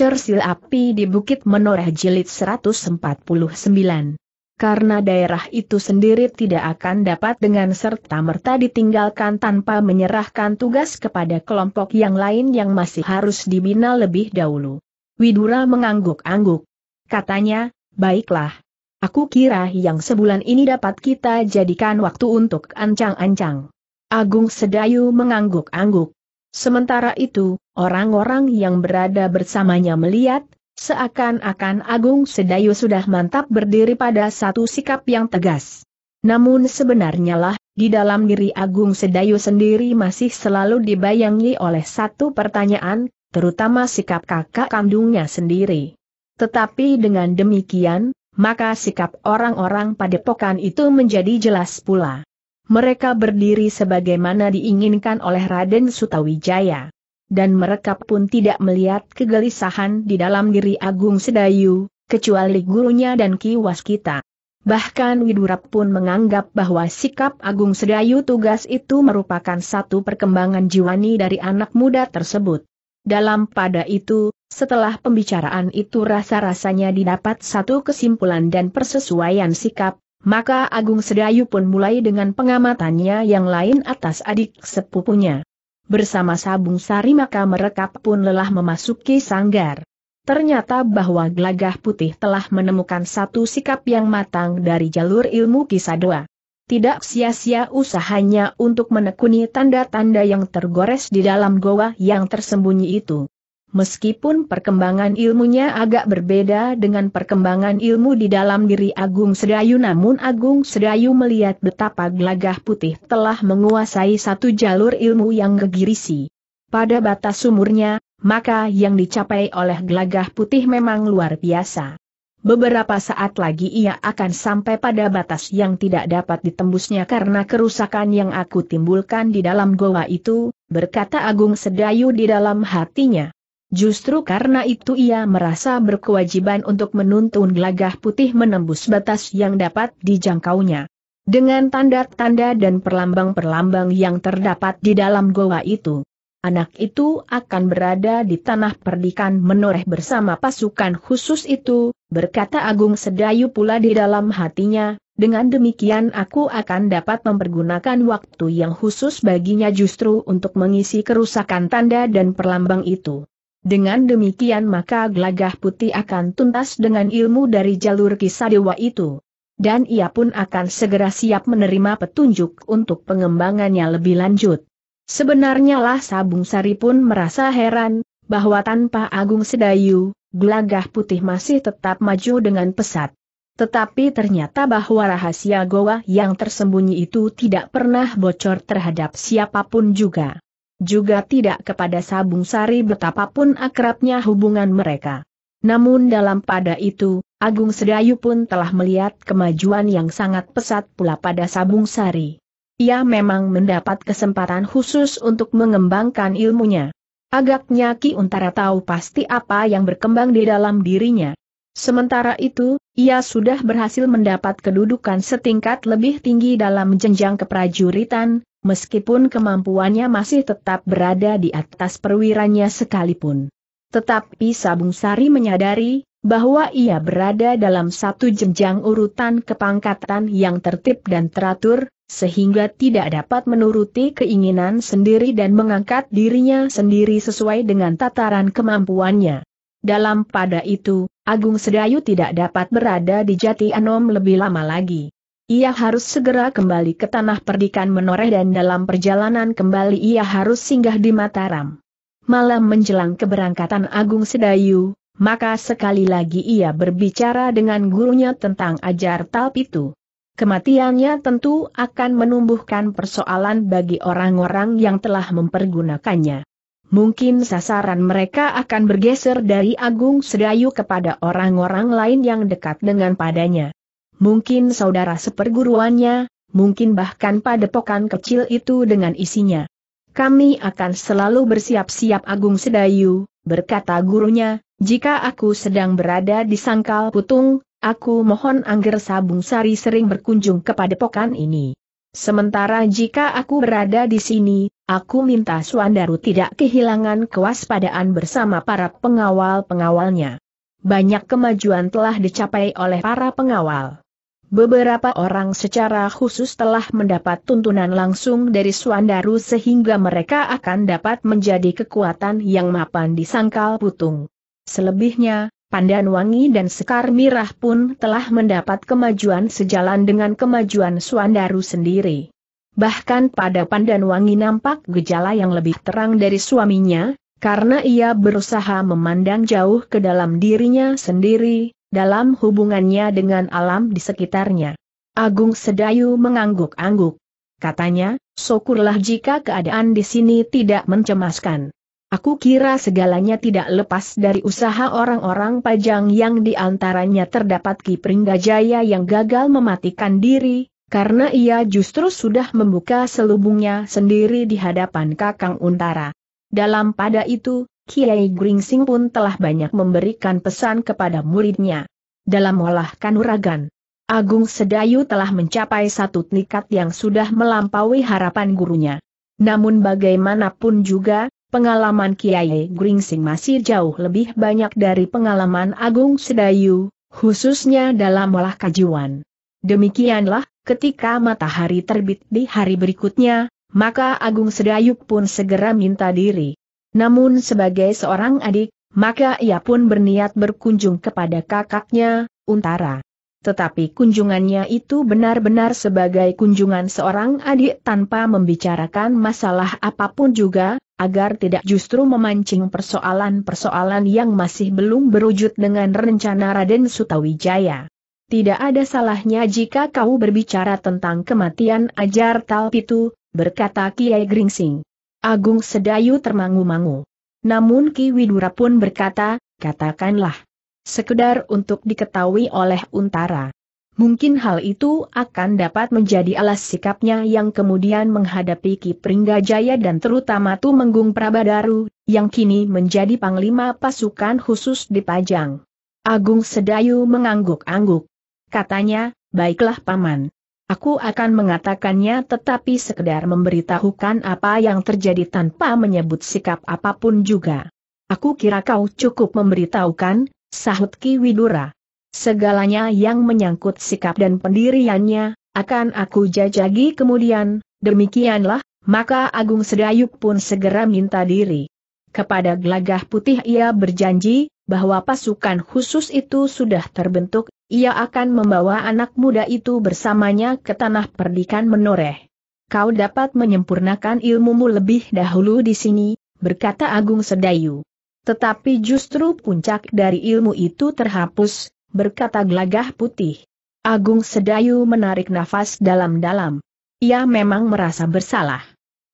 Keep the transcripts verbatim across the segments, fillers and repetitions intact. Cersil Api di Bukit Menoreh Jilid seratus empat puluh sembilan. Karena daerah itu sendiri tidak akan dapat dengan serta-merta ditinggalkan tanpa menyerahkan tugas kepada kelompok yang lain yang masih harus dibina lebih dahulu. Widura mengangguk-angguk. Katanya, baiklah. Aku kira yang sebulan ini dapat kita jadikan waktu untuk ancang-ancang. Agung Sedayu mengangguk-angguk. Sementara itu, orang-orang yang berada bersamanya melihat, seakan-akan Agung Sedayu sudah mantap berdiri pada satu sikap yang tegas. Namun sebenarnya lah, di dalam diri Agung Sedayu sendiri masih selalu dibayangi oleh satu pertanyaan, terutama sikap kakak kandungnya sendiri. Tetapi dengan demikian, maka sikap orang-orang padepokan itu menjadi jelas pula. Mereka berdiri sebagaimana diinginkan oleh Raden Sutawijaya. Dan mereka pun tidak melihat kegelisahan di dalam diri Agung Sedayu, kecuali gurunya dan Ki Waskita. Bahkan Widura pun menganggap bahwa sikap Agung Sedayu tugas itu merupakan satu perkembangan jiwani dari anak muda tersebut. Dalam pada itu, setelah pembicaraan itu rasa-rasanya didapat satu kesimpulan dan persesuaian sikap, maka Agung Sedayu pun mulai dengan pengamatannya yang lain atas adik sepupunya. Bersama Sabung Sari maka mereka pun lelah memasuki sanggar. Ternyata bahwa Glagah Putih telah menemukan satu sikap yang matang dari jalur ilmu kisah doa. Tidak sia-sia usahanya untuk menekuni tanda-tanda yang tergores di dalam goa yang tersembunyi itu. Meskipun perkembangan ilmunya agak berbeda dengan perkembangan ilmu di dalam diri Agung Sedayu, namun Agung Sedayu melihat betapa Glagah Putih telah menguasai satu jalur ilmu yang gegirisi. Pada batas umurnya, maka yang dicapai oleh Glagah Putih memang luar biasa. Beberapa saat lagi ia akan sampai pada batas yang tidak dapat ditembusnya karena kerusakan yang aku timbulkan di dalam goa itu, berkata Agung Sedayu di dalam hatinya. Justru karena itu ia merasa berkewajiban untuk menuntun Glagah Putih menembus batas yang dapat dijangkaunya. Dengan tanda-tanda dan perlambang-perlambang yang terdapat di dalam goa itu, anak itu akan berada di Tanah Perdikan Menoreh bersama pasukan khusus itu, berkata Agung Sedayu pula di dalam hatinya, dengan demikian aku akan dapat mempergunakan waktu yang khusus baginya justru untuk mengisi kerusakan tanda dan perlambang itu. Dengan demikian maka Glagah Putih akan tuntas dengan ilmu dari jalur kisah dewa itu. Dan ia pun akan segera siap menerima petunjuk untuk pengembangannya lebih lanjut. Sebenarnya lah Sabung Sari pun merasa heran, bahwa tanpa Agung Sedayu, Glagah Putih masih tetap maju dengan pesat. Tetapi ternyata bahwa rahasia goa yang tersembunyi itu tidak pernah bocor terhadap siapapun juga. Juga tidak kepada Sabung Sari betapapun akrabnya hubungan mereka. Namun dalam pada itu, Agung Sedayu pun telah melihat kemajuan yang sangat pesat pula pada Sabung Sari. Ia memang mendapat kesempatan khusus untuk mengembangkan ilmunya. Agaknya Ki Untara tahu pasti apa yang berkembang di dalam dirinya. Sementara itu, ia sudah berhasil mendapat kedudukan setingkat lebih tinggi dalam jenjang keprajuritan, meskipun kemampuannya masih tetap berada di atas perwiranya sekalipun. Tetapi Sabung Sari menyadari, bahwa ia berada dalam satu jenjang urutan kepangkatan yang tertib dan teratur, sehingga tidak dapat menuruti keinginan sendiri dan mengangkat dirinya sendiri sesuai dengan tataran kemampuannya. Dalam pada itu, Agung Sedayu tidak dapat berada di Jati Anom lebih lama lagi. Ia harus segera kembali ke Tanah Perdikan Menoreh dan dalam perjalanan kembali ia harus singgah di Mataram. Malam menjelang keberangkatan Agung Sedayu, maka sekali lagi ia berbicara dengan gurunya tentang Ajar Talpitu. Kematiannya tentu akan menumbuhkan persoalan bagi orang-orang yang telah mempergunakannya. Mungkin sasaran mereka akan bergeser dari Agung Sedayu kepada orang-orang lain yang dekat dengan padanya. Mungkin saudara seperguruannya, mungkin bahkan padepokan kecil itu dengan isinya. Kami akan selalu bersiap-siap Agung Sedayu, berkata gurunya, jika aku sedang berada di Sangkal Putung, aku mohon Angger Sabung Sari sering berkunjung ke padepokan ini. Sementara jika aku berada di sini, Aku minta Swandaru tidak kehilangan kewaspadaan bersama para pengawal-pengawalnya. Banyak kemajuan telah dicapai oleh para pengawal. Beberapa orang secara khusus telah mendapat tuntunan langsung dari Swandaru sehingga mereka akan dapat menjadi kekuatan yang mapan di Sangkal Putung. Selebihnya, Pandanwangi dan Sekar Mirah pun telah mendapat kemajuan sejalan dengan kemajuan Swandaru sendiri. Bahkan pada Pandanwangi nampak gejala yang lebih terang dari suaminya, karena ia berusaha memandang jauh ke dalam dirinya sendiri, dalam hubungannya dengan alam di sekitarnya. Agung Sedayu mengangguk-angguk. Katanya, syukurlah jika keadaan di sini tidak mencemaskan. Aku kira segalanya tidak lepas dari usaha orang-orang Pajang yang diantaranya terdapat Ki Pringgajaya yang gagal mematikan diri, karena ia justru sudah membuka selubungnya sendiri di hadapan Kakang Untara. Dalam pada itu, Kiai Gringsing pun telah banyak memberikan pesan kepada muridnya. Dalam olah kanuragan, Agung Sedayu telah mencapai satu tingkat yang sudah melampaui harapan gurunya. Namun bagaimanapun juga, pengalaman Kiai Gringsing masih jauh lebih banyak dari pengalaman Agung Sedayu, khususnya dalam olah kajian. Demikianlah, ketika matahari terbit di hari berikutnya, maka Agung Sedayu pun segera minta diri. Namun sebagai seorang adik, maka ia pun berniat berkunjung kepada kakaknya, Untara. Tetapi kunjungannya itu benar-benar sebagai kunjungan seorang adik tanpa membicarakan masalah apapun juga, agar tidak justru memancing persoalan-persoalan yang masih belum berwujud dengan rencana Raden Sutawijaya. Tidak ada salahnya jika kau berbicara tentang kematian Ajar Talpitu, berkata Kiai Gringsing. Agung Sedayu termangu-mangu. Namun Ki Widura pun berkata, katakanlah. Sekedar untuk diketahui oleh Untara. Mungkin hal itu akan dapat menjadi alas sikapnya yang kemudian menghadapi Ki Pringgajaya dan terutama Tumenggung Prabadaru, yang kini menjadi panglima pasukan khusus di Pajang. Agung Sedayu mengangguk-angguk. Katanya, baiklah Paman. Aku akan mengatakannya tetapi sekedar memberitahukan apa yang terjadi tanpa menyebut sikap apapun juga. Aku kira kau cukup memberitahukan, sahut Ki Widura. Segalanya yang menyangkut sikap dan pendiriannya, akan aku jajagi kemudian. Demikianlah, maka Agung Sedayu pun segera minta diri. Kepada Glagah Putih ia berjanji, bahwa pasukan khusus itu sudah terbentuk, ia akan membawa anak muda itu bersamanya ke Tanah Perdikan Menoreh. Kau dapat menyempurnakan ilmumu lebih dahulu di sini, berkata Agung Sedayu. Tetapi justru puncak dari ilmu itu terhapus, berkata Glagah Putih. Agung Sedayu menarik nafas dalam-dalam. Ia memang merasa bersalah.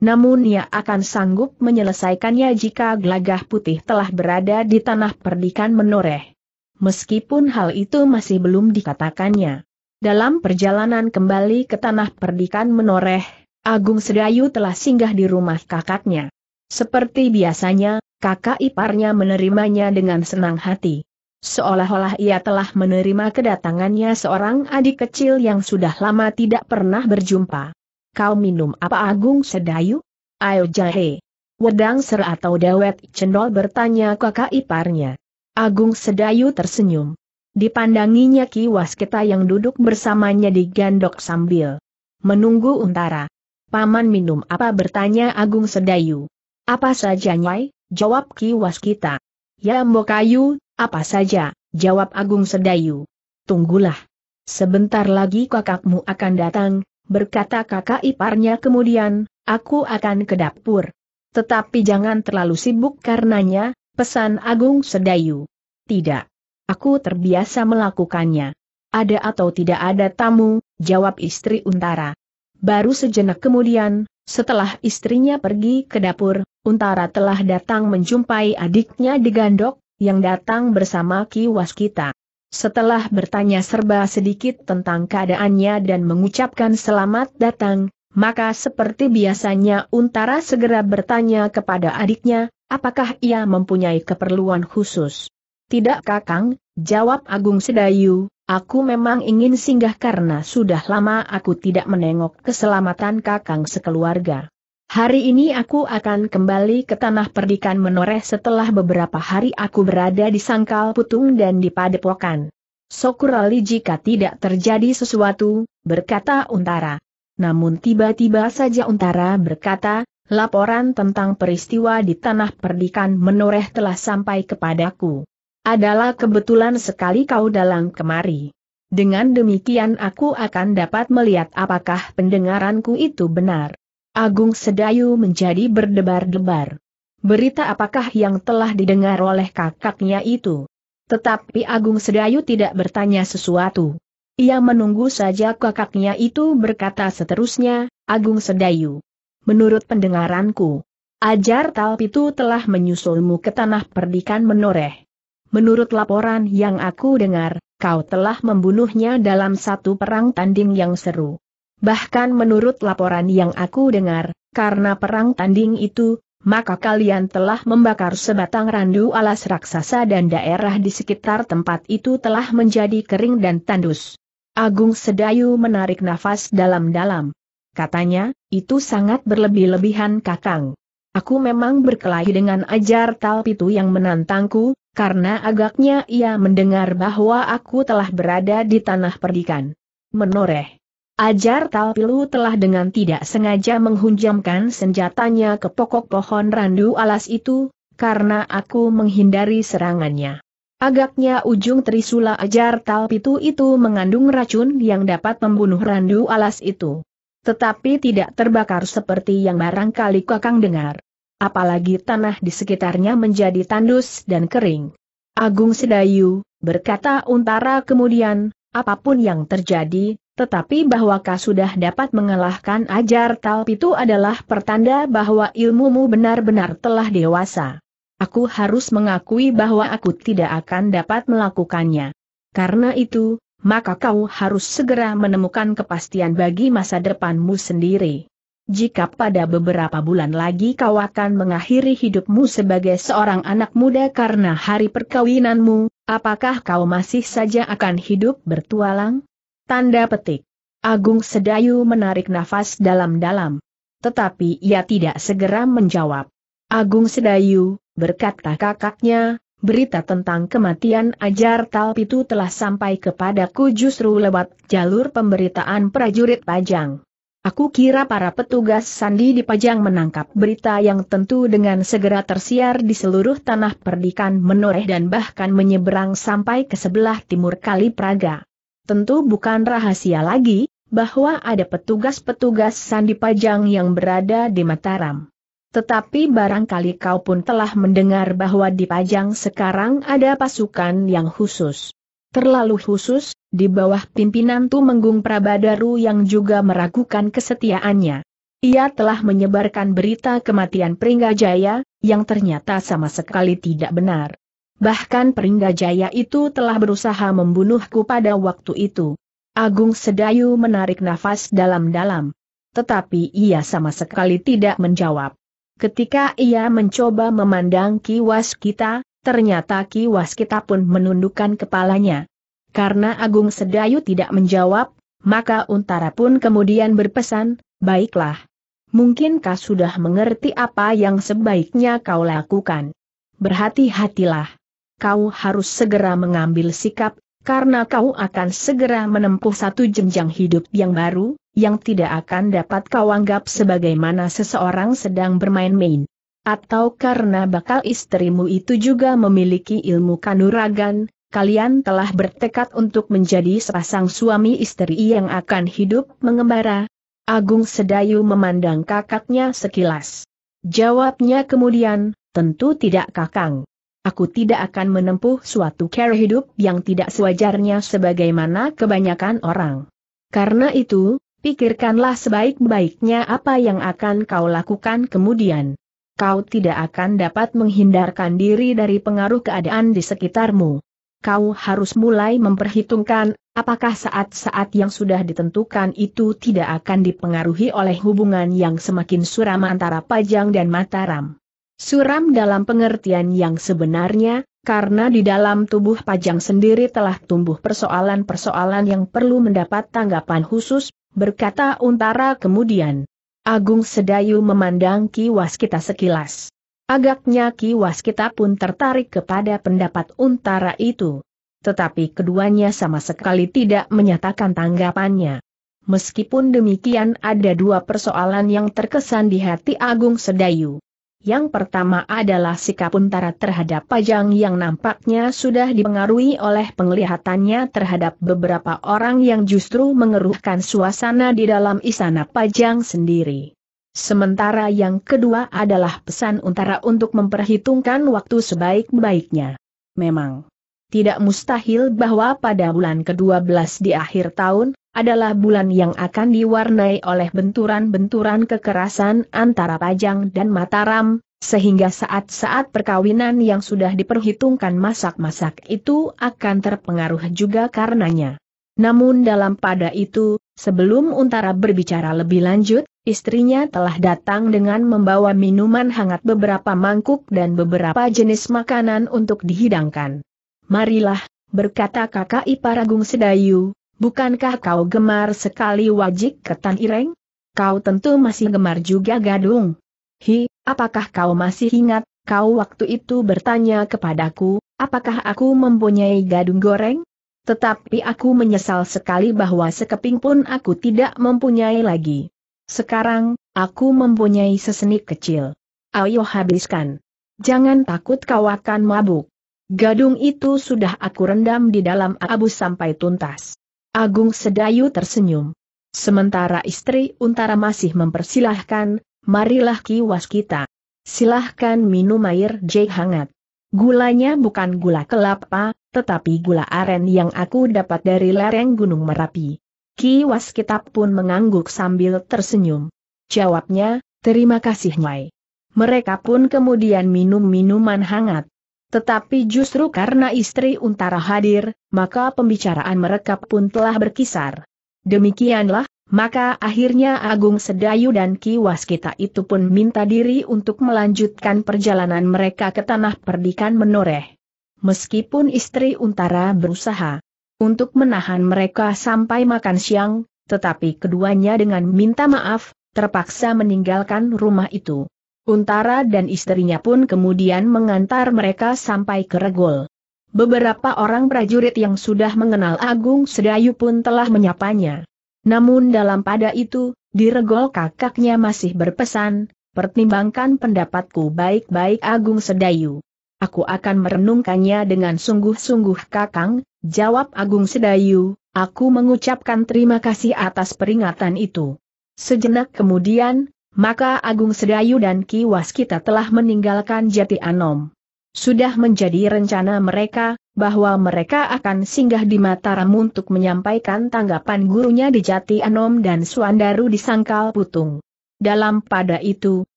Namun ia akan sanggup menyelesaikannya jika Glagah Putih telah berada di Tanah Perdikan Menoreh. Meskipun hal itu masih belum dikatakannya. Dalam perjalanan kembali ke Tanah Perdikan Menoreh, Agung Sedayu telah singgah di rumah kakaknya. Seperti biasanya, kakak iparnya menerimanya dengan senang hati. Seolah-olah ia telah menerima kedatangannya seorang adik kecil yang sudah lama tidak pernah berjumpa. Kau minum apa Agung Sedayu? Ayo jahe. Wedang ser atau dawet cendol, bertanya kakak iparnya. Agung Sedayu tersenyum. Dipandanginya Ki Waskita yang duduk bersamanya di gandok sambil menunggu Untara. Paman minum apa, bertanya Agung Sedayu. Apa saja nyai, jawab Ki Waskita. Ya mbok kayu, apa saja, jawab Agung Sedayu. Tunggulah. Sebentar lagi kakakmu akan datang, berkata kakak iparnya kemudian, aku akan ke dapur. Tetapi jangan terlalu sibuk karenanya, pesan Agung Sedayu. Tidak. Aku terbiasa melakukannya. Ada atau tidak ada tamu, jawab istri Untara. Baru sejenak kemudian, setelah istrinya pergi ke dapur, Untara telah datang menjumpai adiknya di gandok, yang datang bersama Ki Waskita. Setelah bertanya serba sedikit tentang keadaannya dan mengucapkan selamat datang, maka seperti biasanya Untara segera bertanya kepada adiknya, apakah ia mempunyai keperluan khusus? Tidak kakang, jawab Agung Sedayu, aku memang ingin singgah karena sudah lama aku tidak menengok keselamatan kakang sekeluarga. Hari ini aku akan kembali ke Tanah Perdikan Menoreh setelah beberapa hari aku berada di Sangkal Putung dan di Padepokan. Sokurali jika tidak terjadi sesuatu, berkata Untara. Namun tiba-tiba saja Untara berkata, laporan tentang peristiwa di Tanah Perdikan Menoreh telah sampai kepadaku. Adalah kebetulan sekali kau dalang kemari. Dengan demikian aku akan dapat melihat apakah pendengaranku itu benar. Agung Sedayu menjadi berdebar-debar. Berita apakah yang telah didengar oleh kakaknya itu? Tetapi Agung Sedayu tidak bertanya sesuatu. Ia menunggu saja kakaknya itu berkata seterusnya, Agung Sedayu. Menurut pendengaranku, Ajar Talpitu telah menyusulmu ke Tanah Perdikan Menoreh. Menurut laporan yang aku dengar, kau telah membunuhnya dalam satu perang tanding yang seru. Bahkan menurut laporan yang aku dengar, karena perang tanding itu, maka kalian telah membakar sebatang randu alas raksasa dan daerah di sekitar tempat itu telah menjadi kering dan tandus. Agung Sedayu menarik nafas dalam-dalam. Katanya, itu sangat berlebih-lebihan Kakang. Aku memang berkelahi dengan Ajar Talpitu yang menantangku, karena agaknya ia mendengar bahwa aku telah berada di Tanah Perdikan Menoreh. Ajar Talpitu telah dengan tidak sengaja menghunjamkan senjatanya ke pokok pohon randu alas itu, karena aku menghindari serangannya. Agaknya ujung trisula Ajar Talpitu itu mengandung racun yang dapat membunuh randu alas itu. Tetapi tidak terbakar seperti yang barangkali Kakang dengar. Apalagi tanah di sekitarnya menjadi tandus dan kering. Agung Sedayu, berkata Untara kemudian, apapun yang terjadi, tetapi bahwa kau sudah dapat mengalahkan Ajar Talpitu adalah pertanda bahwa ilmumu benar-benar telah dewasa. Aku harus mengakui bahwa aku tidak akan dapat melakukannya. Karena itu, maka kau harus segera menemukan kepastian bagi masa depanmu sendiri. Jika pada beberapa bulan lagi kau akan mengakhiri hidupmu sebagai seorang anak muda karena hari perkawinanmu, apakah kau masih saja akan hidup bertualang? Tanda petik. Agung Sedayu menarik nafas dalam-dalam. Tetapi ia tidak segera menjawab. Agung Sedayu, berkata kakaknya, berita tentang kematian Ajar Talpitu telah sampai kepadaku justru lewat jalur pemberitaan prajurit Pajang. Aku kira para petugas sandi di Pajang menangkap berita yang tentu dengan segera tersiar di seluruh Tanah Perdikan Menoreh dan bahkan menyeberang sampai ke sebelah timur Kali Praga. Tentu bukan rahasia lagi, bahwa ada petugas-petugas sandi Pajang yang berada di Mataram. Tetapi barangkali kau pun telah mendengar bahwa di Pajang sekarang ada pasukan yang khusus. Terlalu khusus, di bawah pimpinan Tumenggung Prabadaru yang juga meragukan kesetiaannya. Ia telah menyebarkan berita kematian Pringgajaya, yang ternyata sama sekali tidak benar. Bahkan Pringgajaya itu telah berusaha membunuhku pada waktu itu. Agung Sedayu menarik nafas dalam-dalam. Tetapi ia sama sekali tidak menjawab. Ketika ia mencoba memandang Ki Waskita, ternyata Ki Waskita pun menundukkan kepalanya. Karena Agung Sedayu tidak menjawab, maka Untara pun kemudian berpesan, baiklah. Mungkin kau sudah mengerti apa yang sebaiknya kau lakukan. Berhati-hatilah. Kau harus segera mengambil sikap, karena kau akan segera menempuh satu jenjang hidup yang baru, yang tidak akan dapat kau anggap sebagaimana seseorang sedang bermain-main. Atau karena bakal istrimu itu juga memiliki ilmu kanuragan, kalian telah bertekad untuk menjadi sepasang suami istri yang akan hidup mengembara. Agung Sedayu memandang kakaknya sekilas. Jawabnya kemudian, tentu tidak Kakang. Aku tidak akan menempuh suatu cara hidup yang tidak sewajarnya sebagaimana kebanyakan orang. Karena itu, pikirkanlah sebaik-baiknya apa yang akan kau lakukan kemudian. Kau tidak akan dapat menghindarkan diri dari pengaruh keadaan di sekitarmu. Kau harus mulai memperhitungkan, apakah saat-saat yang sudah ditentukan itu tidak akan dipengaruhi oleh hubungan yang semakin suram antara Pajang dan Mataram. Suram dalam pengertian yang sebenarnya, karena di dalam tubuh Pajang sendiri telah tumbuh persoalan-persoalan yang perlu mendapat tanggapan khusus, berkata Untara kemudian. Agung Sedayu memandang Ki Waskita sekilas. Agaknya Ki Waskita pun tertarik kepada pendapat Untara itu. Tetapi keduanya sama sekali tidak menyatakan tanggapannya. Meskipun demikian ada dua persoalan yang terkesan di hati Agung Sedayu. Yang pertama adalah sikap Untara terhadap Pajang yang nampaknya sudah dipengaruhi oleh penglihatannya terhadap beberapa orang yang justru mengeruhkan suasana di dalam istana Pajang sendiri. Sementara yang kedua adalah pesan Untara untuk memperhitungkan waktu sebaik-baiknya. Memang tidak mustahil bahwa pada bulan kedua belas di akhir tahun, adalah bulan yang akan diwarnai oleh benturan-benturan kekerasan antara Pajang dan Mataram, sehingga saat-saat perkawinan yang sudah diperhitungkan masak-masak itu akan terpengaruh juga karenanya. Namun dalam pada itu, sebelum Untara berbicara lebih lanjut, istrinya telah datang dengan membawa minuman hangat beberapa mangkuk dan beberapa jenis makanan untuk dihidangkan. "Marilah," berkata kakak ipar Agung Sedayu, "bukankah kau gemar sekali wajik ketan ireng? Kau tentu masih gemar juga gadung. Hi, apakah kau masih ingat, kau waktu itu bertanya kepadaku, apakah aku mempunyai gadung goreng? Tetapi aku menyesal sekali bahwa sekeping pun aku tidak mempunyai lagi. Sekarang, aku mempunyai sesenik kecil. Ayo habiskan. Jangan takut kau akan mabuk. Gadung itu sudah aku rendam di dalam abu sampai tuntas." Agung Sedayu tersenyum. Sementara istri Untara masih mempersilahkan, "Marilah Ki Waskita. Silahkan minum air jahe hangat. Gulanya bukan gula kelapa, tetapi gula aren yang aku dapat dari lereng Gunung Merapi." Ki Waskita pun mengangguk sambil tersenyum. Jawabnya, "Terima kasih Nyai." Mereka pun kemudian minum minuman hangat. Tetapi justru karena istri Untara hadir, maka pembicaraan mereka pun telah berkisar. Demikianlah, maka akhirnya Agung Sedayu dan Ki Waskita itu pun minta diri untuk melanjutkan perjalanan mereka ke Tanah Perdikan Menoreh. Meskipun istri Untara berusaha untuk menahan mereka sampai makan siang, tetapi keduanya dengan minta maaf, terpaksa meninggalkan rumah itu. Untara dan istrinya pun kemudian mengantar mereka sampai ke Regol. Beberapa orang prajurit yang sudah mengenal Agung Sedayu pun telah menyapanya. Namun dalam pada itu, di Regol kakaknya masih berpesan, "Pertimbangkan pendapatku baik-baik Agung Sedayu." "Aku akan merenungkannya dengan sungguh-sungguh Kakang," jawab Agung Sedayu, "aku mengucapkan terima kasih atas peringatan itu." Sejenak kemudian, maka Agung Sedayu dan Ki Waskita telah meninggalkan Jati Anom. Sudah menjadi rencana mereka, bahwa mereka akan singgah di Mataram untuk menyampaikan tanggapan gurunya di Jati Anom dan Swandaru di Sangkal Putung. Dalam pada itu,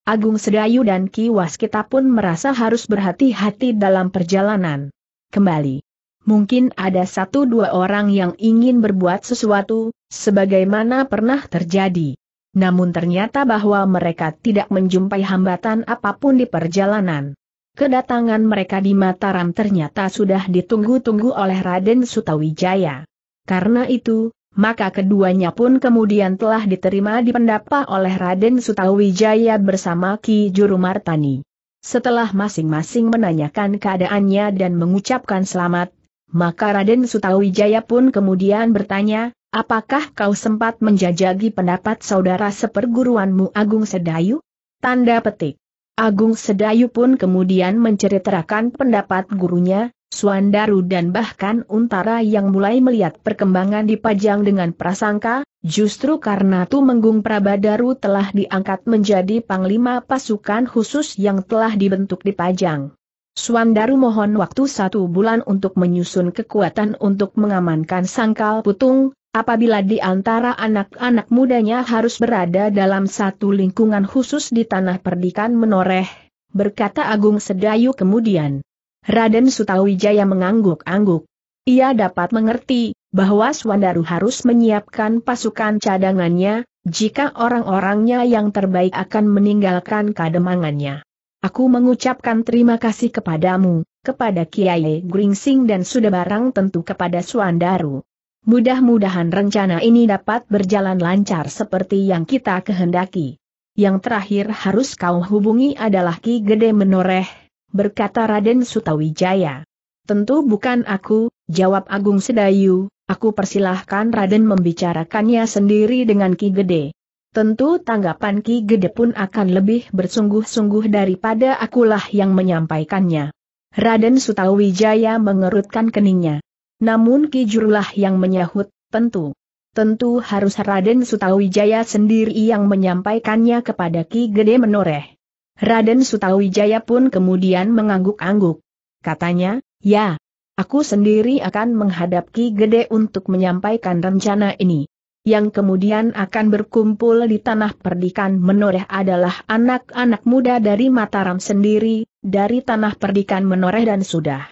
Agung Sedayu dan Ki Waskita pun merasa harus berhati-hati dalam perjalanan. Kembali. Mungkin ada satu dua orang yang ingin berbuat sesuatu, sebagaimana pernah terjadi. Namun ternyata bahwa mereka tidak menjumpai hambatan apapun di perjalanan. Kedatangan mereka di Mataram ternyata sudah ditunggu-tunggu oleh Raden Sutawijaya. Karena itu, maka keduanya pun kemudian telah diterima di pendapa oleh Raden Sutawijaya bersama Ki Juru Martani. Setelah masing-masing menanyakan keadaannya dan mengucapkan selamat, maka Raden Sutawijaya pun kemudian bertanya, "Apakah kau sempat menjajaki pendapat saudara seperguruanmu Agung Sedayu?" Tanda petik. Agung Sedayu pun kemudian menceritakan pendapat gurunya, Swandaru dan bahkan Untara yang mulai melihat perkembangan di Pajang dengan prasangka, justru karena Tumenggung Prabadaru telah diangkat menjadi panglima pasukan khusus yang telah dibentuk di Pajang. Swandaru mohon waktu satu bulan untuk menyusun kekuatan untuk mengamankan Sangkal Putung. Apabila di antara anak-anak mudanya harus berada dalam satu lingkungan khusus di Tanah Perdikan Menoreh, berkata Agung Sedayu kemudian. Raden Sutawijaya mengangguk-angguk. Ia dapat mengerti bahwa Swandaru harus menyiapkan pasukan cadangannya, jika orang-orangnya yang terbaik akan meninggalkan kademangannya. "Aku mengucapkan terima kasih kepadamu, kepada Kiai Gringsing dan sudah barang tentu kepada Swandaru. Mudah-mudahan rencana ini dapat berjalan lancar seperti yang kita kehendaki." yang terakhir harus kau hubungi adalah Ki Gede Menoreh," berkata Raden Sutawijaya. "Tentu bukan aku," jawab Agung Sedayu, "aku persilahkan Raden membicarakannya sendiri dengan Ki Gede. Tentu tanggapan Ki Gede pun akan lebih bersungguh-sungguh daripada akulah yang menyampaikannya." Raden Sutawijaya mengerutkan keningnya. "Namun Ki Jurulah yang menyahut, tentu. Tentu harus Raden Sutawijaya sendiri yang menyampaikannya kepada Ki Gede Menoreh." Raden Sutawijaya pun kemudian mengangguk-angguk. Katanya, "Ya, aku sendiri akan menghadap Ki Gede untuk menyampaikan rencana ini. Yang kemudian akan berkumpul di Tanah Perdikan Menoreh adalah anak-anak muda dari Mataram sendiri, dari Tanah Perdikan Menoreh dan sudah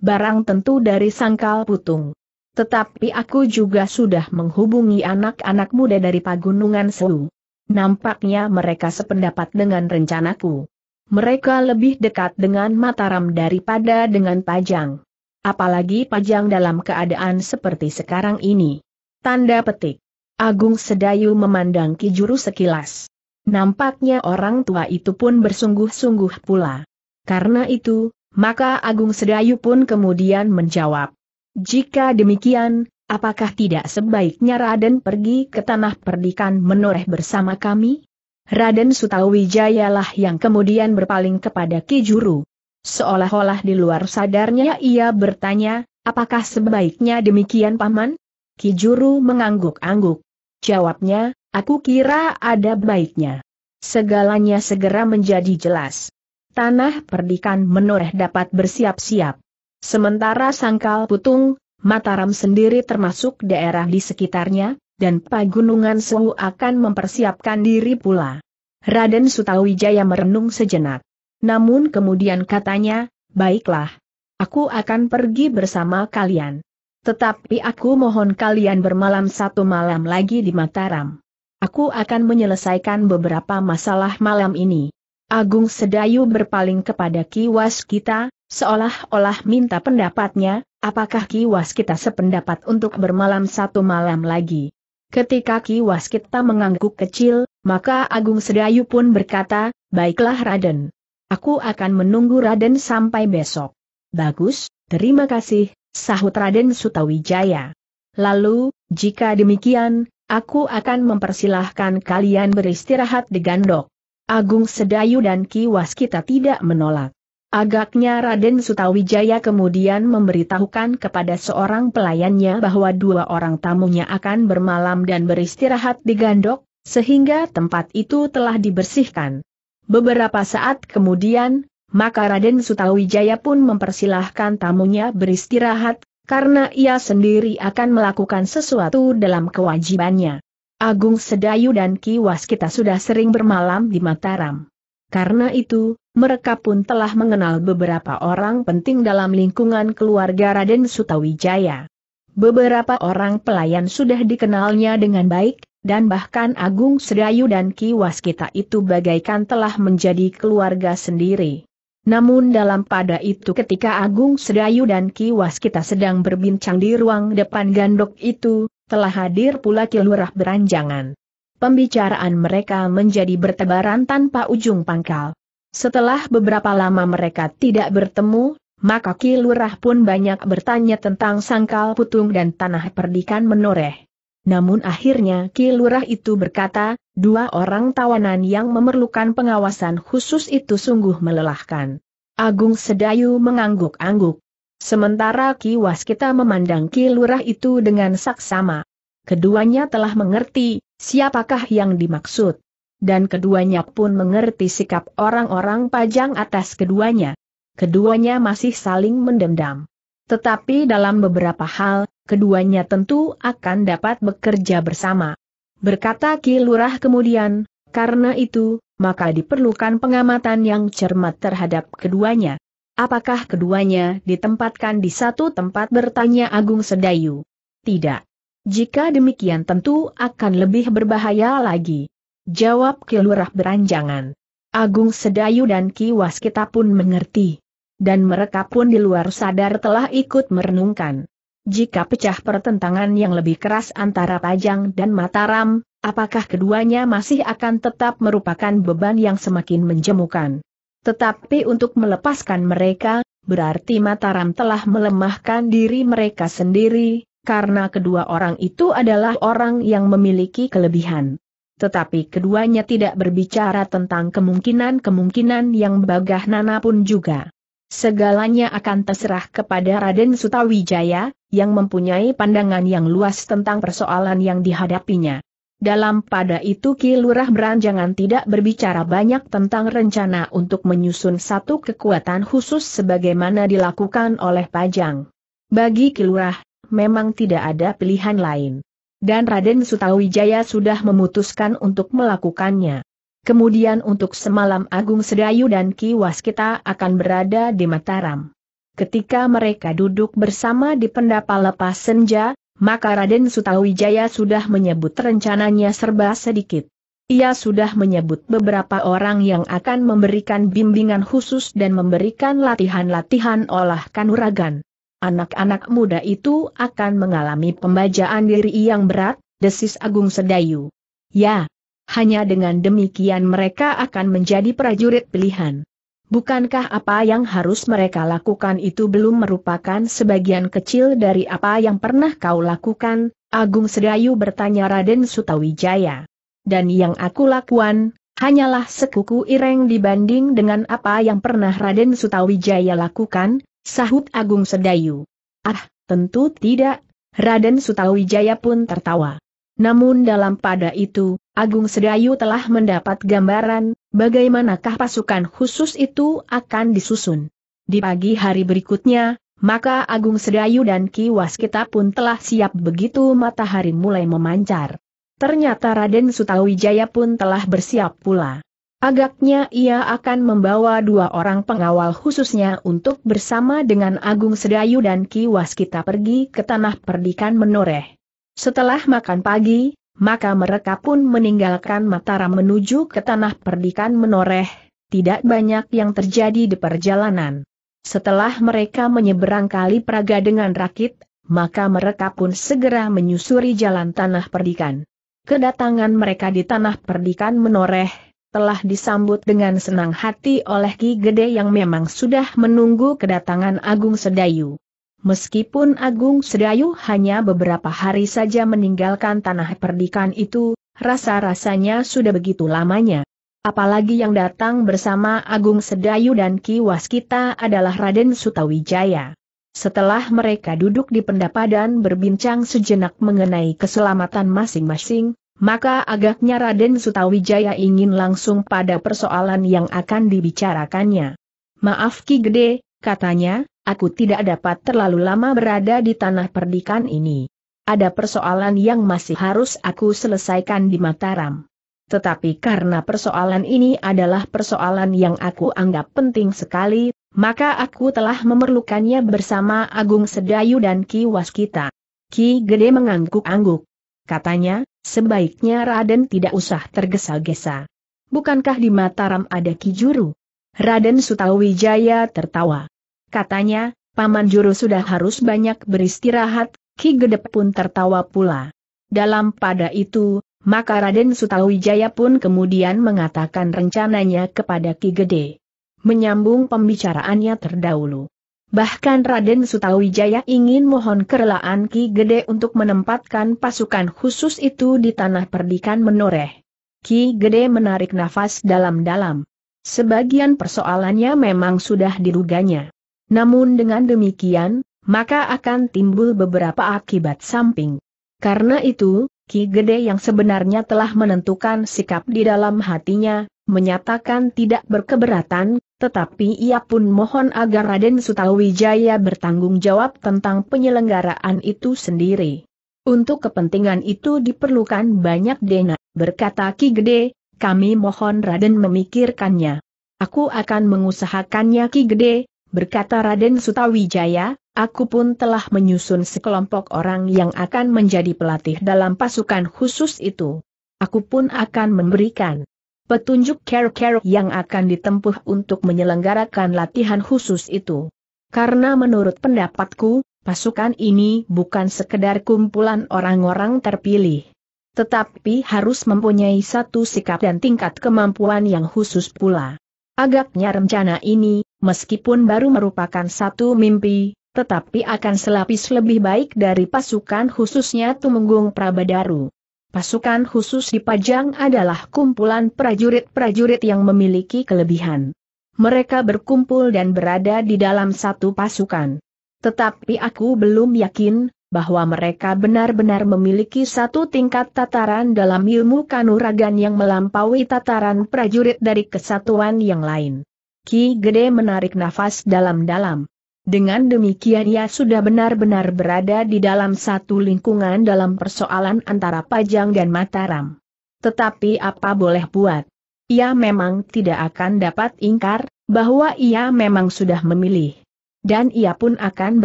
barang tentu dari Sangkal Putung. Tetapi aku juga sudah menghubungi anak-anak muda dari Pegunungan Sewu. Nampaknya mereka sependapat dengan rencanaku. Mereka lebih dekat dengan Mataram daripada dengan Pajang. Apalagi Pajang dalam keadaan seperti sekarang ini." Tanda petik. Agung Sedayu memandang Ki Juru sekilas. Nampaknya orang tua itu pun bersungguh-sungguh pula. Karena itu, maka Agung Sedayu pun kemudian menjawab, "Jika demikian, apakah tidak sebaiknya Raden pergi ke Tanah Perdikan Menoreh bersama kami?" Raden Sutawijaya lah yang kemudian berpaling kepada Ki Juru. Seolah-olah di luar sadarnya ia bertanya, "Apakah sebaiknya demikian, Paman?" Ki Juru mengangguk-angguk. Jawabnya, "Aku kira ada baiknya." Segalanya segera menjadi jelas. Tanah Perdikan Menoreh dapat bersiap-siap. Sementara Sangkal Putung, Mataram sendiri termasuk daerah di sekitarnya, dan Pegunungan Sewu akan mempersiapkan diri pula. Raden Sutawijaya merenung sejenak. Namun kemudian katanya, "Baiklah. Aku akan pergi bersama kalian. Tetapi aku mohon kalian bermalam satu malam lagi di Mataram. Aku akan menyelesaikan beberapa masalah malam ini." Agung Sedayu berpaling kepada Ki Waskita, seolah-olah minta pendapatnya, apakah Ki Waskita sependapat untuk bermalam satu malam lagi. Ketika Ki Waskita mengangguk kecil, maka Agung Sedayu pun berkata, "Baiklah Raden. Aku akan menunggu Raden sampai besok." "Bagus, terima kasih," sahut Raden Sutawijaya. "Lalu, jika demikian, aku akan mempersilahkan kalian beristirahat di gandok." Agung Sedayu dan Ki Waskita tidak menolak. Agaknya Raden Sutawijaya kemudian memberitahukan kepada seorang pelayannya bahwa dua orang tamunya akan bermalam dan beristirahat di gandok, sehingga tempat itu telah dibersihkan. Beberapa saat kemudian, maka Raden Sutawijaya pun mempersilahkan tamunya beristirahat, karena ia sendiri akan melakukan sesuatu dalam kewajibannya. Agung Sedayu dan Ki Waskita sudah sering bermalam di Mataram. Karena itu, mereka pun telah mengenal beberapa orang penting dalam lingkungan keluarga Raden Sutawijaya. Beberapa orang pelayan sudah dikenalnya dengan baik, dan bahkan Agung Sedayu dan Ki Waskita itu bagaikan telah menjadi keluarga sendiri. Namun dalam pada itu ketika Agung Sedayu dan Ki Waskita sedang berbincang di ruang depan gandok itu, telah hadir pula Ki Lurah Branjangan. Pembicaraan mereka menjadi bertebaran tanpa ujung pangkal. Setelah beberapa lama mereka tidak bertemu, maka Ki Lurah pun banyak bertanya tentang Sangkal Putung dan Tanah Perdikan Menoreh. Namun akhirnya Ki Lurah itu berkata, "Dua orang tawanan yang memerlukan pengawasan khusus itu sungguh melelahkan." Agung Sedayu mengangguk-angguk. Sementara Ki Waskita memandang Ki Lurah itu dengan saksama. Keduanya telah mengerti siapakah yang dimaksud. Dan keduanya pun mengerti sikap orang-orang Pajang atas keduanya. Keduanya masih saling mendendam. Tetapi dalam beberapa hal, keduanya tentu akan dapat bekerja bersama. Berkata Ki Lurah kemudian, "Karena itu, maka diperlukan pengamatan yang cermat terhadap keduanya. Apakah keduanya ditempatkan di satu tempat?" bertanya Agung Sedayu. "Tidak. Jika demikian tentu akan lebih berbahaya lagi," jawab Ki Lurah Branjangan. Agung Sedayu dan Ki Waskita pun mengerti. Dan mereka pun di luar sadar telah ikut merenungkan. Jika pecah pertentangan yang lebih keras antara Pajang dan Mataram, Apakah keduanya masih akan tetap merupakan beban yang semakin menjemukan? Tetapi untuk melepaskan mereka, berarti Mataram telah melemahkan diri mereka sendiri, karena kedua orang itu adalah orang yang memiliki kelebihan. Tetapi keduanya tidak berbicara tentang kemungkinan-kemungkinan yang bagaimana pun juga. Segalanya akan terserah kepada Raden Sutawijaya, yang mempunyai pandangan yang luas tentang persoalan yang dihadapinya. Dalam pada itu Ki Lurah Branjangan tidak berbicara banyak tentang rencana untuk menyusun satu kekuatan khusus sebagaimana dilakukan oleh Pajang. Bagi Ki Lurah, memang tidak ada pilihan lain. Dan Raden Sutawijaya sudah memutuskan untuk melakukannya. Kemudian untuk semalam Agung Sedayu dan Ki Waskita akan berada di Mataram. Ketika mereka duduk bersama di pendapa lepas senja, maka Raden Sutawijaya sudah menyebut rencananya serba sedikit. Ia sudah menyebut beberapa orang yang akan memberikan bimbingan khusus dan memberikan latihan-latihan olah kanuragan. Anak-anak muda itu akan mengalami pembajaan diri yang berat, desis Agung Sedayu. Ya, hanya dengan demikian mereka akan menjadi prajurit pilihan. Bukankah apa yang harus mereka lakukan itu belum merupakan sebagian kecil dari apa yang pernah kau lakukan, Agung Sedayu bertanya Raden Sutawijaya. Dan yang aku lakukan, hanyalah sekuku ireng dibanding dengan apa yang pernah Raden Sutawijaya lakukan, sahut Agung Sedayu. Ah, tentu tidak, Raden Sutawijaya pun tertawa. Namun dalam pada itu, Agung Sedayu telah mendapat gambaran, bagaimanakah pasukan khusus itu akan disusun. Di pagi hari berikutnya, maka Agung Sedayu dan Ki Waskita pun telah siap begitu matahari mulai memancar. Ternyata Raden Sutawijaya pun telah bersiap pula. Agaknya ia akan membawa dua orang pengawal khususnya untuk bersama dengan Agung Sedayu dan Ki Waskita pergi ke Tanah Perdikan Menoreh. Setelah makan pagi, maka mereka pun meninggalkan Mataram menuju ke Tanah Perdikan Menoreh. Tidak banyak yang terjadi di perjalanan. Setelah mereka menyeberang Kali Praga dengan rakit, maka mereka pun segera menyusuri jalan Tanah Perdikan. Kedatangan mereka di Tanah Perdikan Menoreh telah disambut dengan senang hati oleh Ki Gede yang memang sudah menunggu kedatangan Agung Sedayu. Meskipun Agung Sedayu hanya beberapa hari saja meninggalkan Tanah Perdikan itu, rasa-rasanya sudah begitu lamanya. Apalagi yang datang bersama Agung Sedayu dan Ki Waskita adalah Raden Sutawijaya. Setelah mereka duduk di pendapa dan berbincang sejenak mengenai keselamatan masing-masing, maka agaknya Raden Sutawijaya ingin langsung pada persoalan yang akan dibicarakannya. "Maaf Ki Gede," katanya. Aku tidak dapat terlalu lama berada di Tanah Perdikan ini. Ada persoalan yang masih harus aku selesaikan di Mataram. Tetapi karena persoalan ini adalah persoalan yang aku anggap penting sekali, maka aku telah memerlukannya bersama Agung Sedayu dan Ki Waskita. Ki Gede mengangguk-angguk. Katanya, sebaiknya Raden tidak usah tergesa-gesa. Bukankah di Mataram ada Ki Juru? Raden Sutawijaya tertawa. Katanya, Paman Juru sudah harus banyak beristirahat, Ki Gede pun tertawa pula. Dalam pada itu, maka Raden Sutawijaya pun kemudian mengatakan rencananya kepada Ki Gede. Menyambung pembicaraannya terdahulu. Bahkan Raden Sutawijaya ingin mohon kerelaan Ki Gede untuk menempatkan pasukan khusus itu di Tanah Perdikan Menoreh. Ki Gede menarik nafas dalam-dalam. Sebagian persoalannya memang sudah diruganya. Namun dengan demikian, maka akan timbul beberapa akibat samping. Karena itu, Ki Gede yang sebenarnya telah menentukan sikap di dalam hatinya, menyatakan tidak berkeberatan, tetapi ia pun mohon agar Raden Sutawijaya bertanggung jawab tentang penyelenggaraan itu sendiri. Untuk kepentingan itu diperlukan banyak dana, berkata Ki Gede, kami mohon Raden memikirkannya. Aku akan mengusahakannya Ki Gede. Berkata Raden Sutawijaya, aku pun telah menyusun sekelompok orang yang akan menjadi pelatih dalam pasukan khusus itu. Aku pun akan memberikan petunjuk care-care yang akan ditempuh untuk menyelenggarakan latihan khusus itu. Karena menurut pendapatku, pasukan ini bukan sekedar kumpulan orang-orang terpilih. tetapi harus mempunyai satu sikap dan tingkat kemampuan yang khusus pula. Agaknya rencana ini, meskipun baru merupakan satu mimpi, tetapi akan selapis lebih baik dari pasukan khususnya Tumenggung Prabadaru. Pasukan khusus di Pajang adalah kumpulan prajurit-prajurit yang memiliki kelebihan. Mereka berkumpul dan berada di dalam satu pasukan. Tetapi aku belum yakin bahwa mereka benar-benar memiliki satu tingkat tataran dalam ilmu kanuragan yang melampaui tataran prajurit dari kesatuan yang lain. Ki Gede menarik nafas dalam-dalam. Dengan demikian ia sudah benar-benar berada di dalam satu lingkungan dalam persoalan antara Pajang dan Mataram. Tetapi apa boleh buat? Ia memang tidak akan dapat ingkar bahwa ia memang sudah memilih. Dan ia pun akan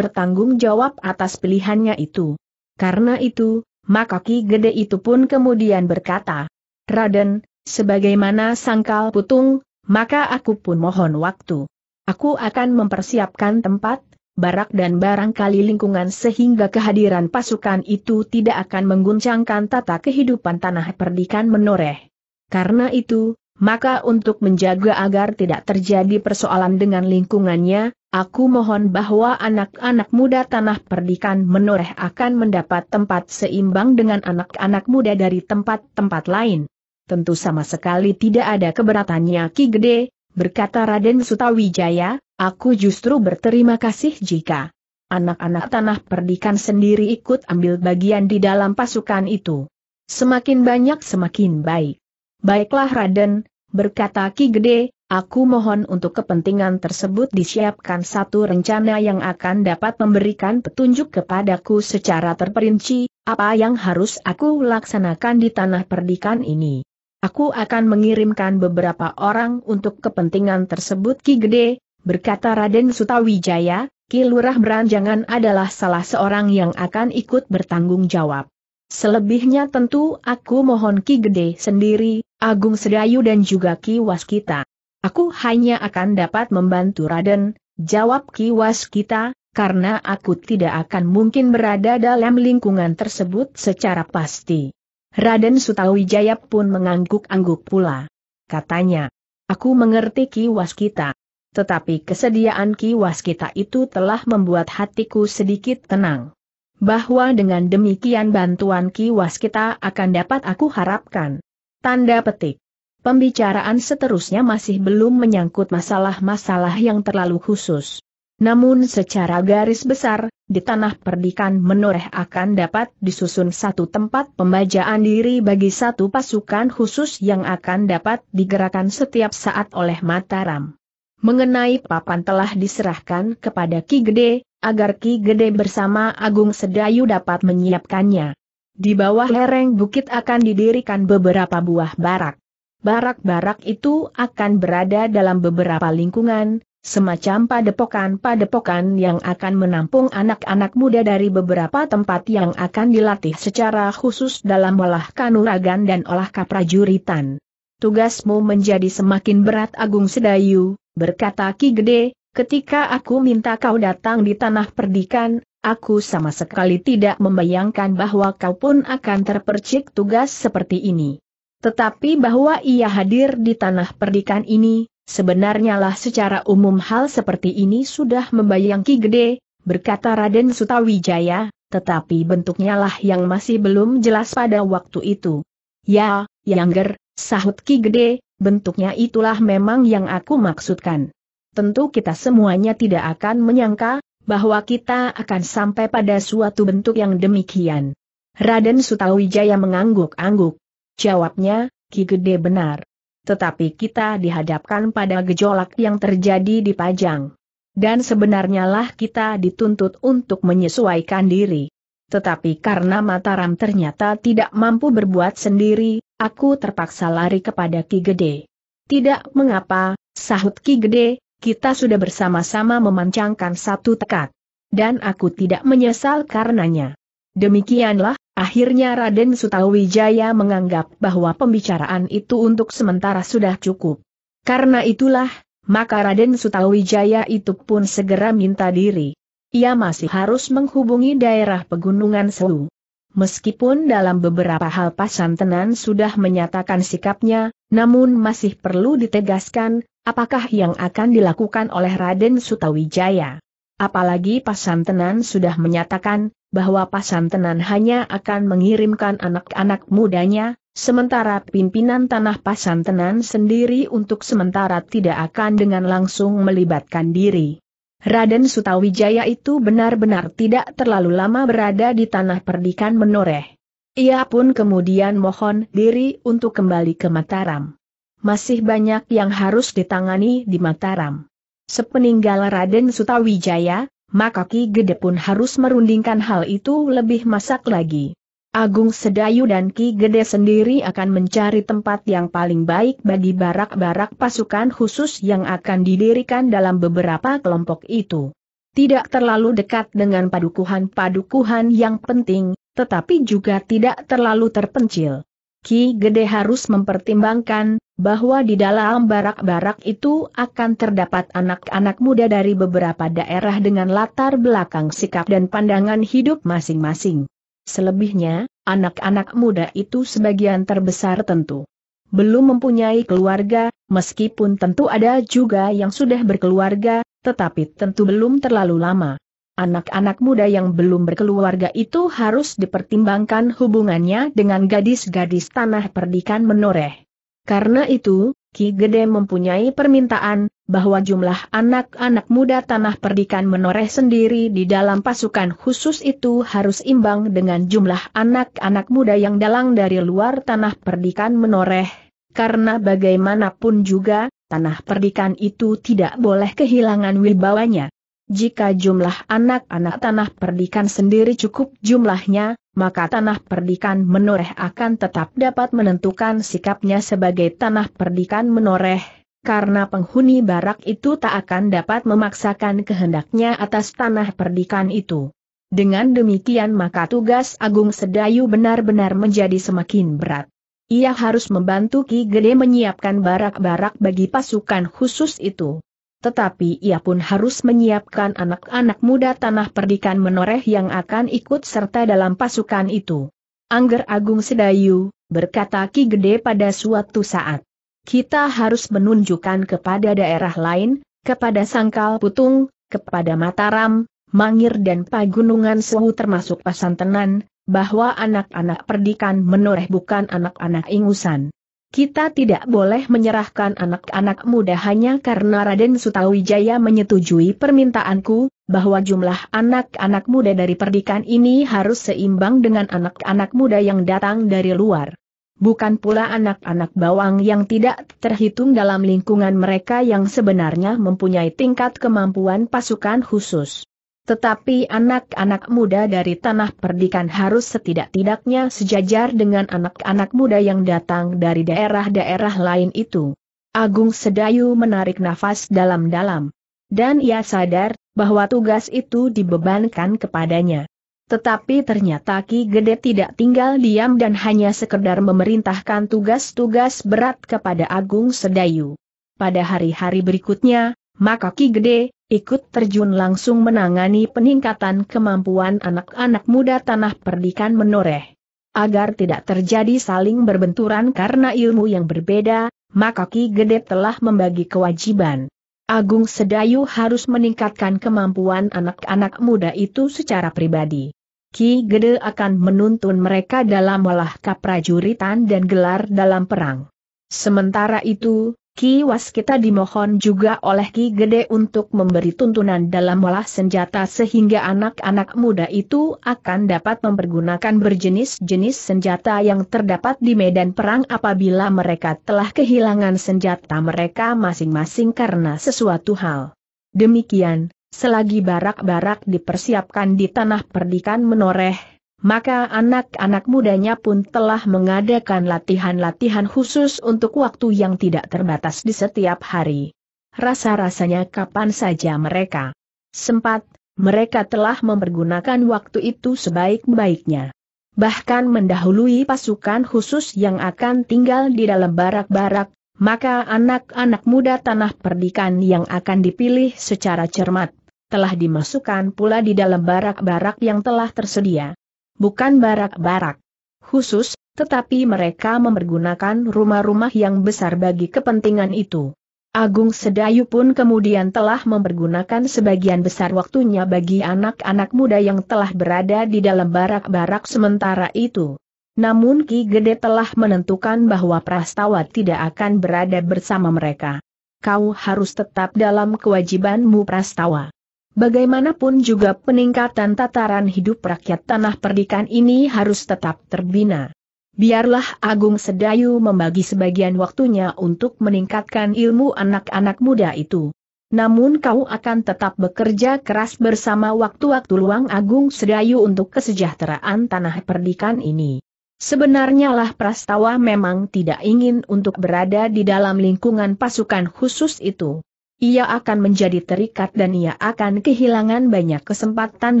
bertanggung jawab atas pilihannya itu. Karena itu, maka Ki Gede itu pun kemudian berkata, "Raden, sebagaimana Sangkal Putung, maka aku pun mohon waktu. Aku akan mempersiapkan tempat, barak dan barangkali lingkungan sehingga kehadiran pasukan itu tidak akan mengguncangkan tata kehidupan Tanah Perdikan Menoreh. Karena itu, maka untuk menjaga agar tidak terjadi persoalan dengan lingkungannya, aku mohon bahwa anak-anak muda Tanah Perdikan Menoreh akan mendapat tempat seimbang dengan anak-anak muda dari tempat-tempat lain." Tentu sama sekali tidak ada keberatannya Ki Gede, berkata Raden Sutawijaya, "Aku justru berterima kasih jika anak-anak Tanah Perdikan sendiri ikut ambil bagian di dalam pasukan itu. Semakin banyak semakin baik." "Baiklah Raden," berkata Ki Gede, "aku mohon untuk kepentingan tersebut disiapkan satu rencana yang akan dapat memberikan petunjuk kepadaku secara terperinci, apa yang harus aku laksanakan di Tanah Perdikan ini. Aku akan mengirimkan beberapa orang untuk kepentingan tersebut." "Ki Gede," berkata Raden Sutawijaya, "Ki Lurah Branjangan adalah salah seorang yang akan ikut bertanggung jawab. Selebihnya tentu aku mohon Ki Gede sendiri, Agung Sedayu dan juga Ki Waskita." "Aku hanya akan dapat membantu Raden," jawab Ki Waskita, "karena aku tidak akan mungkin berada dalam lingkungan tersebut secara pasti." Raden Sutawijaya pun mengangguk-angguk pula. Katanya, "Aku mengerti Ki Waskita. Tetapi kesediaan Ki Waskita itu telah membuat hatiku sedikit tenang. Bahwa dengan demikian bantuan Ki Waskita akan dapat aku harapkan." Tanda petik. Pembicaraan seterusnya masih belum menyangkut masalah-masalah yang terlalu khusus. Namun secara garis besar, di Tanah Perdikan Menoreh akan dapat disusun satu tempat pembajaan diri bagi satu pasukan khusus yang akan dapat digerakkan setiap saat oleh Mataram. Mengenai papan telah diserahkan kepada Ki Gede, agar Ki Gede bersama Agung Sedayu dapat menyiapkannya. Di bawah lereng bukit akan didirikan beberapa buah barak. Barak-barak itu akan berada dalam beberapa lingkungan, semacam padepokan-padepokan yang akan menampung anak-anak muda dari beberapa tempat yang akan dilatih secara khusus dalam olah kanuragan dan olah keprajuritan. "Tugasmu menjadi semakin berat Agung Sedayu," berkata Ki Gede, "ketika aku minta kau datang di Tanah Perdikan, aku sama sekali tidak membayangkan bahwa kau pun akan terpercik tugas seperti ini. Tetapi bahwa ia hadir di Tanah Perdikan ini, sebenarnya lah secara umum hal seperti ini sudah membayang Ki Gede," berkata Raden Sutawijaya, "tetapi bentuknya lah yang masih belum jelas pada waktu itu." "Ya, Yangger," sahut Ki Gede, "bentuknya itulah memang yang aku maksudkan. Tentu kita semuanya tidak akan menyangka bahwa kita akan sampai pada suatu bentuk yang demikian." Raden Sutawijaya mengangguk-angguk. Jawabnya, "Ki Gede benar. Tetapi kita dihadapkan pada gejolak yang terjadi di Pajang. Dan sebenarnya lah kita dituntut untuk menyesuaikan diri. Tetapi karena Mataram ternyata tidak mampu berbuat sendiri, aku terpaksa lari kepada Ki Gede." "Tidak mengapa," sahut Ki Gede, "kita sudah bersama-sama memancangkan satu tekad. Dan aku tidak menyesal karenanya." Demikianlah, akhirnya Raden Sutawijaya menganggap bahwa pembicaraan itu untuk sementara sudah cukup. Karena itulah, maka Raden Sutawijaya itu pun segera minta diri. Ia masih harus menghubungi daerah Pegunungan Sewu. Meskipun dalam beberapa hal Pasantenan sudah menyatakan sikapnya, namun masih perlu ditegaskan, apakah yang akan dilakukan oleh Raden Sutawijaya. Apalagi Pasantenan sudah menyatakan bahwa Pasantenan hanya akan mengirimkan anak-anak mudanya, sementara pimpinan tanah Pasantenan sendiri untuk sementara tidak akan dengan langsung melibatkan diri. Raden Sutawijaya itu benar-benar tidak terlalu lama berada di tanah Perdikan Menoreh. Ia pun kemudian mohon diri untuk kembali ke Mataram. Masih banyak yang harus ditangani di Mataram. Sepeninggal Raden Sutawijaya, maka Ki Gede pun harus merundingkan hal itu lebih masak lagi. Agung Sedayu dan Ki Gede sendiri akan mencari tempat yang paling baik bagi barak-barak pasukan khusus yang akan didirikan dalam beberapa kelompok itu. Tidak terlalu dekat dengan padukuhan-padukuhan yang penting, tetapi juga tidak terlalu terpencil. Ki Gede harus mempertimbangkan bahwa di dalam barak-barak itu akan terdapat anak-anak muda dari beberapa daerah dengan latar belakang sikap dan pandangan hidup masing-masing. Selebihnya, anak-anak muda itu sebagian terbesar tentu belum mempunyai keluarga, meskipun tentu ada juga yang sudah berkeluarga, tetapi tentu belum terlalu lama. Anak-anak muda yang belum berkeluarga itu harus dipertimbangkan hubungannya dengan gadis-gadis tanah Perdikan Menoreh. Karena itu, Ki Gede mempunyai permintaan bahwa jumlah anak-anak muda tanah Perdikan Menoreh sendiri di dalam pasukan khusus itu harus imbang dengan jumlah anak-anak muda yang dalang dari luar tanah Perdikan Menoreh, karena bagaimanapun juga, tanah perdikan itu tidak boleh kehilangan wibawanya. Jika jumlah anak-anak tanah perdikan sendiri cukup jumlahnya, maka tanah Perdikan Menoreh akan tetap dapat menentukan sikapnya sebagai tanah Perdikan Menoreh, karena penghuni barak itu tak akan dapat memaksakan kehendaknya atas tanah perdikan itu. Dengan demikian maka tugas Agung Sedayu benar-benar menjadi semakin berat. Ia harus membantu Ki Gede menyiapkan barak-barak bagi pasukan khusus itu. Tetapi ia pun harus menyiapkan anak-anak muda tanah Perdikan Menoreh yang akan ikut serta dalam pasukan itu. Angger Agung Sedayu, berkata Ki Gede pada suatu saat, kita harus menunjukkan kepada daerah lain, kepada Sangkal Putung, kepada Mataram, Mangir dan Pegunungan Sewu termasuk Pasantenan, bahwa anak-anak Perdikan Menoreh bukan anak-anak ingusan. Kita tidak boleh menyerahkan anak-anak muda hanya karena Raden Sutawijaya menyetujui permintaanku, bahwa jumlah anak-anak muda dari perdikan ini harus seimbang dengan anak-anak muda yang datang dari luar. Bukan pula anak-anak bawang yang tidak terhitung dalam lingkungan mereka yang sebenarnya mempunyai tingkat kemampuan pasukan khusus. Tetapi anak-anak muda dari tanah perdikan harus setidak-tidaknya sejajar dengan anak-anak muda yang datang dari daerah-daerah lain itu. Agung Sedayu menarik nafas dalam-dalam. Dan ia sadar bahwa tugas itu dibebankan kepadanya. Tetapi ternyata Ki Gede tidak tinggal diam dan hanya sekedar memerintahkan tugas-tugas berat kepada Agung Sedayu. Pada hari-hari berikutnya, maka Ki Gede ikut terjun langsung menangani peningkatan kemampuan anak-anak muda tanah Perdikan Menoreh. Agar tidak terjadi saling berbenturan karena ilmu yang berbeda, maka Ki Gede telah membagi kewajiban. Agung Sedayu harus meningkatkan kemampuan anak-anak muda itu secara pribadi. Ki Gede akan menuntun mereka dalam olah keprajuritan dan gelar dalam perang. Sementara itu, Ki Waskita dimohon juga oleh Ki Gede untuk memberi tuntunan dalam olah senjata sehingga anak-anak muda itu akan dapat mempergunakan berjenis-jenis senjata yang terdapat di medan perang apabila mereka telah kehilangan senjata mereka masing-masing karena sesuatu hal. Demikian, selagi barak-barak dipersiapkan di tanah Perdikan Menoreh, maka anak-anak mudanya pun telah mengadakan latihan-latihan khusus untuk waktu yang tidak terbatas di setiap hari. Rasa-rasanya kapan saja mereka sempat, mereka telah mempergunakan waktu itu sebaik-baiknya. Bahkan mendahului pasukan khusus yang akan tinggal di dalam barak-barak, maka anak-anak muda tanah perdikan yang akan dipilih secara cermat, telah dimasukkan pula di dalam barak-barak yang telah tersedia. bukan barak-barak khusus, tetapi mereka mempergunakan rumah-rumah yang besar bagi kepentingan itu. Agung Sedayu pun kemudian telah mempergunakan sebagian besar waktunya bagi anak-anak muda yang telah berada di dalam barak-barak sementara itu. Namun Ki Gede telah menentukan bahwa Prastawa tidak akan berada bersama mereka. Kau harus tetap dalam kewajibanmu, Prastawa. Bagaimanapun juga peningkatan tataran hidup rakyat Tanah Perdikan ini harus tetap terbina. Biarlah Agung Sedayu membagi sebagian waktunya untuk meningkatkan ilmu anak-anak muda itu. Namun kau akan tetap bekerja keras bersama waktu-waktu luang Agung Sedayu untuk kesejahteraan Tanah Perdikan ini. Sebenarnya lah Prastawa memang tidak ingin untuk berada di dalam lingkungan pasukan khusus itu. Ia akan menjadi terikat dan ia akan kehilangan banyak kesempatan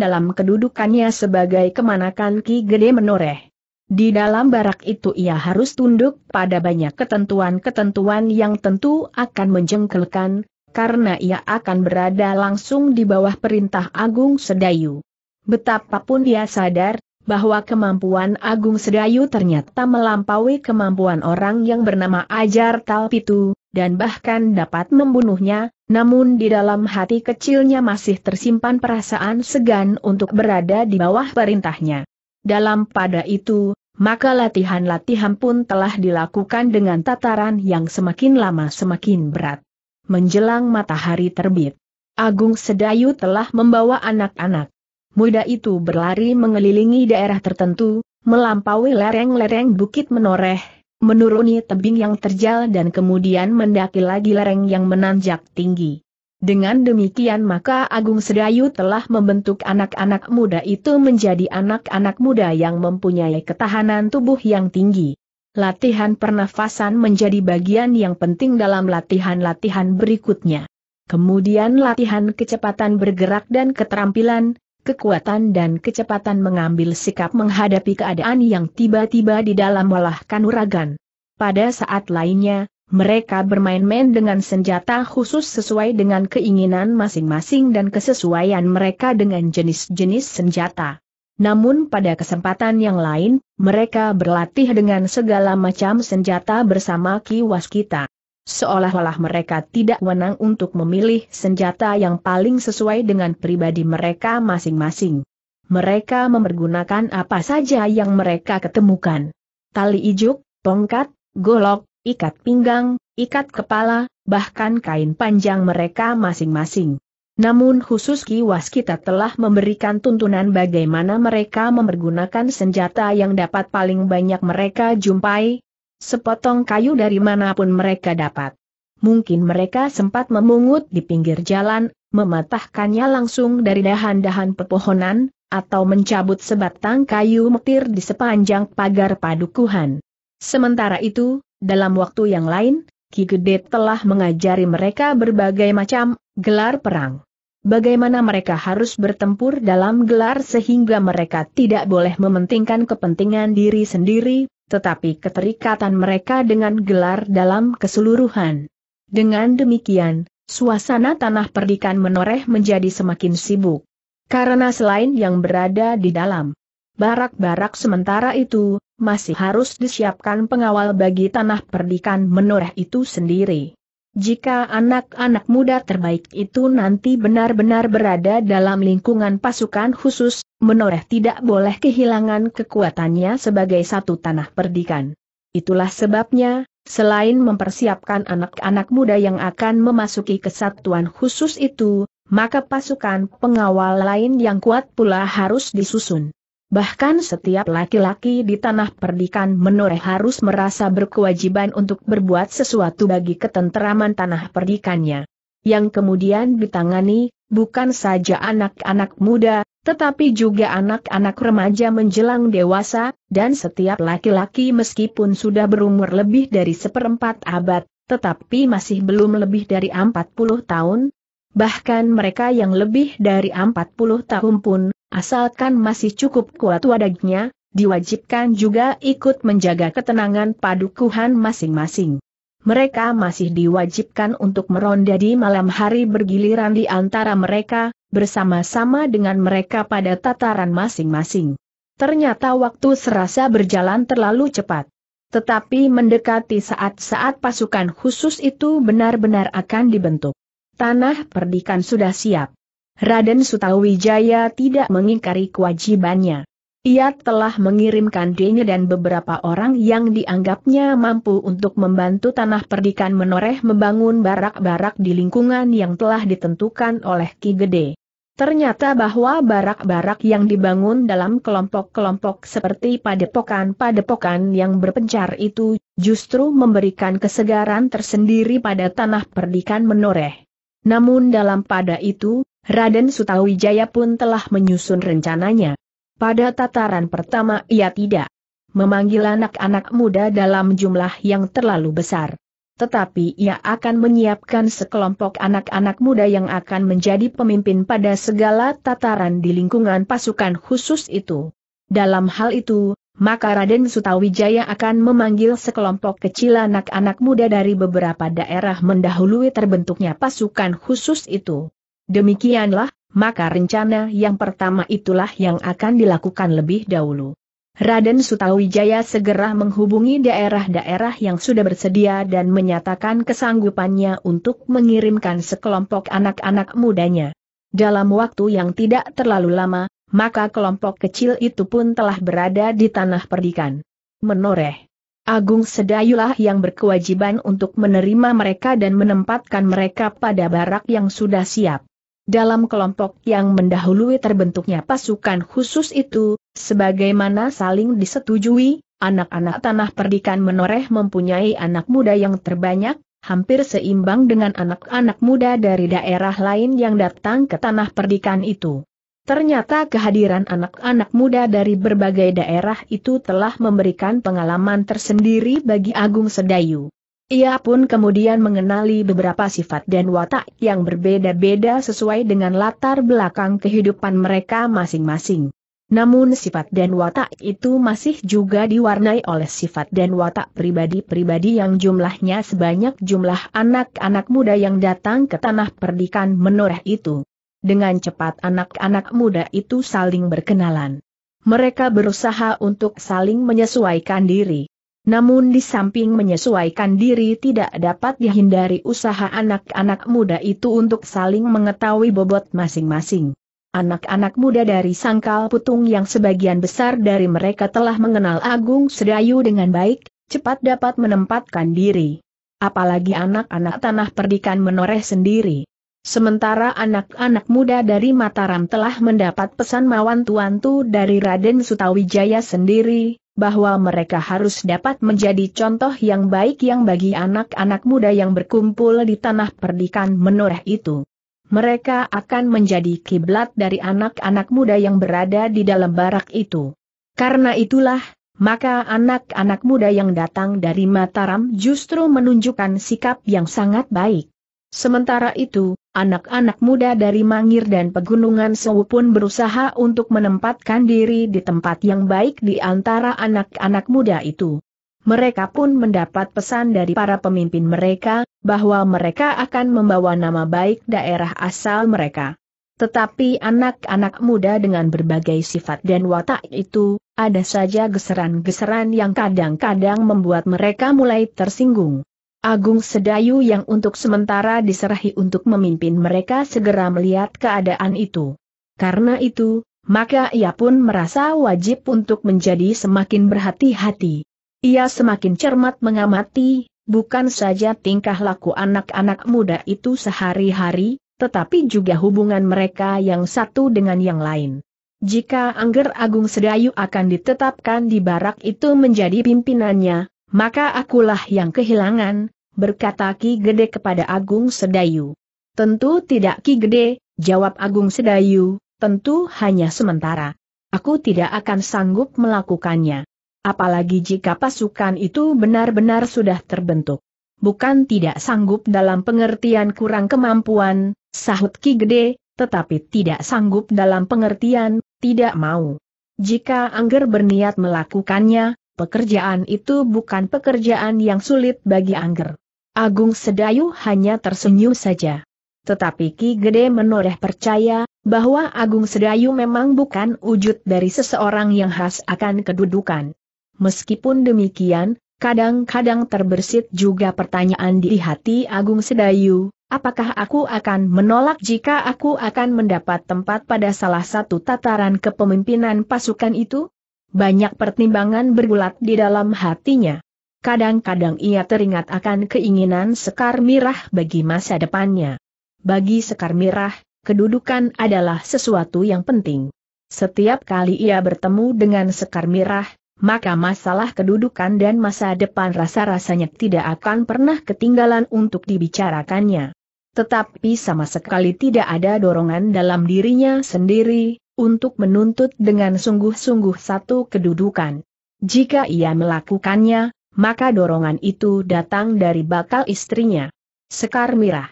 dalam kedudukannya sebagai kemanakan Ki Gede Menoreh. Di dalam barak itu ia harus tunduk pada banyak ketentuan-ketentuan yang tentu akan menjengkelkan, karena ia akan berada langsung di bawah perintah Agung Sedayu. Betapapun dia sadar bahwa kemampuan Agung Sedayu ternyata melampaui kemampuan orang yang bernama Ajar Talpitu, dan bahkan dapat membunuhnya, namun di dalam hati kecilnya masih tersimpan perasaan segan untuk berada di bawah perintahnya. Dalam pada itu, maka latihan-latihan pun telah dilakukan dengan tataran yang semakin lama semakin berat. Menjelang matahari terbit, Agung Sedayu telah membawa anak-anak muda itu berlari mengelilingi daerah tertentu, melampaui lereng-lereng Bukit Menoreh, menuruni tebing yang terjal dan kemudian mendaki lagi lereng yang menanjak tinggi. Dengan demikian maka Agung Sedayu telah membentuk anak-anak muda itu menjadi anak-anak muda yang mempunyai ketahanan tubuh yang tinggi. Latihan pernafasan menjadi bagian yang penting dalam latihan-latihan berikutnya. Kemudian latihan kecepatan bergerak dan keterampilan, kekuatan dan kecepatan mengambil sikap menghadapi keadaan yang tiba-tiba di dalam olah kanuragan. Pada saat lainnya, mereka bermain-main dengan senjata khusus sesuai dengan keinginan masing-masing dan kesesuaian mereka dengan jenis-jenis senjata. Namun pada kesempatan yang lain, mereka berlatih dengan segala macam senjata bersama Ki Waskita. Seolah-olah mereka tidak wenang untuk memilih senjata yang paling sesuai dengan pribadi mereka masing-masing. Mereka mempergunakan apa saja yang mereka ketemukan. Tali ijuk, tongkat, golok, ikat pinggang, ikat kepala, bahkan kain panjang mereka masing-masing. Namun khusus Ki Waskita telah memberikan tuntunan bagaimana mereka mempergunakan senjata yang dapat paling banyak mereka jumpai, sepotong kayu dari manapun mereka dapat. Mungkin mereka sempat memungut di pinggir jalan, mematahkannya langsung dari dahan-dahan pepohonan, atau mencabut sebatang kayu metir di sepanjang pagar padukuhan. Sementara itu, dalam waktu yang lain, Ki Gede telah mengajari mereka berbagai macam gelar perang. Bagaimana mereka harus bertempur dalam gelar sehingga mereka tidak boleh mementingkan kepentingan diri sendiri, tetapi keterikatan mereka dengan gelar dalam keseluruhan. Dengan demikian, suasana Tanah Perdikan Menoreh menjadi semakin sibuk. Karena selain yang berada di dalam barak-barak sementara itu, masih harus disiapkan pengawal bagi Tanah Perdikan Menoreh itu sendiri. Jika anak-anak muda terbaik itu nanti benar-benar berada dalam lingkungan pasukan khusus, Menoreh tidak boleh kehilangan kekuatannya sebagai satu Tanah Perdikan. Itulah sebabnya, selain mempersiapkan anak-anak muda yang akan memasuki kesatuan khusus itu, maka pasukan pengawal lain yang kuat pula harus disusun. Bahkan setiap laki-laki di Tanah Perdikan Menoreh harus merasa berkewajiban untuk berbuat sesuatu bagi ketenteraman Tanah Perdikannya. Yang kemudian ditangani, bukan saja anak-anak muda, tetapi juga anak-anak remaja menjelang dewasa, dan setiap laki-laki meskipun sudah berumur lebih dari seperempat abad, tetapi masih belum lebih dari empat puluh tahun. Bahkan mereka yang lebih dari empat puluh tahun pun, asalkan masih cukup kuat wadahnya, diwajibkan juga ikut menjaga ketenangan padukuhan masing-masing. Mereka masih diwajibkan untuk meronda di malam hari bergiliran di antara mereka, bersama-sama dengan mereka pada tataran masing-masing. Ternyata waktu serasa berjalan terlalu cepat. Tetapi mendekati saat-saat pasukan khusus itu benar-benar akan dibentuk. Tanah Perdikan sudah siap. Raden Sutawijaya tidak mengingkari kewajibannya. Ia telah mengirimkan dirinya dan beberapa orang yang dianggapnya mampu untuk membantu Tanah Perdikan Menoreh membangun barak-barak di lingkungan yang telah ditentukan oleh Ki Gede. Ternyata bahwa barak-barak yang dibangun dalam kelompok-kelompok seperti padepokan-padepokan yang berpencar itu, justru memberikan kesegaran tersendiri pada Tanah Perdikan Menoreh. Namun dalam pada itu, Raden Sutawijaya pun telah menyusun rencananya. Pada tataran pertama ia tidak memanggil anak-anak muda dalam jumlah yang terlalu besar. Tetapi ia akan menyiapkan sekelompok anak-anak muda yang akan menjadi pemimpin pada segala tataran di lingkungan pasukan khusus itu. Dalam hal itu, maka Raden Sutawijaya akan memanggil sekelompok kecil anak-anak muda dari beberapa daerah mendahului terbentuknya pasukan khusus itu. Demikianlah, maka rencana yang pertama itulah yang akan dilakukan lebih dahulu. Raden Sutawijaya segera menghubungi daerah-daerah yang sudah bersedia dan menyatakan kesanggupannya untuk mengirimkan sekelompok anak-anak mudanya. Dalam waktu yang tidak terlalu lama, maka kelompok kecil itu pun telah berada di Tanah Perdikan Menoreh. Agung Sedayulah yang berkewajiban untuk menerima mereka dan menempatkan mereka pada barak yang sudah siap. Dalam kelompok yang mendahului terbentuknya pasukan khusus itu, sebagaimana saling disetujui, anak-anak Tanah Perdikan Menoreh mempunyai anak muda yang terbanyak, hampir seimbang dengan anak-anak muda dari daerah lain yang datang ke Tanah Perdikan itu. Ternyata kehadiran anak-anak muda dari berbagai daerah itu telah memberikan pengalaman tersendiri bagi Agung Sedayu. Ia pun kemudian mengenali beberapa sifat dan watak yang berbeda-beda sesuai dengan latar belakang kehidupan mereka masing-masing. Namun sifat dan watak itu masih juga diwarnai oleh sifat dan watak pribadi-pribadi yang jumlahnya sebanyak jumlah anak-anak muda yang datang ke Tanah Perdikan Menoreh itu. Dengan cepat anak-anak muda itu saling berkenalan. Mereka berusaha untuk saling menyesuaikan diri. Namun di samping menyesuaikan diri tidak dapat dihindari usaha anak-anak muda itu untuk saling mengetahui bobot masing-masing. Anak-anak muda dari Sangkal Putung yang sebagian besar dari mereka telah mengenal Agung Sedayu dengan baik, cepat dapat menempatkan diri. Apalagi anak-anak Tanah Perdikan Menoreh sendiri. Sementara anak-anak muda dari Mataram telah mendapat pesan mawan tuantu dari Raden Sutawijaya sendiri, bahwa mereka harus dapat menjadi contoh yang baik yang bagi anak-anak muda yang berkumpul di Tanah Perdikan Menoreh itu. Mereka akan menjadi kiblat dari anak-anak muda yang berada di dalam barak itu. Karena itulah, maka anak-anak muda yang datang dari Mataram justru menunjukkan sikap yang sangat baik. Sementara itu, anak-anak muda dari Mangir dan Pegunungan Sewu pun berusaha untuk menempatkan diri di tempat yang baik di antara anak-anak muda itu. Mereka pun mendapat pesan dari para pemimpin mereka, bahwa mereka akan membawa nama baik daerah asal mereka. Tetapi anak-anak muda dengan berbagai sifat dan watak itu, ada saja geseran-geseran yang kadang-kadang membuat mereka mulai tersinggung. Agung Sedayu yang untuk sementara diserahi untuk memimpin mereka segera melihat keadaan itu. Karena itu, maka ia pun merasa wajib untuk menjadi semakin berhati-hati. Ia semakin cermat mengamati, bukan saja tingkah laku anak-anak muda itu sehari-hari, tetapi juga hubungan mereka yang satu dengan yang lain. Jika Angger Agung Sedayu akan ditetapkan di barak itu menjadi pimpinannya, maka akulah yang kehilangan, berkata Ki Gede kepada Agung Sedayu. Tentu tidak Ki Gede, jawab Agung Sedayu, tentu hanya sementara. Aku tidak akan sanggup melakukannya. Apalagi jika pasukan itu benar-benar sudah terbentuk. Bukan tidak sanggup dalam pengertian kurang kemampuan, sahut Ki Gede, tetapi tidak sanggup dalam pengertian, tidak mau. Jika Angger berniat melakukannya, pekerjaan itu bukan pekerjaan yang sulit bagi Angger. Agung Sedayu hanya tersenyum saja. tetapi Ki Gede Menoreh percaya bahwa Agung Sedayu memang bukan wujud dari seseorang yang khas akan kedudukan. Meskipun demikian, kadang-kadang terbersit juga pertanyaan di hati Agung Sedayu, apakah aku akan menolak jika aku akan mendapat tempat pada salah satu tataran kepemimpinan pasukan itu? Banyak pertimbangan bergulat di dalam hatinya. Kadang-kadang ia teringat akan keinginan Sekar Mirah bagi masa depannya. Bagi Sekar Mirah, kedudukan adalah sesuatu yang penting. Setiap kali ia bertemu dengan Sekar Mirah, maka masalah kedudukan dan masa depan rasa-rasanya tidak akan pernah ketinggalan untuk dibicarakannya. Tetapi sama sekali tidak ada dorongan dalam dirinya sendiri untuk menuntut dengan sungguh-sungguh satu kedudukan. Jika ia melakukannya, maka dorongan itu datang dari bakal istrinya, Sekar Mirah.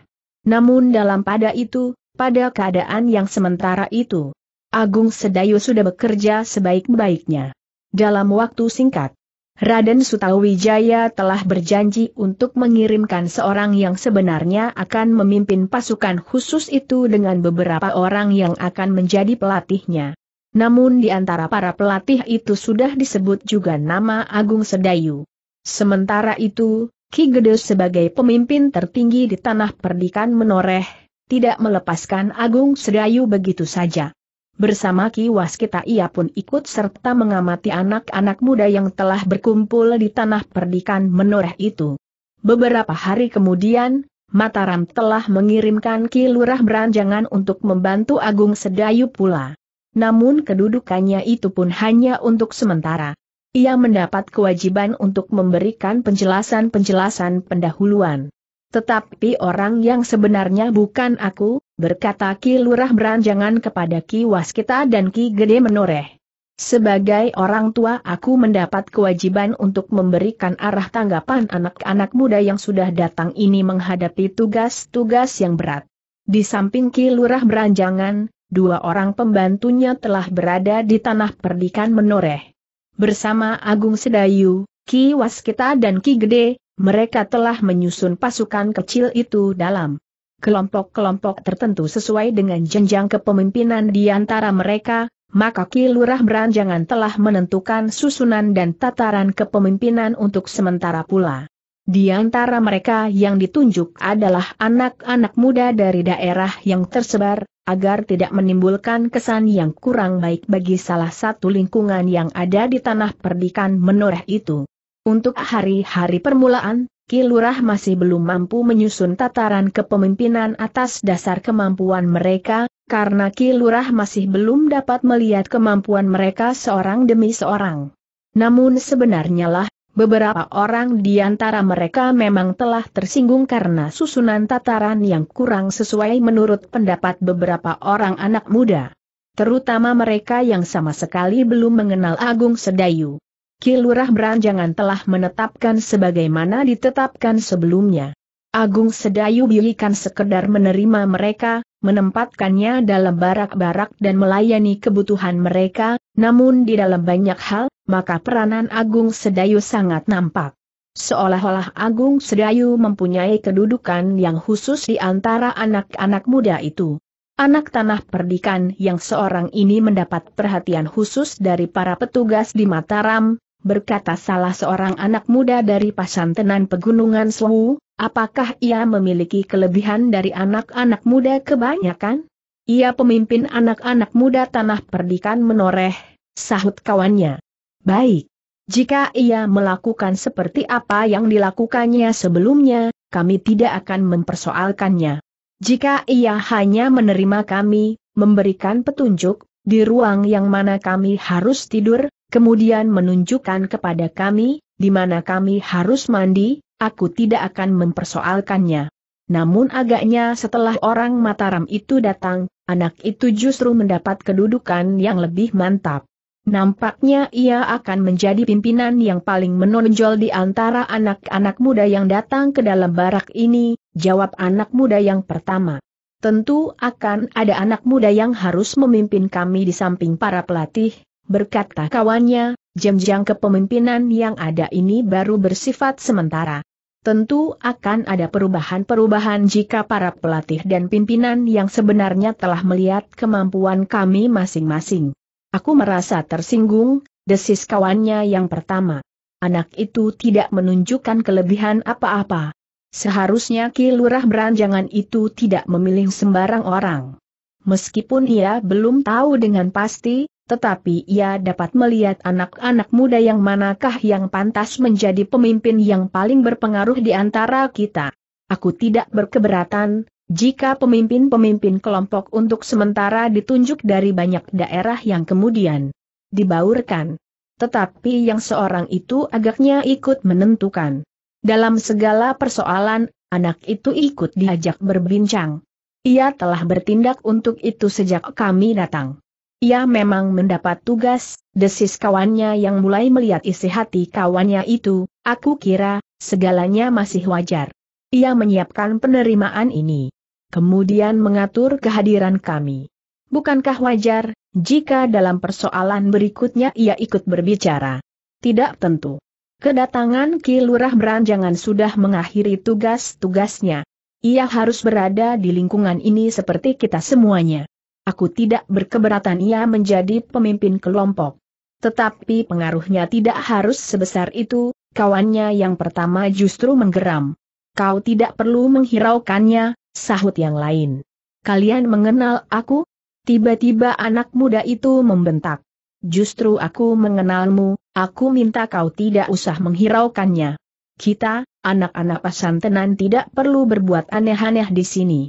Namun dalam pada itu, pada keadaan yang sementara itu, Agung Sedayu sudah bekerja sebaik-baiknya. Dalam waktu singkat, Raden Sutawijaya telah berjanji untuk mengirimkan seorang yang sebenarnya akan memimpin pasukan khusus itu dengan beberapa orang yang akan menjadi pelatihnya. Namun di antara para pelatih itu sudah disebut juga nama Agung Sedayu. Sementara itu, Ki Gede sebagai pemimpin tertinggi di Tanah Perdikan Menoreh, tidak melepaskan Agung Sedayu begitu saja. Bersama Ki Waskita ia pun ikut serta mengamati anak-anak muda yang telah berkumpul di Tanah Perdikan Menoreh itu. Beberapa hari kemudian, Mataram telah mengirimkan Ki Lurah Branjangan untuk membantu Agung Sedayu pula. Namun kedudukannya itu pun hanya untuk sementara. Ia mendapat kewajiban untuk memberikan penjelasan-penjelasan pendahuluan. Tetapi orang yang sebenarnya bukan aku, berkata Ki Lurah Branjangan kepada Ki Waskita dan Ki Gede Menoreh. Sebagai orang tua aku mendapat kewajiban untuk memberikan arah tanggapan anak-anak muda yang sudah datang ini menghadapi tugas-tugas yang berat. Di samping Ki Lurah Branjangan, dua orang pembantunya telah berada di Tanah Perdikan Menoreh. Bersama Agung Sedayu, Ki Waskita dan Ki Gede, mereka telah menyusun pasukan kecil itu dalam kelompok-kelompok tertentu sesuai dengan jenjang kepemimpinan di antara mereka, maka Ki Lurah Branjangan telah menentukan susunan dan tataran kepemimpinan untuk sementara pula. Di antara mereka yang ditunjuk adalah anak-anak muda dari daerah yang tersebar, agar tidak menimbulkan kesan yang kurang baik bagi salah satu lingkungan yang ada di Tanah Perdikan Menoreh itu. Untuk hari-hari permulaan, Ki Lurah masih belum mampu menyusun tataran kepemimpinan atas dasar kemampuan mereka, karena Ki Lurah masih belum dapat melihat kemampuan mereka seorang demi seorang. Namun sebenarnya lah, beberapa orang di antara mereka memang telah tersinggung karena susunan tataran yang kurang sesuai menurut pendapat beberapa orang anak muda. Terutama mereka yang sama sekali belum mengenal Agung Sedayu. Ki Lurah Branjangan telah menetapkan sebagaimana ditetapkan sebelumnya. Agung Sedayu bukan sekedar menerima mereka, menempatkannya dalam barak-barak dan melayani kebutuhan mereka, namun di dalam banyak hal, maka peranan Agung Sedayu sangat nampak. Seolah-olah Agung Sedayu mempunyai kedudukan yang khusus di antara anak-anak muda itu. Anak Tanah Perdikan yang seorang ini mendapat perhatian khusus dari para petugas di Mataram, berkata salah seorang anak muda dari Pasantenan Pegunungan Sewu, apakah ia memiliki kelebihan dari anak-anak muda kebanyakan? Ia pemimpin anak-anak muda Tanah Perdikan Menoreh, sahut kawannya. Baik. Jika ia melakukan seperti apa yang dilakukannya sebelumnya, kami tidak akan mempersoalkannya. Jika ia hanya menerima kami, memberikan petunjuk, di ruang yang mana kami harus tidur, kemudian menunjukkan kepada kami, di mana kami harus mandi, aku tidak akan mempersoalkannya. Namun agaknya setelah orang Mataram itu datang, anak itu justru mendapat kedudukan yang lebih mantap. Nampaknya ia akan menjadi pimpinan yang paling menonjol di antara anak-anak muda yang datang ke dalam barak ini, jawab anak muda yang pertama. Tentu akan ada anak muda yang harus memimpin kami di samping para pelatih, berkata kawannya, jenjang kepemimpinan yang ada ini baru bersifat sementara. tentu akan ada perubahan-perubahan jika para pelatih dan pimpinan yang sebenarnya telah melihat kemampuan kami masing-masing. Aku merasa tersinggung, desis kawannya yang pertama. Anak itu tidak menunjukkan kelebihan apa-apa. Seharusnya Ki Lurah Branjangan itu tidak memilih sembarang orang. Meskipun ia belum tahu dengan pasti, tetapi ia dapat melihat anak-anak muda yang manakah yang pantas menjadi pemimpin yang paling berpengaruh di antara kita. Aku tidak berkeberatan, jika pemimpin-pemimpin kelompok untuk sementara ditunjuk dari banyak daerah yang kemudian dibaurkan. Tetapi yang seorang itu agaknya ikut menentukan. Dalam segala persoalan, anak itu ikut diajak berbincang. Ia telah bertindak untuk itu sejak kami datang. Ia memang mendapat tugas, desis kawannya yang mulai melihat isi hati kawannya itu. Aku kira, segalanya masih wajar. Ia menyiapkan penerimaan ini. Kemudian mengatur kehadiran kami. Bukankah wajar, jika dalam persoalan berikutnya ia ikut berbicara? Tidak tentu. Kedatangan Ki Lurah Branjangan sudah mengakhiri tugas-tugasnya. Ia harus berada di lingkungan ini seperti kita semuanya. Aku tidak berkeberatan ia menjadi pemimpin kelompok. Tetapi pengaruhnya tidak harus sebesar itu. Kawannya yang pertama justru menggeram. Kau tidak perlu menghiraukannya, sahut yang lain. Kalian mengenal aku? Tiba-tiba anak muda itu membentak. Justru aku mengenalmu, aku minta kau tidak usah menghiraukannya. Kita, anak-anak Pasantenan tidak perlu berbuat aneh-aneh di sini.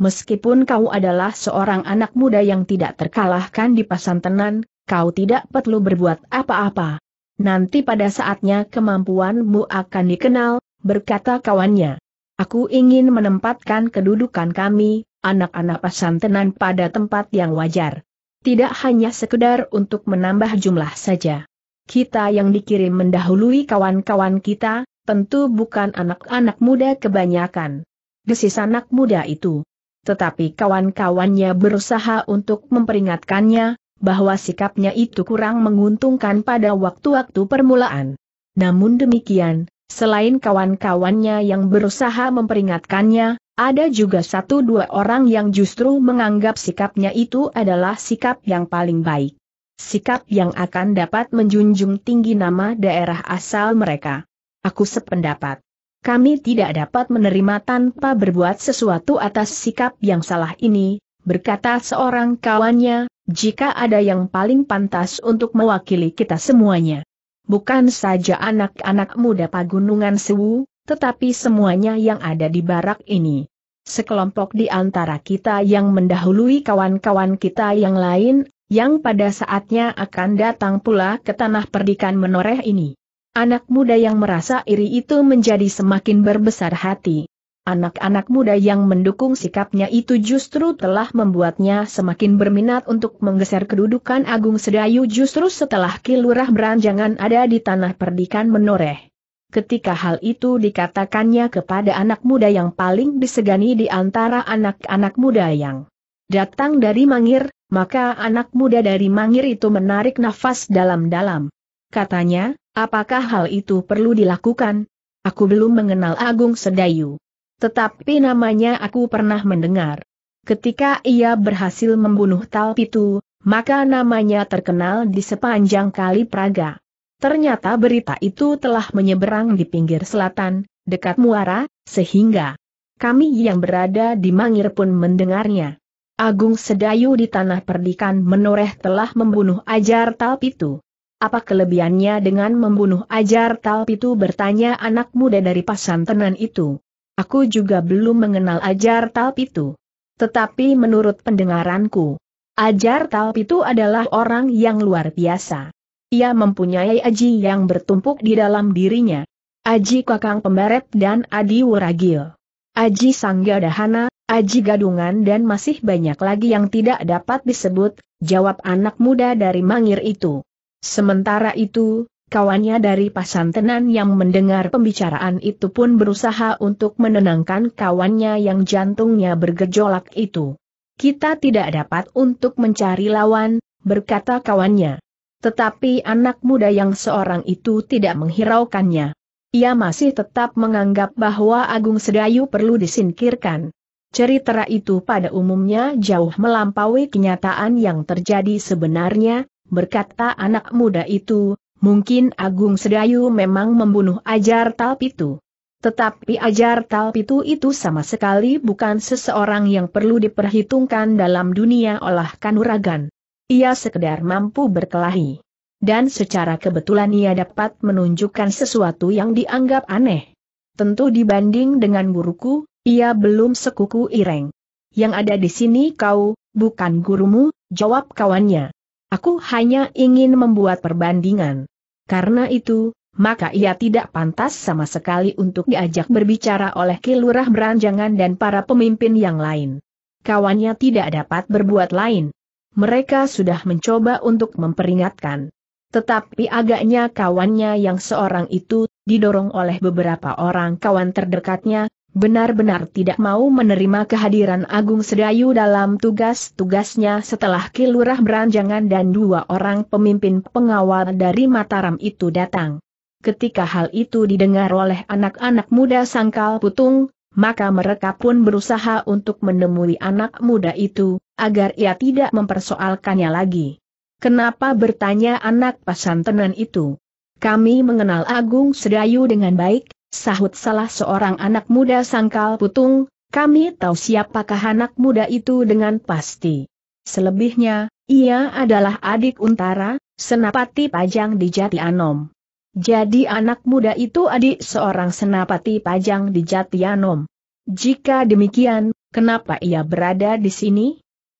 Meskipun kau adalah seorang anak muda yang tidak terkalahkan di Pasantenan, kau tidak perlu berbuat apa-apa. Nanti pada saatnya kemampuanmu akan dikenal, berkata kawannya. Aku ingin menempatkan kedudukan kami, anak-anak Pasantenan, pada tempat yang wajar. Tidak hanya sekedar untuk menambah jumlah saja. Kita yang dikirim mendahului kawan-kawan kita, tentu bukan anak-anak muda kebanyakan. Desis anak muda itu. Tetapi kawan-kawannya berusaha untuk memperingatkannya, bahwa sikapnya itu kurang menguntungkan pada waktu-waktu permulaan. Namun demikian, selain kawan-kawannya yang berusaha memperingatkannya, ada juga satu dua orang yang justru menganggap sikapnya itu adalah sikap yang paling baik. Sikap yang akan dapat menjunjung tinggi nama daerah asal mereka. Aku sependapat. Kami tidak dapat menerima tanpa berbuat sesuatu atas sikap yang salah ini, berkata seorang kawannya, jika ada yang paling pantas untuk mewakili kita semuanya. Bukan saja anak-anak muda Pegunungan Sewu, tetapi semuanya yang ada di barak ini. Sekelompok di antara kita yang mendahului kawan-kawan kita yang lain, yang pada saatnya akan datang pula ke Tanah Perdikan Menoreh ini. Anak muda yang merasa iri itu menjadi semakin berbesar hati. Anak-anak muda yang mendukung sikapnya itu justru telah membuatnya semakin berminat untuk menggeser kedudukan Agung Sedayu justru setelah Ki Lurah Branjangan ada di Tanah Perdikan Menoreh. Ketika hal itu dikatakannya kepada anak muda yang paling disegani di antara anak-anak muda yang datang dari Mangir, maka anak muda dari Mangir itu menarik nafas dalam-dalam. Katanya, apakah hal itu perlu dilakukan? Aku belum mengenal Agung Sedayu. Tetapi namanya aku pernah mendengar. Ketika ia berhasil membunuh Talpitu, maka namanya terkenal di sepanjang Kali Praga. Ternyata berita itu telah menyeberang di pinggir selatan, dekat muara, sehingga kami yang berada di Mangir pun mendengarnya. Agung Sedayu di Tanah Perdikan Menoreh telah membunuh Ajar Talpitu. Apa kelebihannya dengan membunuh Ajar Talpitu, bertanya anak muda dari Pasantenan itu. Aku juga belum mengenal Ajar Talpitu. Tetapi menurut pendengaranku, Ajar Talpitu adalah orang yang luar biasa. Ia mempunyai aji yang bertumpuk di dalam dirinya. Aji Kakang Pembaret dan Adi Wuragil. Aji Sanggadahana, Aji Gadungan dan masih banyak lagi yang tidak dapat disebut, jawab anak muda dari Mangir itu. Sementara itu, kawannya dari Pasantenan yang mendengar pembicaraan itu pun berusaha untuk menenangkan kawannya yang jantungnya bergejolak itu. Kita tidak dapat untuk mencari lawan, berkata kawannya. Tetapi anak muda yang seorang itu tidak menghiraukannya. ia masih tetap menganggap bahwa Agung Sedayu perlu disingkirkan. Cerita itu pada umumnya jauh melampaui kenyataan yang terjadi sebenarnya, berkata anak muda itu, mungkin Agung Sedayu memang membunuh Ajar Talpitu. Tetapi Ajar Talpitu itu sama sekali bukan seseorang yang perlu diperhitungkan dalam dunia olah kanuragan. Ia sekedar mampu berkelahi. Dan secara kebetulan ia dapat menunjukkan sesuatu yang dianggap aneh. Tentu dibanding dengan guruku, ia belum sekuku Ireng. Yang ada di sini kau, bukan gurumu, jawab kawannya. Aku hanya ingin membuat perbandingan. Karena itu, maka ia tidak pantas sama sekali untuk diajak berbicara oleh Ki Lurah Branjangan dan para pemimpin yang lain. Kawannya tidak dapat berbuat lain. Mereka sudah mencoba untuk memperingatkan. Tetapi agaknya kawannya yang seorang itu, didorong oleh beberapa orang kawan terdekatnya, benar-benar tidak mau menerima kehadiran Agung Sedayu dalam tugas-tugasnya setelah Ki Lurah Branjangan dan dua orang pemimpin pengawal dari Mataram itu datang. Ketika hal itu didengar oleh anak-anak muda Sangkal Putung, maka mereka pun berusaha untuk menemui anak muda itu, agar ia tidak mempersoalkannya lagi. Kenapa, bertanya anak Pasantenan itu? Kami mengenal Agung Sedayu dengan baik, sahut salah seorang anak muda Sangkal Putung, kami tahu siapakah anak muda itu dengan pasti. Selebihnya, ia adalah adik Untara, Senopati Pajang di Jati Anom. Jadi anak muda itu adik seorang Senopati Pajang di Jati Anom. Jika demikian, kenapa ia berada di sini?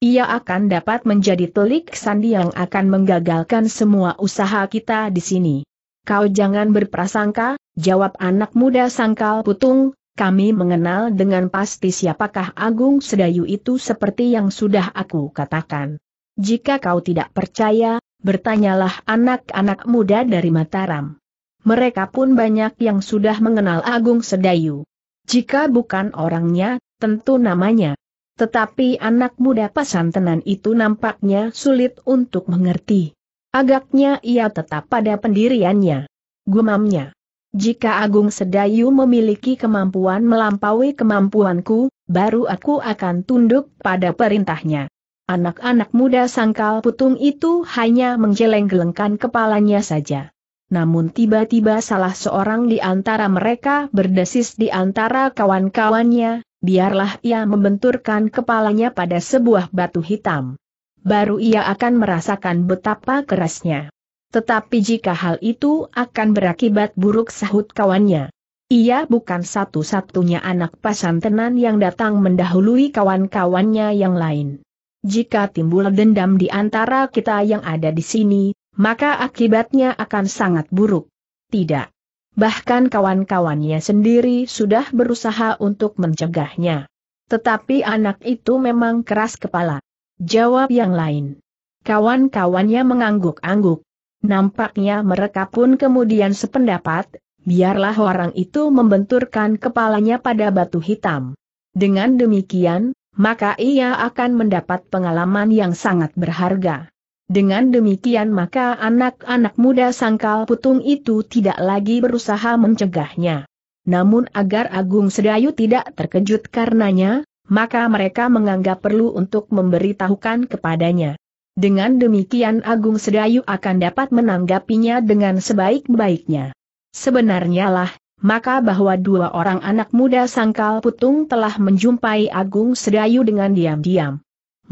Ia akan dapat menjadi telik sandi yang akan menggagalkan semua usaha kita di sini. Kau jangan berprasangka, jawab anak muda Sangkal Putung, kami mengenal dengan pasti siapakah Agung Sedayu itu seperti yang sudah aku katakan. Jika kau tidak percaya, bertanyalah anak-anak muda dari Mataram. Mereka pun banyak yang sudah mengenal Agung Sedayu. Jika bukan orangnya, tentu namanya. Tetapi anak muda Pasantenan itu nampaknya sulit untuk mengerti. Agaknya ia tetap pada pendiriannya. Gumamnya. Jika Agung Sedayu memiliki kemampuan melampaui kemampuanku, baru aku akan tunduk pada perintahnya. Anak-anak muda Sangkal Putung itu hanya menggeleng-gelengkan kepalanya saja. Namun tiba-tiba salah seorang di antara mereka berdesis di antara kawan-kawannya, biarlah ia membenturkan kepalanya pada sebuah batu hitam. Baru ia akan merasakan betapa kerasnya. Tetapi jika hal itu akan berakibat buruk, sahut kawannya. Ia bukan satu-satunya anak Pasantenan yang datang mendahului kawan-kawannya yang lain. Jika timbul dendam di antara kita yang ada di sini, maka akibatnya akan sangat buruk. Tidak. Bahkan kawan-kawannya sendiri sudah berusaha untuk mencegahnya. Tetapi anak itu memang keras kepala. Jawab yang lain. Kawan-kawannya mengangguk-angguk. Nampaknya mereka pun kemudian sependapat, biarlah orang itu membenturkan kepalanya pada batu hitam. Dengan demikian, maka ia akan mendapat pengalaman yang sangat berharga. Dengan demikian maka anak-anak muda Sangkal Putung itu tidak lagi berusaha mencegahnya. Namun agar Agung Sedayu tidak terkejut karenanya, maka mereka menganggap perlu untuk memberitahukan kepadanya. Dengan demikian Agung Sedayu akan dapat menanggapinya dengan sebaik-baiknya. Sebenarnya lah, maka bahwa dua orang anak muda Sangkal Putung telah menjumpai Agung Sedayu dengan diam-diam.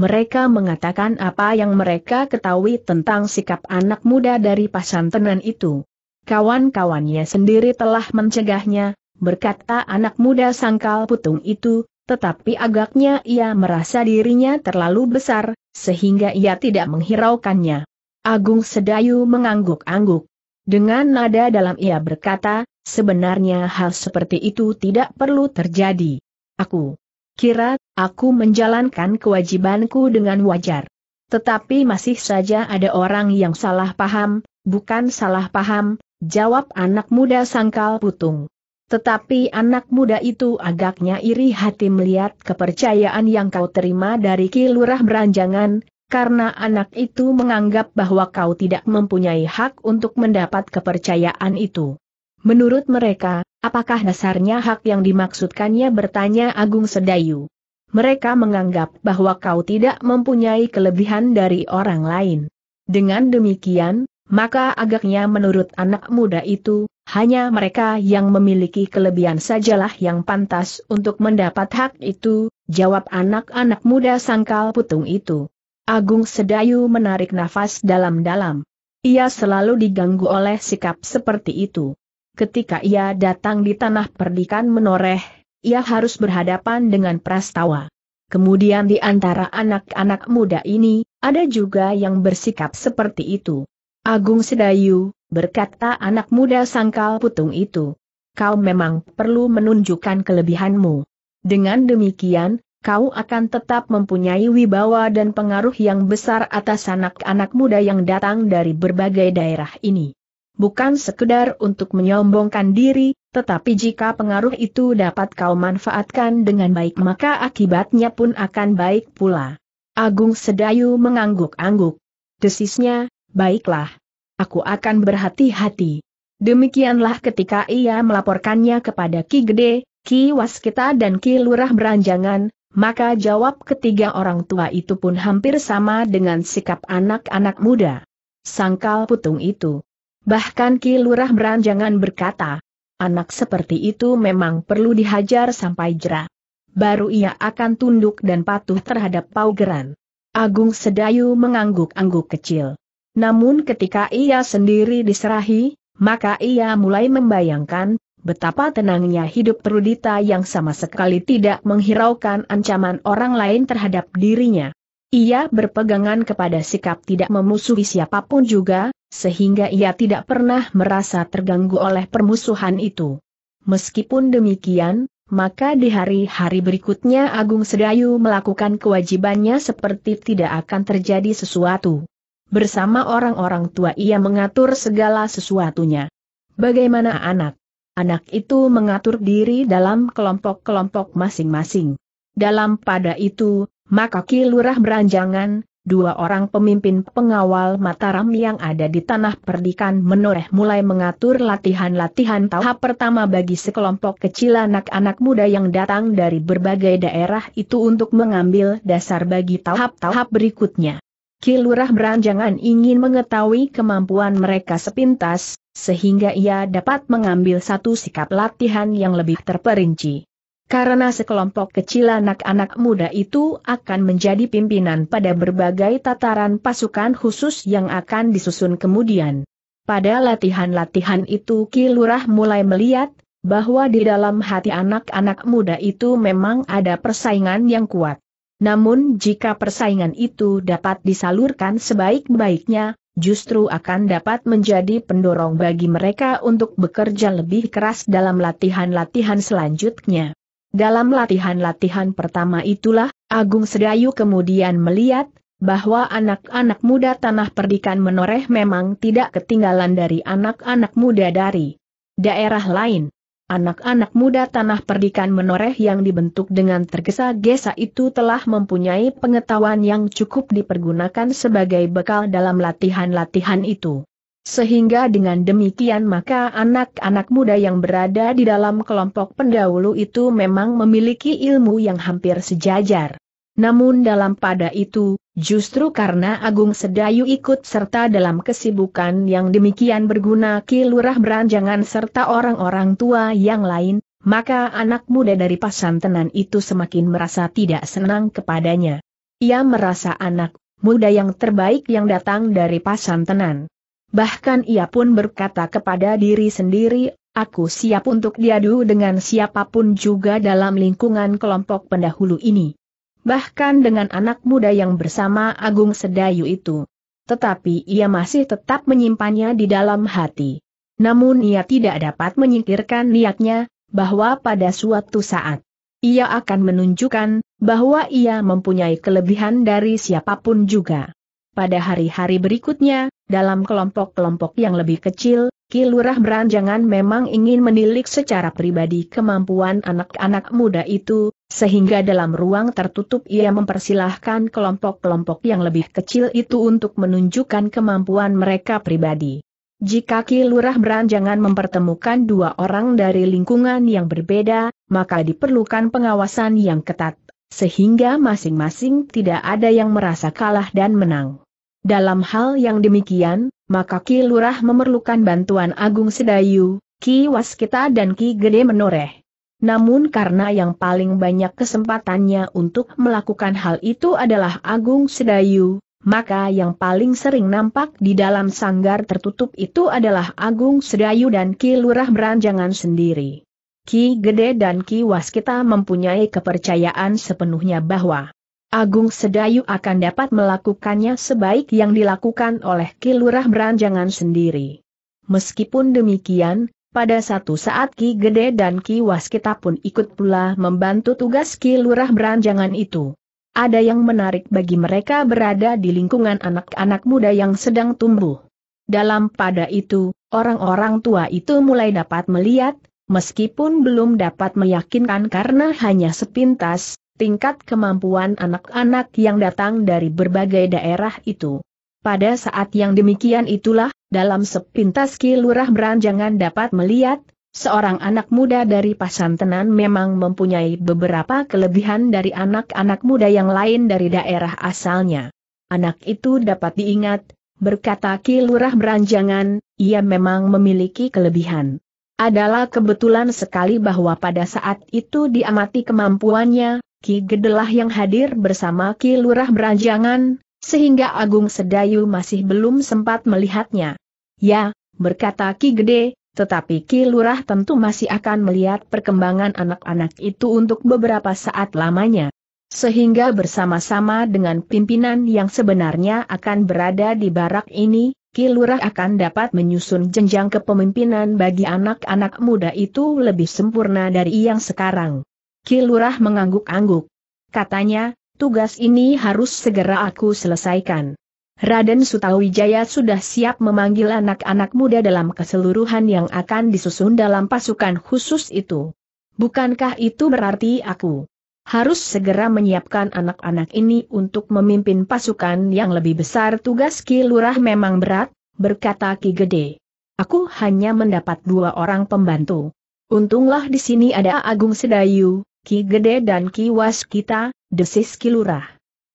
Mereka mengatakan apa yang mereka ketahui tentang sikap anak muda dari Pasantenan itu. Kawan-kawannya sendiri telah mencegahnya, berkata anak muda Sangkal Putung itu, tetapi agaknya ia merasa dirinya terlalu besar, sehingga ia tidak menghiraukannya. Agung Sedayu mengangguk-angguk. Dengan nada dalam ia berkata, sebenarnya hal seperti itu tidak perlu terjadi. Aku kira, aku menjalankan kewajibanku dengan wajar. Tetapi masih saja ada orang yang salah paham. Bukan salah paham, jawab anak muda Sangkal Putung. Tetapi anak muda itu agaknya iri hati melihat kepercayaan yang kau terima dari Ki Lurah Branjangan, karena anak itu menganggap bahwa kau tidak mempunyai hak untuk mendapat kepercayaan itu. Menurut mereka, apakah dasarnya hak yang dimaksudkannya, bertanya Agung Sedayu. Mereka menganggap bahwa kau tidak mempunyai kelebihan dari orang lain. Dengan demikian, maka agaknya menurut anak muda itu, hanya mereka yang memiliki kelebihan sajalah yang pantas untuk mendapat hak itu, jawab anak-anak muda Sangkal Putung itu. Agung Sedayu menarik nafas dalam-dalam. Ia selalu diganggu oleh sikap seperti itu. Ketika ia datang di Tanah Perdikan Menoreh, ia harus berhadapan dengan Prastawa. Kemudian di antara anak-anak muda ini, ada juga yang bersikap seperti itu. Agung Sedayu, berkata anak muda Sangkal Putung itu, kau memang perlu menunjukkan kelebihanmu. Dengan demikian, kau akan tetap mempunyai wibawa dan pengaruh yang besar atas anak-anak muda yang datang dari berbagai daerah ini. Bukan sekedar untuk menyombongkan diri, tetapi jika pengaruh itu dapat kau manfaatkan dengan baik, maka akibatnya pun akan baik pula. Agung Sedayu mengangguk-angguk. Desisnya, baiklah. Aku akan berhati-hati. Demikianlah ketika ia melaporkannya kepada Ki Gede, Ki Waskita dan Ki Lurah Branjangan, maka jawab ketiga orang tua itu pun hampir sama dengan sikap anak-anak muda Sangkal Putung itu. Bahkan Ki Lurah Branjangan berkata, anak seperti itu memang perlu dihajar sampai jera. Baru ia akan tunduk dan patuh terhadap paugeran. Agung Sedayu mengangguk-angguk kecil. Namun ketika ia sendiri diserahi, maka ia mulai membayangkan betapa tenangnya hidup Perudita yang sama sekali tidak menghiraukan ancaman orang lain terhadap dirinya. Ia berpegangan kepada sikap tidak memusuhi siapapun juga, sehingga ia tidak pernah merasa terganggu oleh permusuhan itu. Meskipun demikian, maka di hari-hari berikutnya Agung Sedayu melakukan kewajibannya seperti tidak akan terjadi sesuatu. Bersama orang-orang tua ia mengatur segala sesuatunya. Bagaimana anak? Anak itu mengatur diri dalam kelompok-kelompok masing-masing. Dalam pada itu, maka Ki Lurah Branjangan, dua orang pemimpin pengawal Mataram yang ada di Tanah Perdikan Menoreh mulai mengatur latihan-latihan tahap pertama bagi sekelompok kecil anak-anak muda yang datang dari berbagai daerah itu untuk mengambil dasar bagi tahap-tahap berikutnya. Ki Lurah Branjangan ingin mengetahui kemampuan mereka sepintas, sehingga ia dapat mengambil satu sikap latihan yang lebih terperinci. Karena sekelompok kecil anak-anak muda itu akan menjadi pimpinan pada berbagai tataran pasukan khusus yang akan disusun kemudian. Pada latihan-latihan itu Ki Lurah mulai melihat bahwa di dalam hati anak-anak muda itu memang ada persaingan yang kuat. Namun jika persaingan itu dapat disalurkan sebaik-baiknya, justru akan dapat menjadi pendorong bagi mereka untuk bekerja lebih keras dalam latihan-latihan selanjutnya. Dalam latihan-latihan pertama itulah, Agung Sedayu kemudian melihat bahwa anak-anak muda Tanah Perdikan Menoreh memang tidak ketinggalan dari anak-anak muda dari daerah lain. Anak-anak muda Tanah Perdikan Menoreh yang dibentuk dengan tergesa-gesa itu telah mempunyai pengetahuan yang cukup dipergunakan sebagai bekal dalam latihan-latihan itu. Sehingga dengan demikian maka anak-anak muda yang berada di dalam kelompok pendahulu itu memang memiliki ilmu yang hampir sejajar. Namun dalam pada itu, justru karena Agung Sedayu ikut serta dalam kesibukan yang demikian berguna Ki Lurah Branjangan serta orang-orang tua yang lain, maka anak muda dari Pasantenan itu semakin merasa tidak senang kepadanya. Ia merasa anak muda yang terbaik yang datang dari Pasantenan. Bahkan ia pun berkata kepada diri sendiri, aku siap untuk diadu dengan siapapun juga dalam lingkungan kelompok pendahulu ini. Bahkan dengan anak muda yang bersama Agung Sedayu itu. Tetapi ia masih tetap menyimpannya di dalam hati. Namun ia tidak dapat menyingkirkan niatnya, bahwa pada suatu saat ia akan menunjukkan bahwa ia mempunyai kelebihan dari siapapun juga. Pada hari-hari berikutnya, dalam kelompok-kelompok yang lebih kecil, Ki Lurah Branjangan memang ingin menilik secara pribadi kemampuan anak-anak muda itu, sehingga dalam ruang tertutup ia mempersilahkan kelompok-kelompok yang lebih kecil itu untuk menunjukkan kemampuan mereka pribadi. Jika Ki Lurah Branjangan mempertemukan dua orang dari lingkungan yang berbeda, maka diperlukan pengawasan yang ketat, sehingga masing-masing tidak ada yang merasa kalah dan menang. Dalam hal yang demikian, maka Ki Lurah memerlukan bantuan Agung Sedayu, Ki Waskita dan Ki Gede Menoreh. Namun karena yang paling banyak kesempatannya untuk melakukan hal itu adalah Agung Sedayu, maka yang paling sering nampak di dalam sanggar tertutup itu adalah Agung Sedayu dan Ki Lurah Branjangan sendiri. Ki Gede dan Ki Waskita mempunyai kepercayaan sepenuhnya bahwa Agung Sedayu akan dapat melakukannya sebaik yang dilakukan oleh Ki Lurah Branjangan sendiri. Meskipun demikian, pada satu saat Ki Gede dan Ki Waskita pun ikut pula membantu tugas Ki Lurah Branjangan itu. Ada yang menarik bagi mereka berada di lingkungan anak-anak muda yang sedang tumbuh. Dalam pada itu, orang-orang tua itu mulai dapat melihat, meskipun belum dapat meyakinkan karena hanya sepintas, tingkat kemampuan anak-anak yang datang dari berbagai daerah itu. Pada saat yang demikian itulah, dalam sepintas Ki Lurah Branjangan dapat melihat, seorang anak muda dari Pasantenan memang mempunyai beberapa kelebihan dari anak-anak muda yang lain dari daerah asalnya. Anak itu dapat diingat, berkata Ki Lurah Branjangan, ia memang memiliki kelebihan. Adalah kebetulan sekali bahwa pada saat itu diamati kemampuannya, Ki Gedelah yang hadir bersama Ki Lurah Branjangan, sehingga Agung Sedayu masih belum sempat melihatnya. Ya, berkata Ki Gede, tetapi Ki Lurah tentu masih akan melihat perkembangan anak-anak itu untuk beberapa saat lamanya. Sehingga bersama-sama dengan pimpinan yang sebenarnya akan berada di barak ini, Ki Lurah akan dapat menyusun jenjang kepemimpinan bagi anak-anak muda itu lebih sempurna dari yang sekarang. Ki Lurah mengangguk-angguk. Katanya, tugas ini harus segera aku selesaikan. Raden Sutawijaya sudah siap memanggil anak-anak muda dalam keseluruhan yang akan disusun dalam pasukan khusus itu. Bukankah itu berarti aku harus segera menyiapkan anak-anak ini untuk memimpin pasukan yang lebih besar? Tugas Ki Lurah memang berat, berkata Ki Gede. Aku hanya mendapat dua orang pembantu. Untunglah di sini ada Agung Sedayu, Ki Gede dan Ki Waskita, desis Ki Lurah.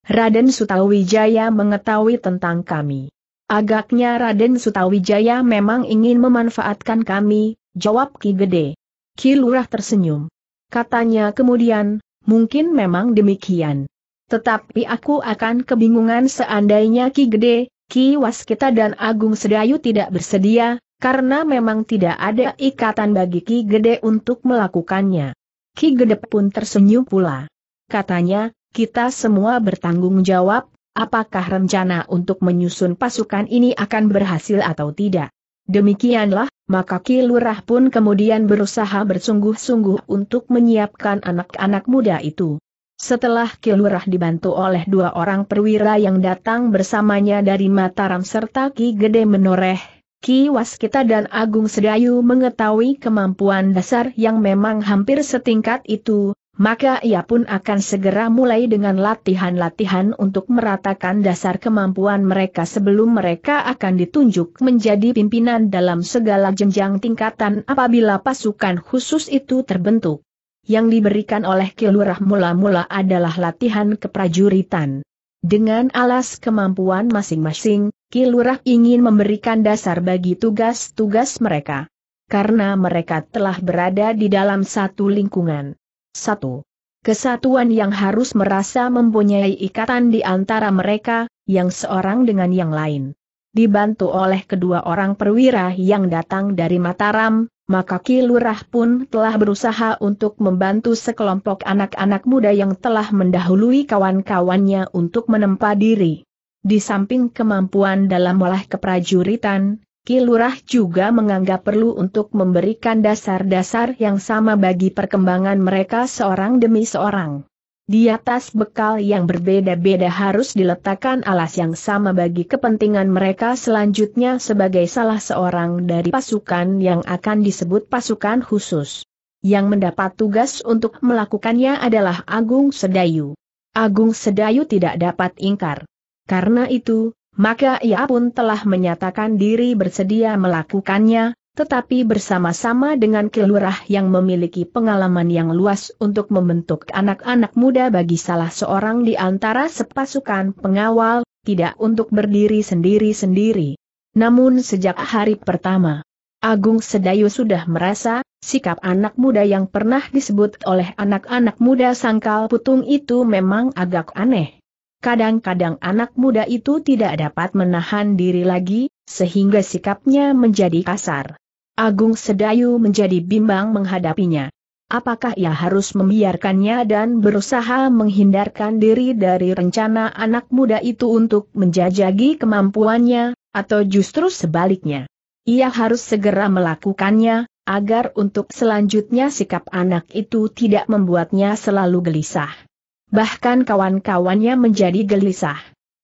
Raden Sutawijaya mengetahui tentang kami. Agaknya Raden Sutawijaya memang ingin memanfaatkan kami, jawab Ki Gede. Ki Lurah tersenyum. Katanya kemudian, mungkin memang demikian. Tetapi aku akan kebingungan seandainya Ki Gede, Ki Waskita dan Agung Sedayu tidak bersedia, karena memang tidak ada ikatan bagi Ki Gede untuk melakukannya. Ki Gede pun tersenyum pula. Katanya, kita semua bertanggung jawab, apakah rencana untuk menyusun pasukan ini akan berhasil atau tidak. Demikianlah, maka Ki Lurah pun kemudian berusaha bersungguh-sungguh untuk menyiapkan anak-anak muda itu. Setelah Ki Lurah dibantu oleh dua orang perwira yang datang bersamanya dari Mataram serta Ki Gede Menoreh, Ki Waskita dan Agung Sedayu mengetahui kemampuan dasar yang memang hampir setingkat itu, maka ia pun akan segera mulai dengan latihan-latihan untuk meratakan dasar kemampuan mereka sebelum mereka akan ditunjuk menjadi pimpinan dalam segala jenjang tingkatan apabila pasukan khusus itu terbentuk. Yang diberikan oleh Ki Lurah mula-mula adalah latihan keprajuritan. Dengan alas kemampuan masing-masing, Ki Lurah ingin memberikan dasar bagi tugas-tugas mereka. Karena mereka telah berada di dalam satu lingkungan. Satu, kesatuan yang harus merasa mempunyai ikatan di antara mereka, yang seorang dengan yang lain. Dibantu oleh kedua orang perwira yang datang dari Mataram, maka Ki Lurah pun telah berusaha untuk membantu sekelompok anak-anak muda yang telah mendahului kawan-kawannya untuk menempa diri. Di samping kemampuan dalam olah keprajuritan, Ki Lurah juga menganggap perlu untuk memberikan dasar-dasar yang sama bagi perkembangan mereka seorang demi seorang. Di atas bekal yang berbeda-beda harus diletakkan alas yang sama bagi kepentingan mereka selanjutnya sebagai salah seorang dari pasukan yang akan disebut pasukan khusus. Yang mendapat tugas untuk melakukannya adalah Agung Sedayu. Agung Sedayu tidak dapat ingkar. Karena itu, maka ia pun telah menyatakan diri bersedia melakukannya, tetapi bersama-sama dengan Ki Lurah yang memiliki pengalaman yang luas untuk membentuk anak-anak muda bagi salah seorang di antara sepasukan pengawal, tidak untuk berdiri sendiri-sendiri. Namun sejak hari pertama, Agung Sedayu sudah merasa, sikap anak muda yang pernah disebut oleh anak-anak muda Sangkal Putung itu memang agak aneh. Kadang-kadang anak muda itu tidak dapat menahan diri lagi, sehingga sikapnya menjadi kasar. Agung Sedayu menjadi bimbang menghadapinya. Apakah ia harus membiarkannya dan berusaha menghindarkan diri dari rencana anak muda itu untuk menjajaki kemampuannya, atau justru sebaliknya? Ia harus segera melakukannya, agar untuk selanjutnya sikap anak itu tidak membuatnya selalu gelisah. Bahkan kawan-kawannya menjadi gelisah.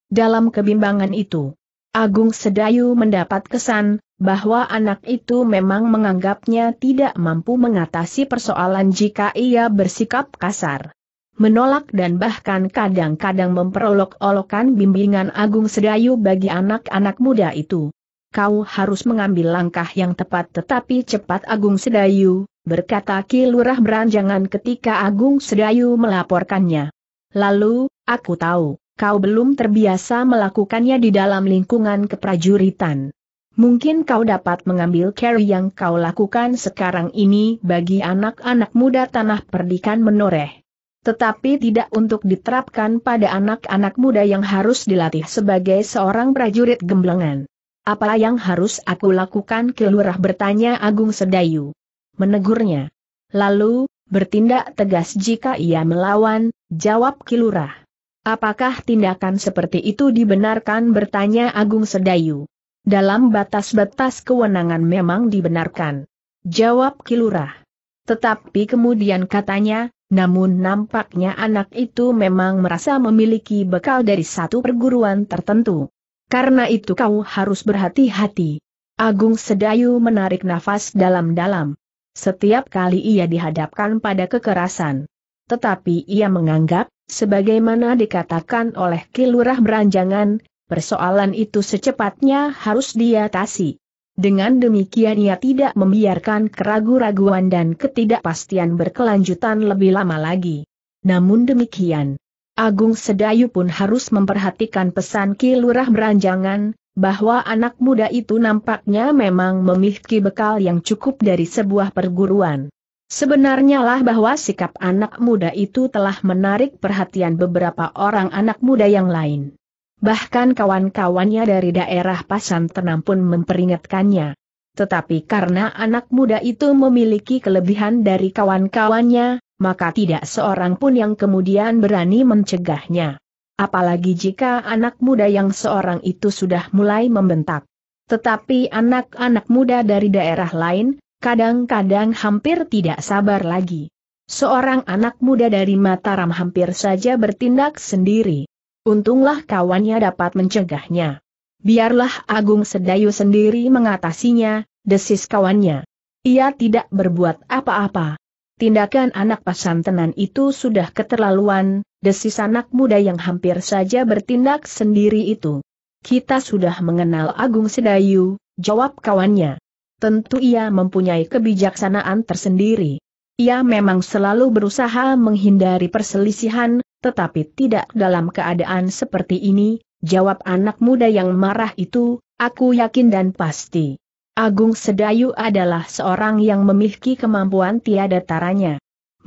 Dalam kebimbangan itu, Agung Sedayu mendapat kesan bahwa anak itu memang menganggapnya tidak mampu mengatasi persoalan jika ia bersikap kasar. Menolak dan bahkan kadang-kadang memperolok-olokkan bimbingan Agung Sedayu bagi anak-anak muda itu. Kau harus mengambil langkah yang tepat tetapi cepat, Agung Sedayu, berkata Ki Lurah Branjangan ketika Agung Sedayu melaporkannya. Lalu, aku tahu, kau belum terbiasa melakukannya di dalam lingkungan keprajuritan. Mungkin kau dapat mengambil cara yang kau lakukan sekarang ini bagi anak-anak muda Tanah Perdikan Menoreh. Tetapi tidak untuk diterapkan pada anak-anak muda yang harus dilatih sebagai seorang prajurit gemblengan. Apa yang harus aku lakukan? Ki Lurah bertanya Agung Sedayu. Menegurnya. Lalu, bertindak tegas jika ia melawan, jawab Ki Lurah. Apakah tindakan seperti itu dibenarkan? Bertanya Agung Sedayu. Dalam batas-batas kewenangan memang dibenarkan, jawab Ki Lurah. Tetapi kemudian katanya, namun nampaknya anak itu memang merasa memiliki bekal dari satu perguruan tertentu. Karena itu kau harus berhati-hati. Agung Sedayu menarik nafas dalam-dalam. Setiap kali ia dihadapkan pada kekerasan. Tetapi ia menganggap, sebagaimana dikatakan oleh Ki Lurah Branjangan, persoalan itu secepatnya harus diatasi. Dengan demikian ia tidak membiarkan keraguan-raguan dan ketidakpastian berkelanjutan lebih lama lagi. Namun demikian, Agung Sedayu pun harus memperhatikan pesan Ki Lurah Branjangan, bahwa anak muda itu nampaknya memang memiliki bekal yang cukup dari sebuah perguruan. Sebenarnya lah bahwa sikap anak muda itu telah menarik perhatian beberapa orang anak muda yang lain. Bahkan kawan-kawannya dari daerah Pasantenan pun memperingatkannya. Tetapi karena anak muda itu memiliki kelebihan dari kawan-kawannya, maka tidak seorang pun yang kemudian berani mencegahnya. Apalagi jika anak muda yang seorang itu sudah mulai membentak. Tetapi anak-anak muda dari daerah lain, kadang-kadang hampir tidak sabar lagi. Seorang anak muda dari Mataram hampir saja bertindak sendiri. Untunglah kawannya dapat mencegahnya. Biarlah Agung Sedayu sendiri mengatasinya, desis kawannya. Ia tidak berbuat apa-apa. Tindakan anak Pasantenan itu sudah keterlaluan, desis anak muda yang hampir saja bertindak sendiri itu. Kita sudah mengenal Agung Sedayu, jawab kawannya. Tentu ia mempunyai kebijaksanaan tersendiri. Ia memang selalu berusaha menghindari perselisihan, tetapi tidak dalam keadaan seperti ini, jawab anak muda yang marah itu, aku yakin dan pasti. Agung Sedayu adalah seorang yang memiliki kemampuan tiada taranya.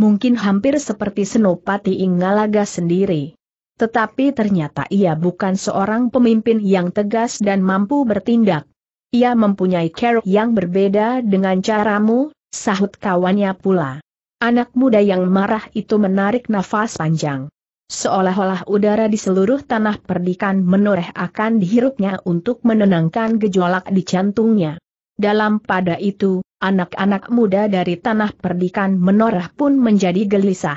Mungkin hampir seperti Senopati Ing Alaga sendiri. Tetapi ternyata ia bukan seorang pemimpin yang tegas dan mampu bertindak. Ia mempunyai cara yang berbeda dengan caramu, sahut kawannya pula. Anak muda yang marah itu menarik nafas panjang. Seolah-olah udara di seluruh Tanah Perdikan Menoreh akan dihirupnya untuk menenangkan gejolak di jantungnya. Dalam pada itu, anak-anak muda dari Tanah Perdikan Menoreh pun menjadi gelisah.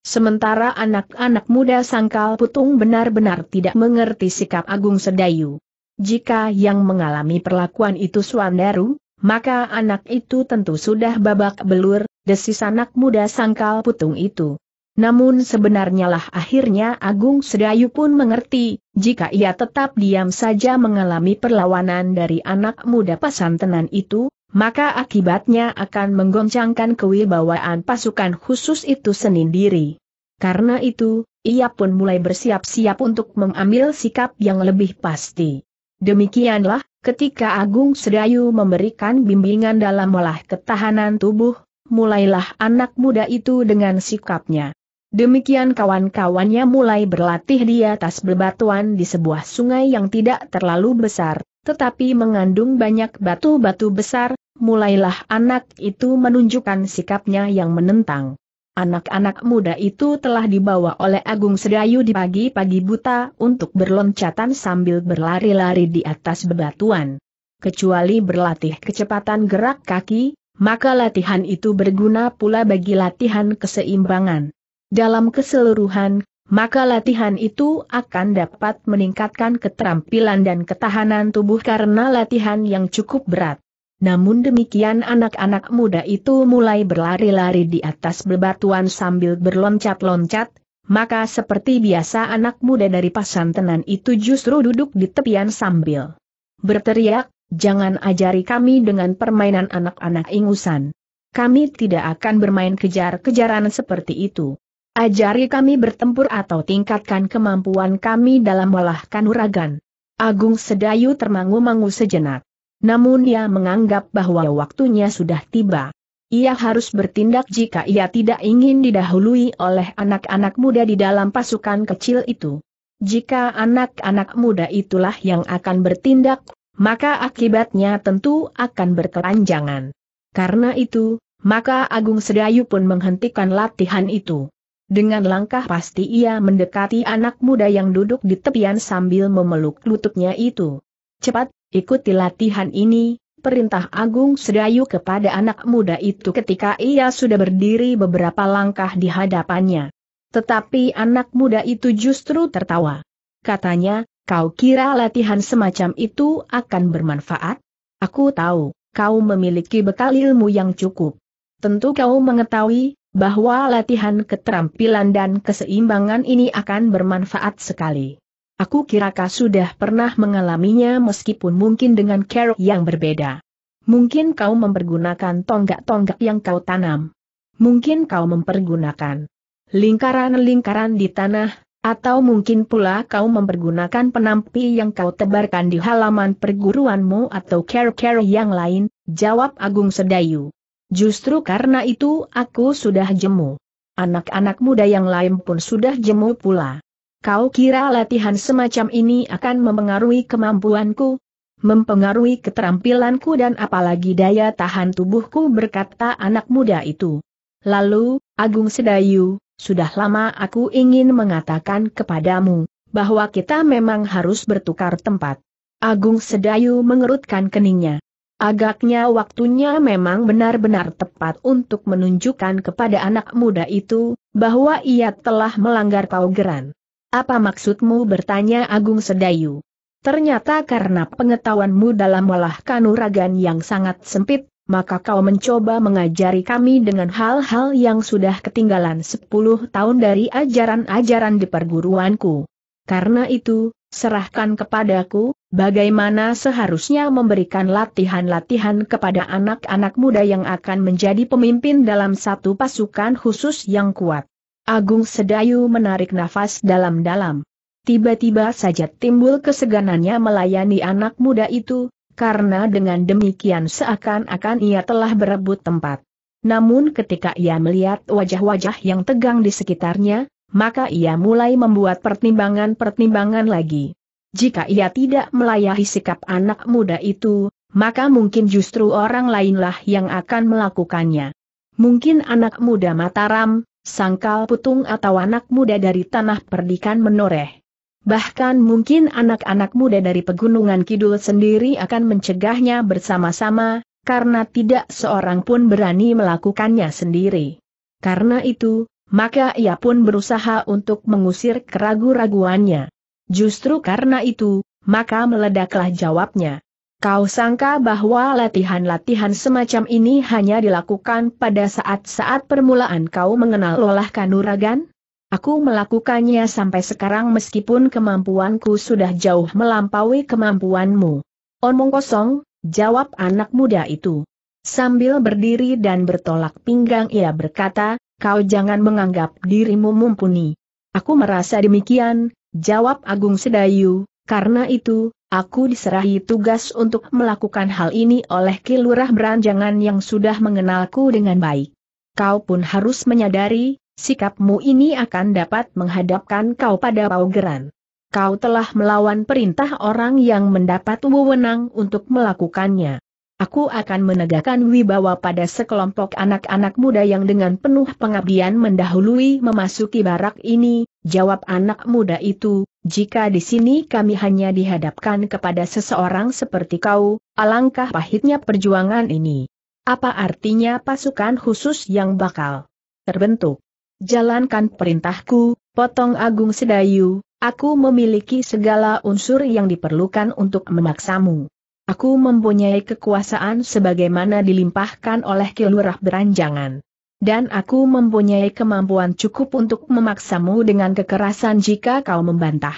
Sementara anak-anak muda Sangkal Putung benar-benar tidak mengerti sikap Agung Sedayu. Jika yang mengalami perlakuan itu Swandaru, maka anak itu tentu sudah babak belur, desis anak muda Sangkal Putung itu. Namun sebenarnya lah akhirnya Agung Sedayu pun mengerti, jika ia tetap diam saja mengalami perlawanan dari anak muda Pasantenan itu, maka akibatnya akan menggoncangkan kewibawaan pasukan khusus itu sendiri. Karena itu, ia pun mulai bersiap-siap untuk mengambil sikap yang lebih pasti. Demikianlah, ketika Agung Sedayu memberikan bimbingan dalam olah ketahanan tubuh, mulailah anak muda itu dengan sikapnya. Demikian kawan-kawannya mulai berlatih di atas bebatuan di sebuah sungai yang tidak terlalu besar, tetapi mengandung banyak batu-batu besar, mulailah anak itu menunjukkan sikapnya yang menentang. Anak-anak muda itu telah dibawa oleh Agung Sedayu di pagi-pagi buta untuk berloncatan sambil berlari-lari di atas bebatuan. Kecuali berlatih kecepatan gerak kaki, maka latihan itu berguna pula bagi latihan keseimbangan. Dalam keseluruhan, maka latihan itu akan dapat meningkatkan keterampilan dan ketahanan tubuh karena latihan yang cukup berat. Namun demikian anak-anak muda itu mulai berlari-lari di atas bebatuan sambil berloncat-loncat, maka seperti biasa anak muda dari Pasantenan itu justru duduk di tepian sambil berteriak, "Jangan ajari kami dengan permainan anak-anak ingusan. Kami tidak akan bermain kejar-kejaran seperti itu. Ajari kami bertempur atau tingkatkan kemampuan kami dalam olah kanuragan." Agung Sedayu termangu-mangu sejenak. Namun ia menganggap bahwa waktunya sudah tiba. Ia harus bertindak jika ia tidak ingin didahului oleh anak-anak muda di dalam pasukan kecil itu. Jika anak-anak muda itulah yang akan bertindak, maka akibatnya tentu akan berkepanjangan. Karena itu, maka Agung Sedayu pun menghentikan latihan itu. Dengan langkah pasti ia mendekati anak muda yang duduk di tepian sambil memeluk lututnya itu. "Cepat, ikuti latihan ini," perintah Agung Sedayu kepada anak muda itu ketika ia sudah berdiri beberapa langkah di hadapannya. Tetapi anak muda itu justru tertawa. Katanya, "Kau kira latihan semacam itu akan bermanfaat? Aku tahu, kau memiliki bekal ilmu yang cukup. Tentu kau mengetahui bahwa latihan keterampilan dan keseimbangan ini akan bermanfaat sekali. Aku kira kau sudah pernah mengalaminya meskipun mungkin dengan cara yang berbeda. Mungkin kau mempergunakan tonggak-tonggak yang kau tanam. Mungkin kau mempergunakan lingkaran-lingkaran di tanah, atau mungkin pula kau mempergunakan penampi yang kau tebarkan di halaman perguruanmu atau cara-cara yang lain," jawab Agung Sedayu. "Justru karena itu aku sudah jemu. Anak-anak muda yang lain pun sudah jemu pula. Kau kira latihan semacam ini akan mempengaruhi kemampuanku? Mempengaruhi keterampilanku dan apalagi daya tahan tubuhku," berkata anak muda itu. "Lalu, Agung Sedayu, sudah lama aku ingin mengatakan kepadamu, bahwa kita memang harus bertukar tempat." Agung Sedayu mengerutkan keningnya. Agaknya waktunya memang benar-benar tepat untuk menunjukkan kepada anak muda itu, bahwa ia telah melanggar paugeran. "Apa maksudmu?" bertanya Agung Sedayu. "Ternyata karena pengetahuanmu dalam olah kanuragan yang sangat sempit, maka kau mencoba mengajari kami dengan hal-hal yang sudah ketinggalan sepuluh tahun dari ajaran-ajaran di perguruanku. Karena itu, serahkan kepadaku, bagaimana seharusnya memberikan latihan-latihan kepada anak-anak muda yang akan menjadi pemimpin dalam satu pasukan khusus yang kuat." Agung Sedayu menarik nafas dalam-dalam. Tiba-tiba saja timbul keseganannya melayani anak muda itu, karena dengan demikian seakan-akan ia telah berebut tempat. Namun ketika ia melihat wajah-wajah yang tegang di sekitarnya, maka ia mulai membuat pertimbangan-pertimbangan lagi. Jika ia tidak melayani sikap anak muda itu, maka mungkin justru orang lainlah yang akan melakukannya. Mungkin anak muda Mataram, Sangkal Putung atau anak muda dari Tanah Perdikan Menoreh. Bahkan mungkin anak-anak muda dari Pegunungan Kidul sendiri akan mencegahnya bersama-sama, karena tidak seorang pun berani melakukannya sendiri. Karena itu, maka ia pun berusaha untuk mengusir keraguan-raguannya. Justru karena itu, maka meledaklah jawabnya. Kau sangka bahwa latihan-latihan semacam ini hanya dilakukan pada saat-saat permulaan kau mengenal olah kanuragan? Aku melakukannya sampai sekarang meskipun kemampuanku sudah jauh melampaui kemampuanmu. Omong kosong, jawab anak muda itu. Sambil berdiri dan bertolak pinggang ia berkata, kau jangan menganggap dirimu mumpuni. Aku merasa demikian, jawab Agung Sedayu, karena itu, aku diserahi tugas untuk melakukan hal ini oleh Ki Lurah Branjangan yang sudah mengenalku dengan baik. Kau pun harus menyadari, sikapmu ini akan dapat menghadapkan kau pada paugeran. Kau telah melawan perintah orang yang mendapat wewenang untuk melakukannya. Aku akan menegakkan wibawa pada sekelompok anak-anak muda yang dengan penuh pengabdian mendahului memasuki barak ini, jawab anak muda itu, jika di sini kami hanya dihadapkan kepada seseorang seperti kau, alangkah pahitnya perjuangan ini. Apa artinya pasukan khusus yang bakal terbentuk? Jalankan perintahku, potong Agung Sedayu, aku memiliki segala unsur yang diperlukan untuk memaksamu. Aku mempunyai kekuasaan sebagaimana dilimpahkan oleh Ki Lurah Branjangan. Dan aku mempunyai kemampuan cukup untuk memaksamu dengan kekerasan jika kau membantah.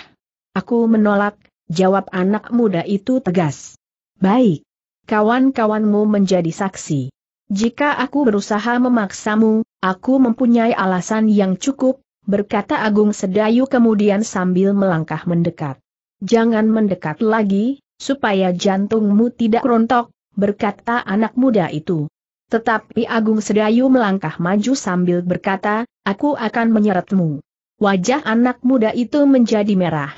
Aku menolak, jawab anak muda itu tegas. Baik. Kawan-kawanmu menjadi saksi. Jika aku berusaha memaksamu, aku mempunyai alasan yang cukup, berkata Agung Sedayu kemudian sambil melangkah mendekat. Jangan mendekat lagi, supaya jantungmu tidak rontok, berkata anak muda itu. Tetapi Agung Sedayu melangkah maju sambil berkata, aku akan menyeretmu. Wajah anak muda itu menjadi merah.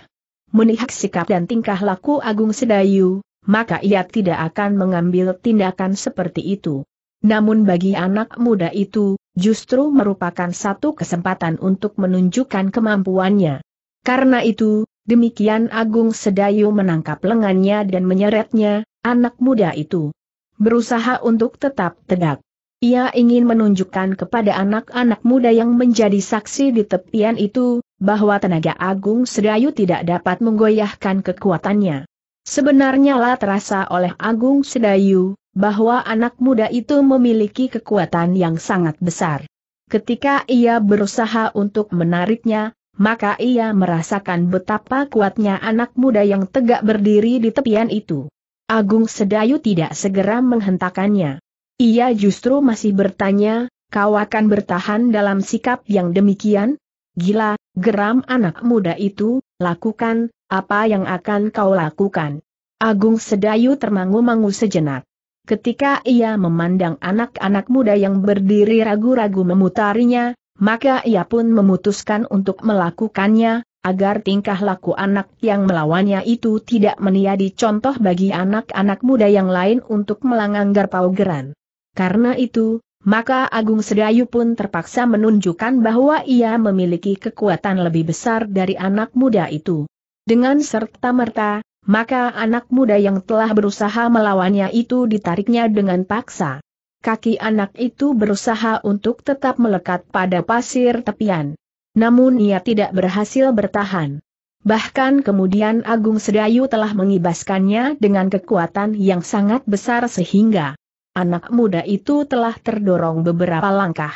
Melihat sikap dan tingkah laku Agung Sedayu, maka ia tidak akan mengambil tindakan seperti itu. Namun bagi anak muda itu, justru merupakan satu kesempatan untuk menunjukkan kemampuannya. Karena itu, demikian Agung Sedayu menangkap lengannya dan menyeretnya, anak muda itu berusaha untuk tetap tegak. Ia ingin menunjukkan kepada anak-anak muda yang menjadi saksi di tepian itu, bahwa tenaga Agung Sedayu tidak dapat menggoyahkan kekuatannya. Sebenarnya lah terasa oleh Agung Sedayu, bahwa anak muda itu memiliki kekuatan yang sangat besar. Ketika ia berusaha untuk menariknya, maka ia merasakan betapa kuatnya anak muda yang tegak berdiri di tepian itu. Agung Sedayu tidak segera menghentakannya. Ia justru masih bertanya, kau akan bertahan dalam sikap yang demikian? Gila, geram anak muda itu, lakukan, apa yang akan kau lakukan? Agung Sedayu termangu-mangu sejenak. Ketika ia memandang anak-anak muda yang berdiri ragu-ragu memutarinya, maka ia pun memutuskan untuk melakukannya, agar tingkah laku anak yang melawannya itu tidak menjadi contoh bagi anak-anak muda yang lain untuk melanggar paugeran. Karena itu, maka Agung Sedayu pun terpaksa menunjukkan bahwa ia memiliki kekuatan lebih besar dari anak muda itu. Dengan serta-merta, maka anak muda yang telah berusaha melawannya itu ditariknya dengan paksa. Kaki anak itu berusaha untuk tetap melekat pada pasir tepian. Namun ia tidak berhasil bertahan. Bahkan kemudian Agung Sedayu telah mengibaskannya dengan kekuatan yang sangat besar sehingga anak muda itu telah terdorong beberapa langkah.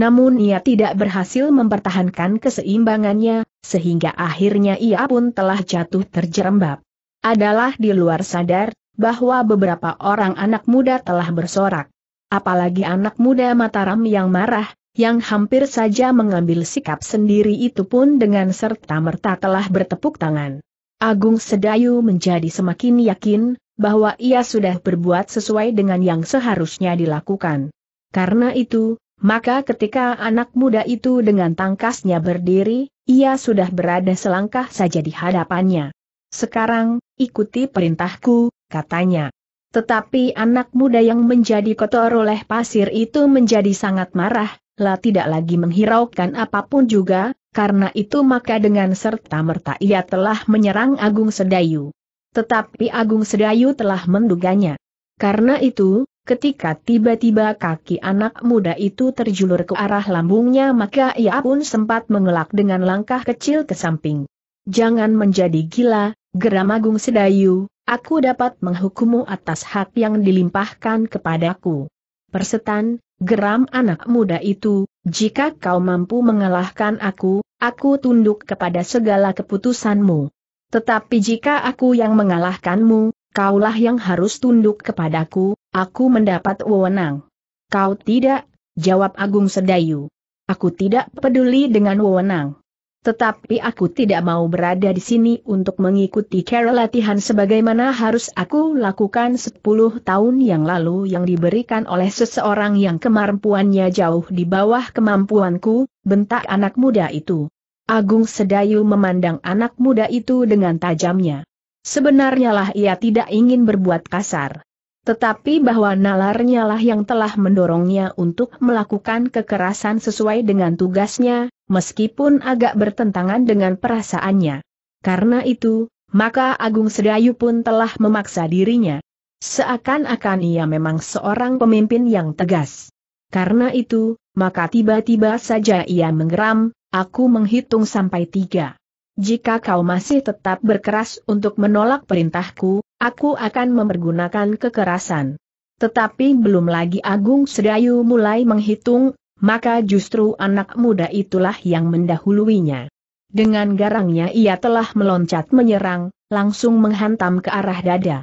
Namun ia tidak berhasil mempertahankan keseimbangannya, sehingga akhirnya ia pun telah jatuh terjerembab. Adalah di luar sadar bahwa beberapa orang anak muda telah bersorak. Apalagi anak muda Mataram yang marah, yang hampir saja mengambil sikap sendiri itu pun dengan serta-merta telah bertepuk tangan. Agung Sedayu menjadi semakin yakin, bahwa ia sudah berbuat sesuai dengan yang seharusnya dilakukan. Karena itu, maka ketika anak muda itu dengan tangkasnya berdiri, ia sudah berada selangkah saja di hadapannya. Sekarang, ikuti perintahku, katanya. Tetapi anak muda yang menjadi kotor oleh pasir itu menjadi sangat marah, lah tidak lagi menghiraukan apapun juga, karena itu maka dengan serta-merta ia telah menyerang Agung Sedayu. Tetapi Agung Sedayu telah menduganya. Karena itu, ketika tiba-tiba kaki anak muda itu terjulur ke arah lambungnya maka ia pun sempat mengelak dengan langkah kecil ke samping. Jangan menjadi gila, geram Agung Sedayu. aku dapat menghukummu atas hak yang dilimpahkan kepadaku. Persetan, geram anak muda itu, jika kau mampu mengalahkan aku, aku tunduk kepada segala keputusanmu. Tetapi jika aku yang mengalahkanmu, kaulah yang harus tunduk kepadaku, aku mendapat wewenang. Kau tidak, jawab Agung Sedayu. Aku tidak peduli dengan wewenang. Tetapi aku tidak mau berada di sini untuk mengikuti cara latihan sebagaimana harus aku lakukan sepuluh tahun yang lalu yang diberikan oleh seseorang yang kemampuannya jauh di bawah kemampuanku, bentak anak muda itu. Agung Sedayu memandang anak muda itu dengan tajamnya. Sebenarnya lah ia tidak ingin berbuat kasar. Tetapi bahwa nalarnya lah yang telah mendorongnya untuk melakukan kekerasan sesuai dengan tugasnya, meskipun agak bertentangan dengan perasaannya. Karena itu, maka Agung Sedayu pun telah memaksa dirinya. Seakan-akan ia memang seorang pemimpin yang tegas. Karena itu, maka tiba-tiba saja ia menggeram, aku menghitung sampai tiga. Jika kau masih tetap berkeras untuk menolak perintahku, aku akan mempergunakan kekerasan. Tetapi belum lagi Agung Sedayu mulai menghitung, maka justru anak muda itulah yang mendahuluinya. Dengan garangnya ia telah meloncat menyerang, langsung menghantam ke arah dada.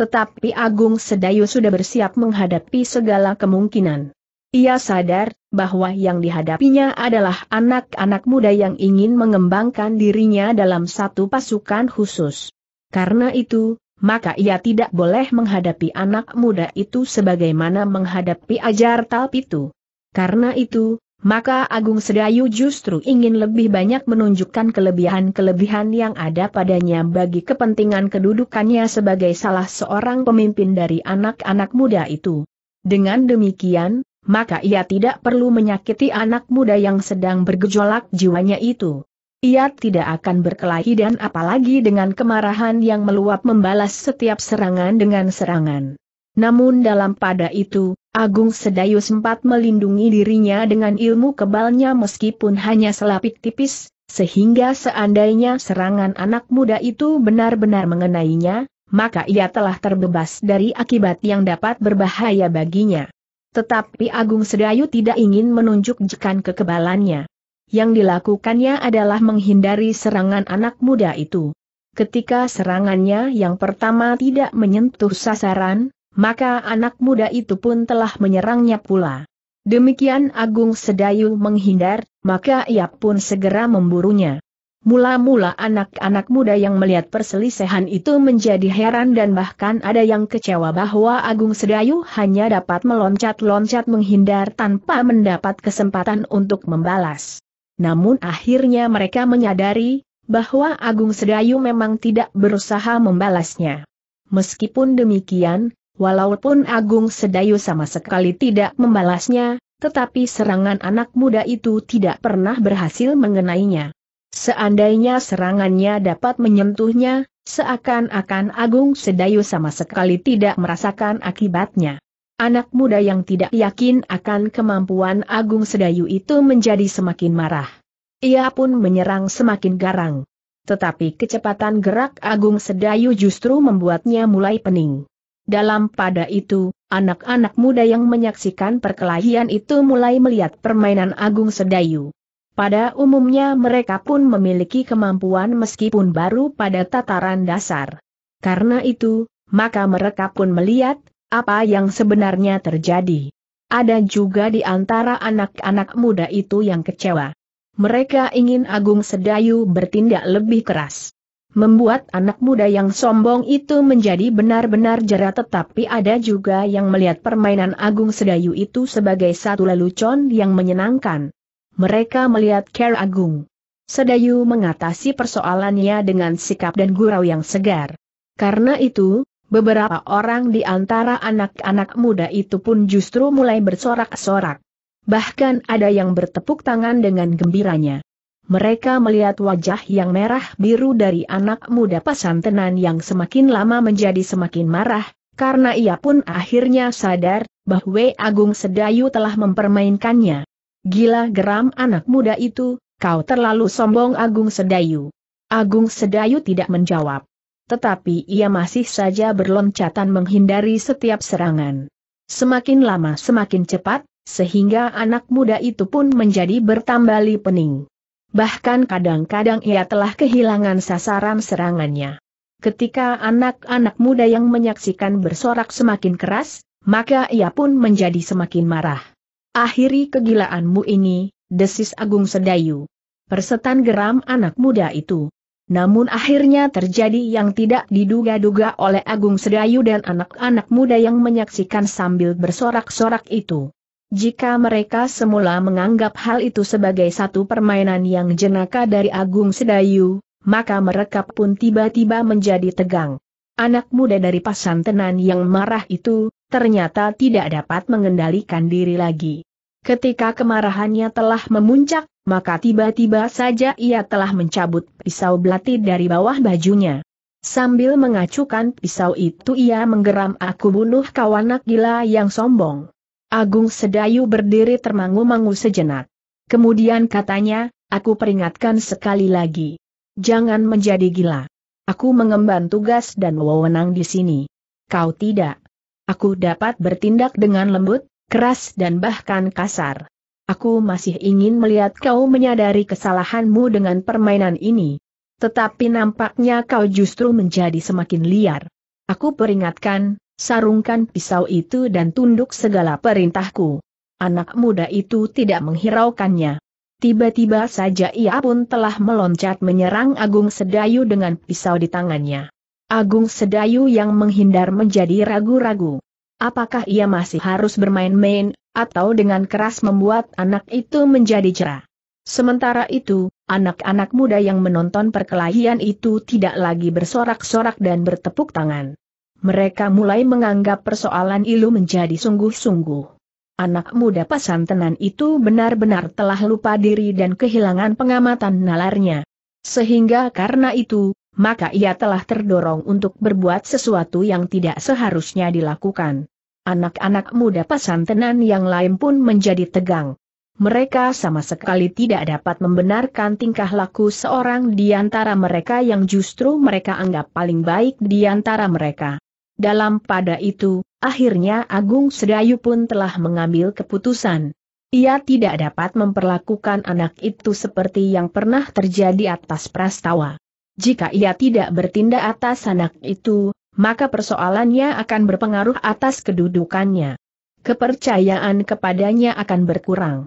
Tetapi Agung Sedayu sudah bersiap menghadapi segala kemungkinan. Ia sadar bahwa yang dihadapinya adalah anak-anak muda yang ingin mengembangkan dirinya dalam satu pasukan khusus. Karena itu, maka ia tidak boleh menghadapi anak muda itu sebagaimana menghadapi Ajar Talpitu. Karena itu, maka Agung Sedayu justru ingin lebih banyak menunjukkan kelebihan-kelebihan yang ada padanya bagi kepentingan kedudukannya sebagai salah seorang pemimpin dari anak-anak muda itu. Dengan demikian, maka ia tidak perlu menyakiti anak muda yang sedang bergejolak jiwanya itu. Ia tidak akan berkelahi dan apalagi dengan kemarahan yang meluap membalas setiap serangan dengan serangan. Namun dalam pada itu, Agung Sedayu sempat melindungi dirinya dengan ilmu kebalnya meskipun hanya selapik tipis, sehingga seandainya serangan anak muda itu benar-benar mengenainya, maka ia telah terbebas dari akibat yang dapat berbahaya baginya. Tetapi Agung Sedayu tidak ingin menunjukkan kekebalannya. Yang dilakukannya adalah menghindari serangan anak muda itu. Ketika serangannya yang pertama tidak menyentuh sasaran, maka anak muda itu pun telah menyerangnya pula. Demikian Agung Sedayu menghindar, maka ia pun segera memburunya. Mula-mula anak-anak muda yang melihat perselisihan itu menjadi heran dan bahkan ada yang kecewa bahwa Agung Sedayu hanya dapat meloncat-loncat menghindar tanpa mendapat kesempatan untuk membalas. Namun akhirnya mereka menyadari bahwa Agung Sedayu memang tidak berusaha membalasnya. Meskipun demikian, walaupun Agung Sedayu sama sekali tidak membalasnya, tetapi serangan anak muda itu tidak pernah berhasil mengenainya. Seandainya serangannya dapat menyentuhnya, seakan-akan Agung Sedayu sama sekali tidak merasakan akibatnya. Anak muda yang tidak yakin akan kemampuan Agung Sedayu itu menjadi semakin marah. Ia pun menyerang semakin garang. Tetapi kecepatan gerak Agung Sedayu justru membuatnya mulai pening. Dalam pada itu, anak-anak muda yang menyaksikan perkelahian itu mulai melihat permainan Agung Sedayu. Pada umumnya mereka pun memiliki kemampuan meskipun baru pada tataran dasar. Karena itu, maka mereka pun melihat apa yang sebenarnya terjadi. Ada juga di antara anak-anak muda itu yang kecewa. Mereka ingin Agung Sedayu bertindak lebih keras. Membuat anak muda yang sombong itu menjadi benar-benar jera, tetapi ada juga yang melihat permainan Agung Sedayu itu sebagai satu lelucon yang menyenangkan. Mereka melihat cara Agung Sedayu mengatasi persoalannya dengan sikap dan gurau yang segar. Karena itu, beberapa orang di antara anak-anak muda itu pun justru mulai bersorak-sorak. Bahkan ada yang bertepuk tangan dengan gembiranya. Mereka melihat wajah yang merah biru dari anak muda Pasantenan yang semakin lama menjadi semakin marah, karena ia pun akhirnya sadar bahwa Agung Sedayu telah mempermainkannya. Gila, geram anak muda itu, kau terlalu sombong Agung Sedayu. Agung Sedayu tidak menjawab. tetapi ia masih saja berloncatan menghindari setiap serangan. Semakin lama semakin cepat, sehingga anak muda itu pun menjadi bertambali pening. Bahkan kadang-kadang ia telah kehilangan sasaran serangannya. Ketika anak-anak muda yang menyaksikan bersorak semakin keras, maka ia pun menjadi semakin marah. "Akhiri kegilaanmu ini," desis Agung Sedayu. Persetan geram anak muda itu. Namun akhirnya terjadi yang tidak diduga-duga oleh Agung Sedayu dan anak-anak muda yang menyaksikan sambil bersorak-sorak itu. Jika mereka semula menganggap hal itu sebagai satu permainan yang jenaka dari Agung Sedayu, maka mereka pun tiba-tiba menjadi tegang. Anak muda dari Pasantenan yang marah itu, ternyata tidak dapat mengendalikan diri lagi. Ketika kemarahannya telah memuncak, maka tiba-tiba saja ia telah mencabut pisau belati dari bawah bajunya. Sambil mengacukan pisau itu ia menggeram, "Aku bunuh kau anak gila yang sombong." Agung Sedayu berdiri termangu-mangu sejenak. Kemudian katanya, "Aku peringatkan sekali lagi. Jangan menjadi gila. Aku mengemban tugas dan wewenang di sini. Kau tidak. Aku dapat bertindak dengan lembut, keras dan bahkan kasar. Aku masih ingin melihat kau menyadari kesalahanmu dengan permainan ini. Tetapi nampaknya kau justru menjadi semakin liar. Aku peringatkan, sarungkan pisau itu dan tunduk segala perintahku." Anak muda itu tidak menghiraukannya. Tiba-tiba saja ia pun telah meloncat menyerang Agung Sedayu dengan pisau di tangannya. Agung Sedayu yang menghindar menjadi ragu-ragu. Apakah ia masih harus bermain-main, atau dengan keras membuat anak itu menjadi cerah? Sementara itu, anak-anak muda yang menonton perkelahian itu tidak lagi bersorak-sorak dan bertepuk tangan. Mereka mulai menganggap persoalan itu menjadi sungguh-sungguh. Anak muda Pasantenan itu benar-benar telah lupa diri dan kehilangan pengamatan nalarnya. Sehingga karena itu, maka ia telah terdorong untuk berbuat sesuatu yang tidak seharusnya dilakukan. Anak-anak muda Pasantenan yang lain pun menjadi tegang. Mereka sama sekali tidak dapat membenarkan tingkah laku seorang di antara mereka yang justru mereka anggap paling baik di antara mereka. Dalam pada itu, akhirnya Agung Sedayu pun telah mengambil keputusan. Ia tidak dapat memperlakukan anak itu seperti yang pernah terjadi atas Prastawa. Jika ia tidak bertindak atas anak itu, maka persoalannya akan berpengaruh atas kedudukannya. Kepercayaan kepadanya akan berkurang.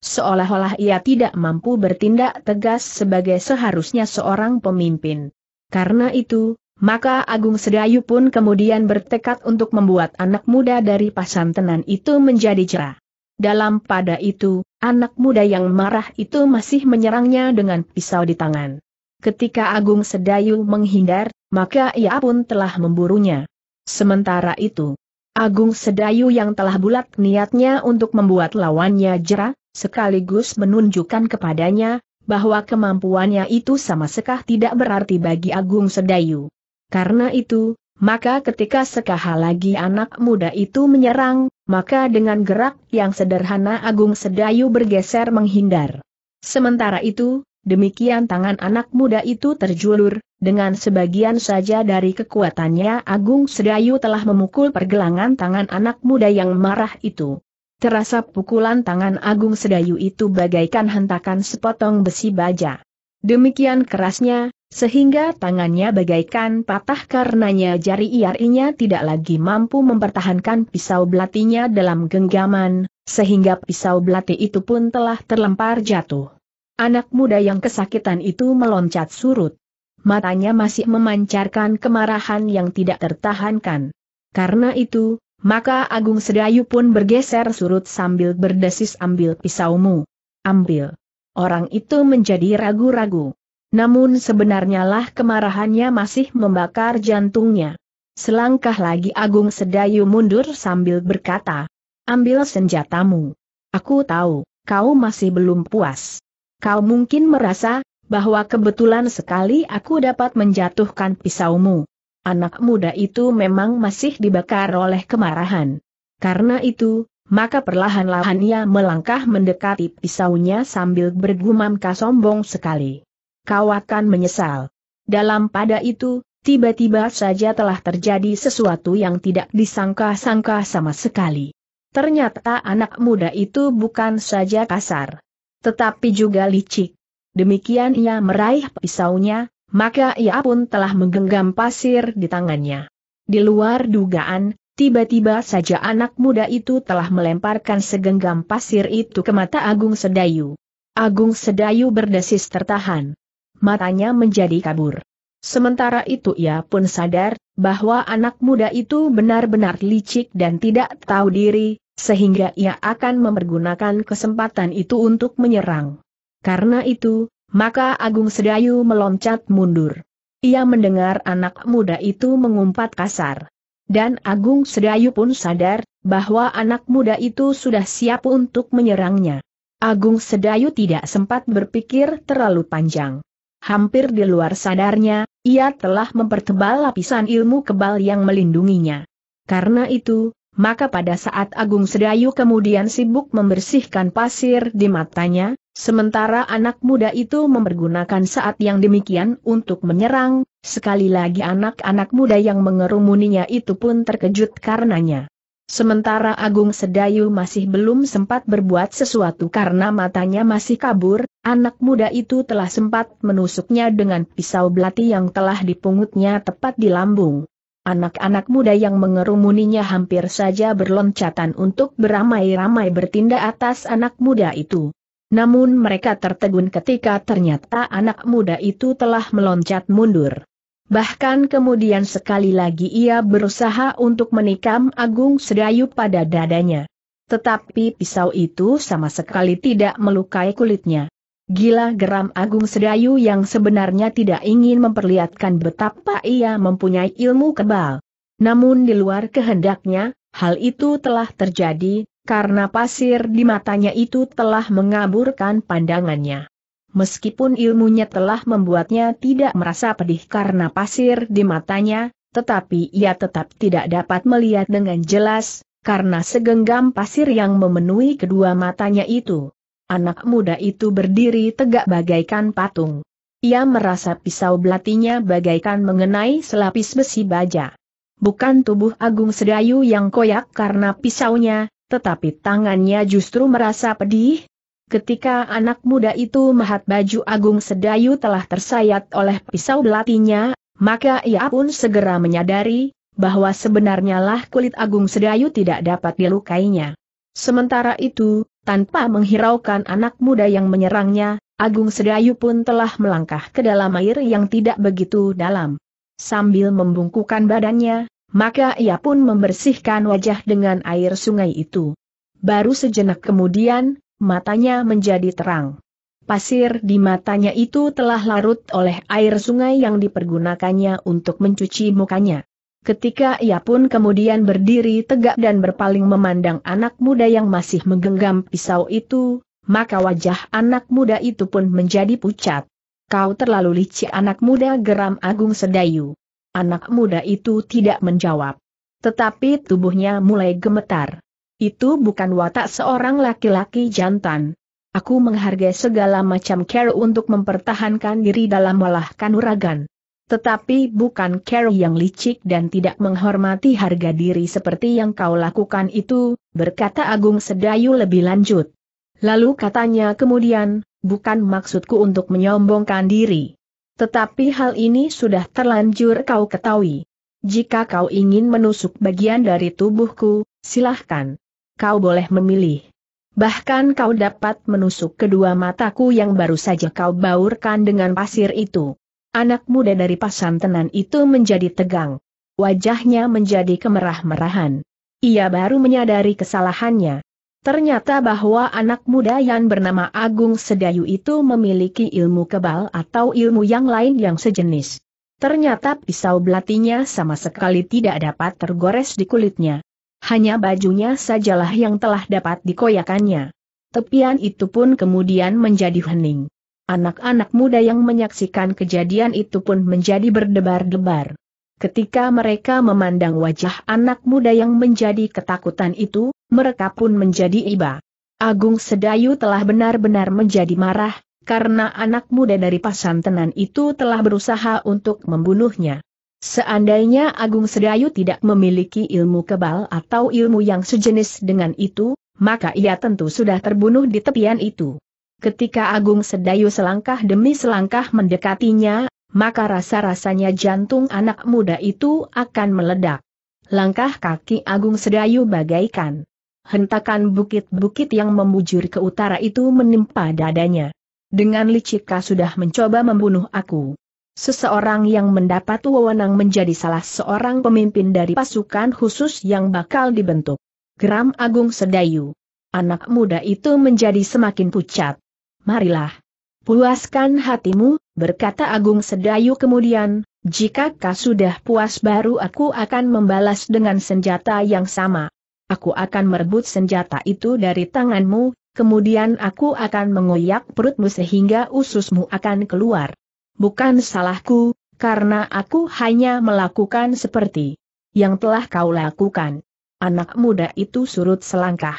Seolah-olah ia tidak mampu bertindak tegas sebagai seharusnya seorang pemimpin. Karena itu, maka Agung Sedayu pun kemudian bertekad untuk membuat anak muda dari Pasantenan itu menjadi jera. Dalam pada itu, anak muda yang marah itu masih menyerangnya dengan pisau di tangan. Ketika Agung Sedayu menghindar, maka ia pun telah memburunya. Sementara itu, Agung Sedayu yang telah bulat niatnya untuk membuat lawannya jera, sekaligus menunjukkan kepadanya bahwa kemampuannya itu sama sekali tidak berarti bagi Agung Sedayu. Karena itu, maka ketika sekali lagi anak muda itu menyerang, maka dengan gerak yang sederhana Agung Sedayu bergeser menghindar. Sementara itu, demikian tangan anak muda itu terjulur, dengan sebagian saja dari kekuatannya Agung Sedayu telah memukul pergelangan tangan anak muda yang marah itu. Terasa pukulan tangan Agung Sedayu itu bagaikan hentakan sepotong besi baja. Demikian kerasnya, sehingga tangannya bagaikan patah karenanya jari iarinya tidak lagi mampu mempertahankan pisau belatinya dalam genggaman, sehingga pisau belati itu pun telah terlempar jatuh. Anak muda yang kesakitan itu meloncat surut. Matanya masih memancarkan kemarahan yang tidak tertahankan. Karena itu, maka Agung Sedayu pun bergeser surut sambil berdesis, "Ambil pisaumu. Ambil." Orang itu menjadi ragu-ragu. Namun sebenarnya lah kemarahannya masih membakar jantungnya. Selangkah lagi Agung Sedayu mundur sambil berkata, "Ambil senjatamu. Aku tahu, kau masih belum puas. Kau mungkin merasa bahwa kebetulan sekali aku dapat menjatuhkan pisaumu." Anak muda itu memang masih dibakar oleh kemarahan. Karena itu, maka perlahan-lahan ia melangkah mendekati pisaunya sambil bergumam, "Kau sombong sekali. Kau akan menyesal." Dalam pada itu, tiba-tiba saja telah terjadi sesuatu yang tidak disangka-sangka sama sekali. Ternyata anak muda itu bukan saja kasar, tetapi juga licik. Demikian ia meraih pisaunya, maka ia pun telah menggenggam pasir di tangannya. Di luar dugaan, tiba-tiba saja anak muda itu telah melemparkan segenggam pasir itu ke mata Agung Sedayu. Agung Sedayu berdesis tertahan. Matanya menjadi kabur. Sementara itu ia pun sadar bahwa anak muda itu benar-benar licik dan tidak tahu diri, sehingga ia akan mempergunakan kesempatan itu untuk menyerang. Karena itu, maka Agung Sedayu meloncat mundur. Ia mendengar anak muda itu mengumpat kasar. Dan Agung Sedayu pun sadar bahwa anak muda itu sudah siap untuk menyerangnya. Agung Sedayu tidak sempat berpikir terlalu panjang. Hampir di luar sadarnya, ia telah mempertebal lapisan ilmu kebal yang melindunginya. Karena itu, maka pada saat Agung Sedayu kemudian sibuk membersihkan pasir di matanya, sementara anak muda itu mempergunakan saat yang demikian untuk menyerang, sekali lagi anak-anak muda yang mengerumuninya itu pun terkejut karenanya. Sementara Agung Sedayu masih belum sempat berbuat sesuatu karena matanya masih kabur, anak muda itu telah sempat menusuknya dengan pisau belati yang telah dipungutnya tepat di lambung. Anak-anak muda yang mengerumuninya hampir saja berloncatan untuk beramai-ramai bertindak atas anak muda itu. Namun mereka tertegun ketika ternyata anak muda itu telah meloncat mundur. Bahkan kemudian sekali lagi ia berusaha untuk menikam Agung Sedayu pada dadanya. Tetapi pisau itu sama sekali tidak melukai kulitnya. Gila geram Agung Sedayu yang sebenarnya tidak ingin memperlihatkan betapa ia mempunyai ilmu kebal. Namun di luar kehendaknya, hal itu telah terjadi, karena pasir di matanya itu telah mengaburkan pandangannya. Meskipun ilmunya telah membuatnya tidak merasa pedih karena pasir di matanya, tetapi ia tetap tidak dapat melihat dengan jelas, karena segenggam pasir yang memenuhi kedua matanya itu. Anak muda itu berdiri tegak bagaikan patung. Ia merasa pisau belatinya bagaikan mengenai selapis besi baja. Bukan tubuh Agung Sedayu yang koyak karena pisaunya, tetapi tangannya justru merasa pedih. Ketika anak muda itu melihat baju Agung Sedayu telah tersayat oleh pisau belatinya, maka ia pun segera menyadari bahwa sebenarnya lah kulit Agung Sedayu tidak dapat dilukainya. Sementara itu, tanpa menghiraukan anak muda yang menyerangnya, Agung Sedayu pun telah melangkah ke dalam air yang tidak begitu dalam. Sambil membungkukkan badannya, maka ia pun membersihkan wajah dengan air sungai itu. Baru sejenak kemudian, matanya menjadi terang. Pasir di matanya itu telah larut oleh air sungai yang dipergunakannya untuk mencuci mukanya. Ketika ia pun kemudian berdiri tegak dan berpaling memandang anak muda yang masih menggenggam pisau itu, maka wajah anak muda itu pun menjadi pucat. "Kau terlalu licik anak muda," geram Agung Sedayu. Anak muda itu tidak menjawab. Tetapi tubuhnya mulai gemetar. Itu bukan watak seorang laki-laki jantan. "Aku menghargai segala macam cara untuk mempertahankan diri dalam olah kanuragan. Tetapi bukan cara yang licik dan tidak menghormati harga diri seperti yang kau lakukan itu," berkata Agung Sedayu lebih lanjut. Lalu katanya kemudian, "Bukan maksudku untuk menyombongkan diri. Tetapi hal ini sudah terlanjur kau ketahui. Jika kau ingin menusuk bagian dari tubuhku, silahkan. Kau boleh memilih. Bahkan kau dapat menusuk kedua mataku yang baru saja kau baurkan dengan pasir itu." Anak muda dari Pasantenan itu menjadi tegang. Wajahnya menjadi kemerah-merahan. Ia baru menyadari kesalahannya. Ternyata bahwa anak muda yang bernama Agung Sedayu itu memiliki ilmu kebal atau ilmu yang lain yang sejenis. Ternyata pisau belatinya sama sekali tidak dapat tergores di kulitnya. Hanya bajunya sajalah yang telah dapat dikoyakannya. Tepian itu pun kemudian menjadi hening. Anak-anak muda yang menyaksikan kejadian itu pun menjadi berdebar-debar. Ketika mereka memandang wajah anak muda yang menjadi ketakutan itu, mereka pun menjadi iba. Agung Sedayu telah benar-benar menjadi marah, karena anak muda dari Pasantenan itu telah berusaha untuk membunuhnya. Seandainya Agung Sedayu tidak memiliki ilmu kebal atau ilmu yang sejenis dengan itu, maka ia tentu sudah terbunuh di tepian itu. Ketika Agung Sedayu selangkah demi selangkah mendekatinya, maka rasa-rasanya jantung anak muda itu akan meledak. Langkah kaki Agung Sedayu bagaikan hentakan bukit-bukit yang membujur ke utara itu menimpa dadanya. Dengan liciknya sudah mencoba membunuh aku. Seseorang yang mendapat wewenang menjadi salah seorang pemimpin dari pasukan khusus yang bakal dibentuk. Geram Agung Sedayu. Anak muda itu menjadi semakin pucat. Marilah. Puaskan hatimu, berkata Agung Sedayu kemudian, jika kau sudah puas baru aku akan membalas dengan senjata yang sama. Aku akan merebut senjata itu dari tanganmu, kemudian aku akan mengoyak perutmu sehingga ususmu akan keluar. Bukan salahku, karena aku hanya melakukan seperti yang telah kau lakukan. Anak muda itu surut selangkah.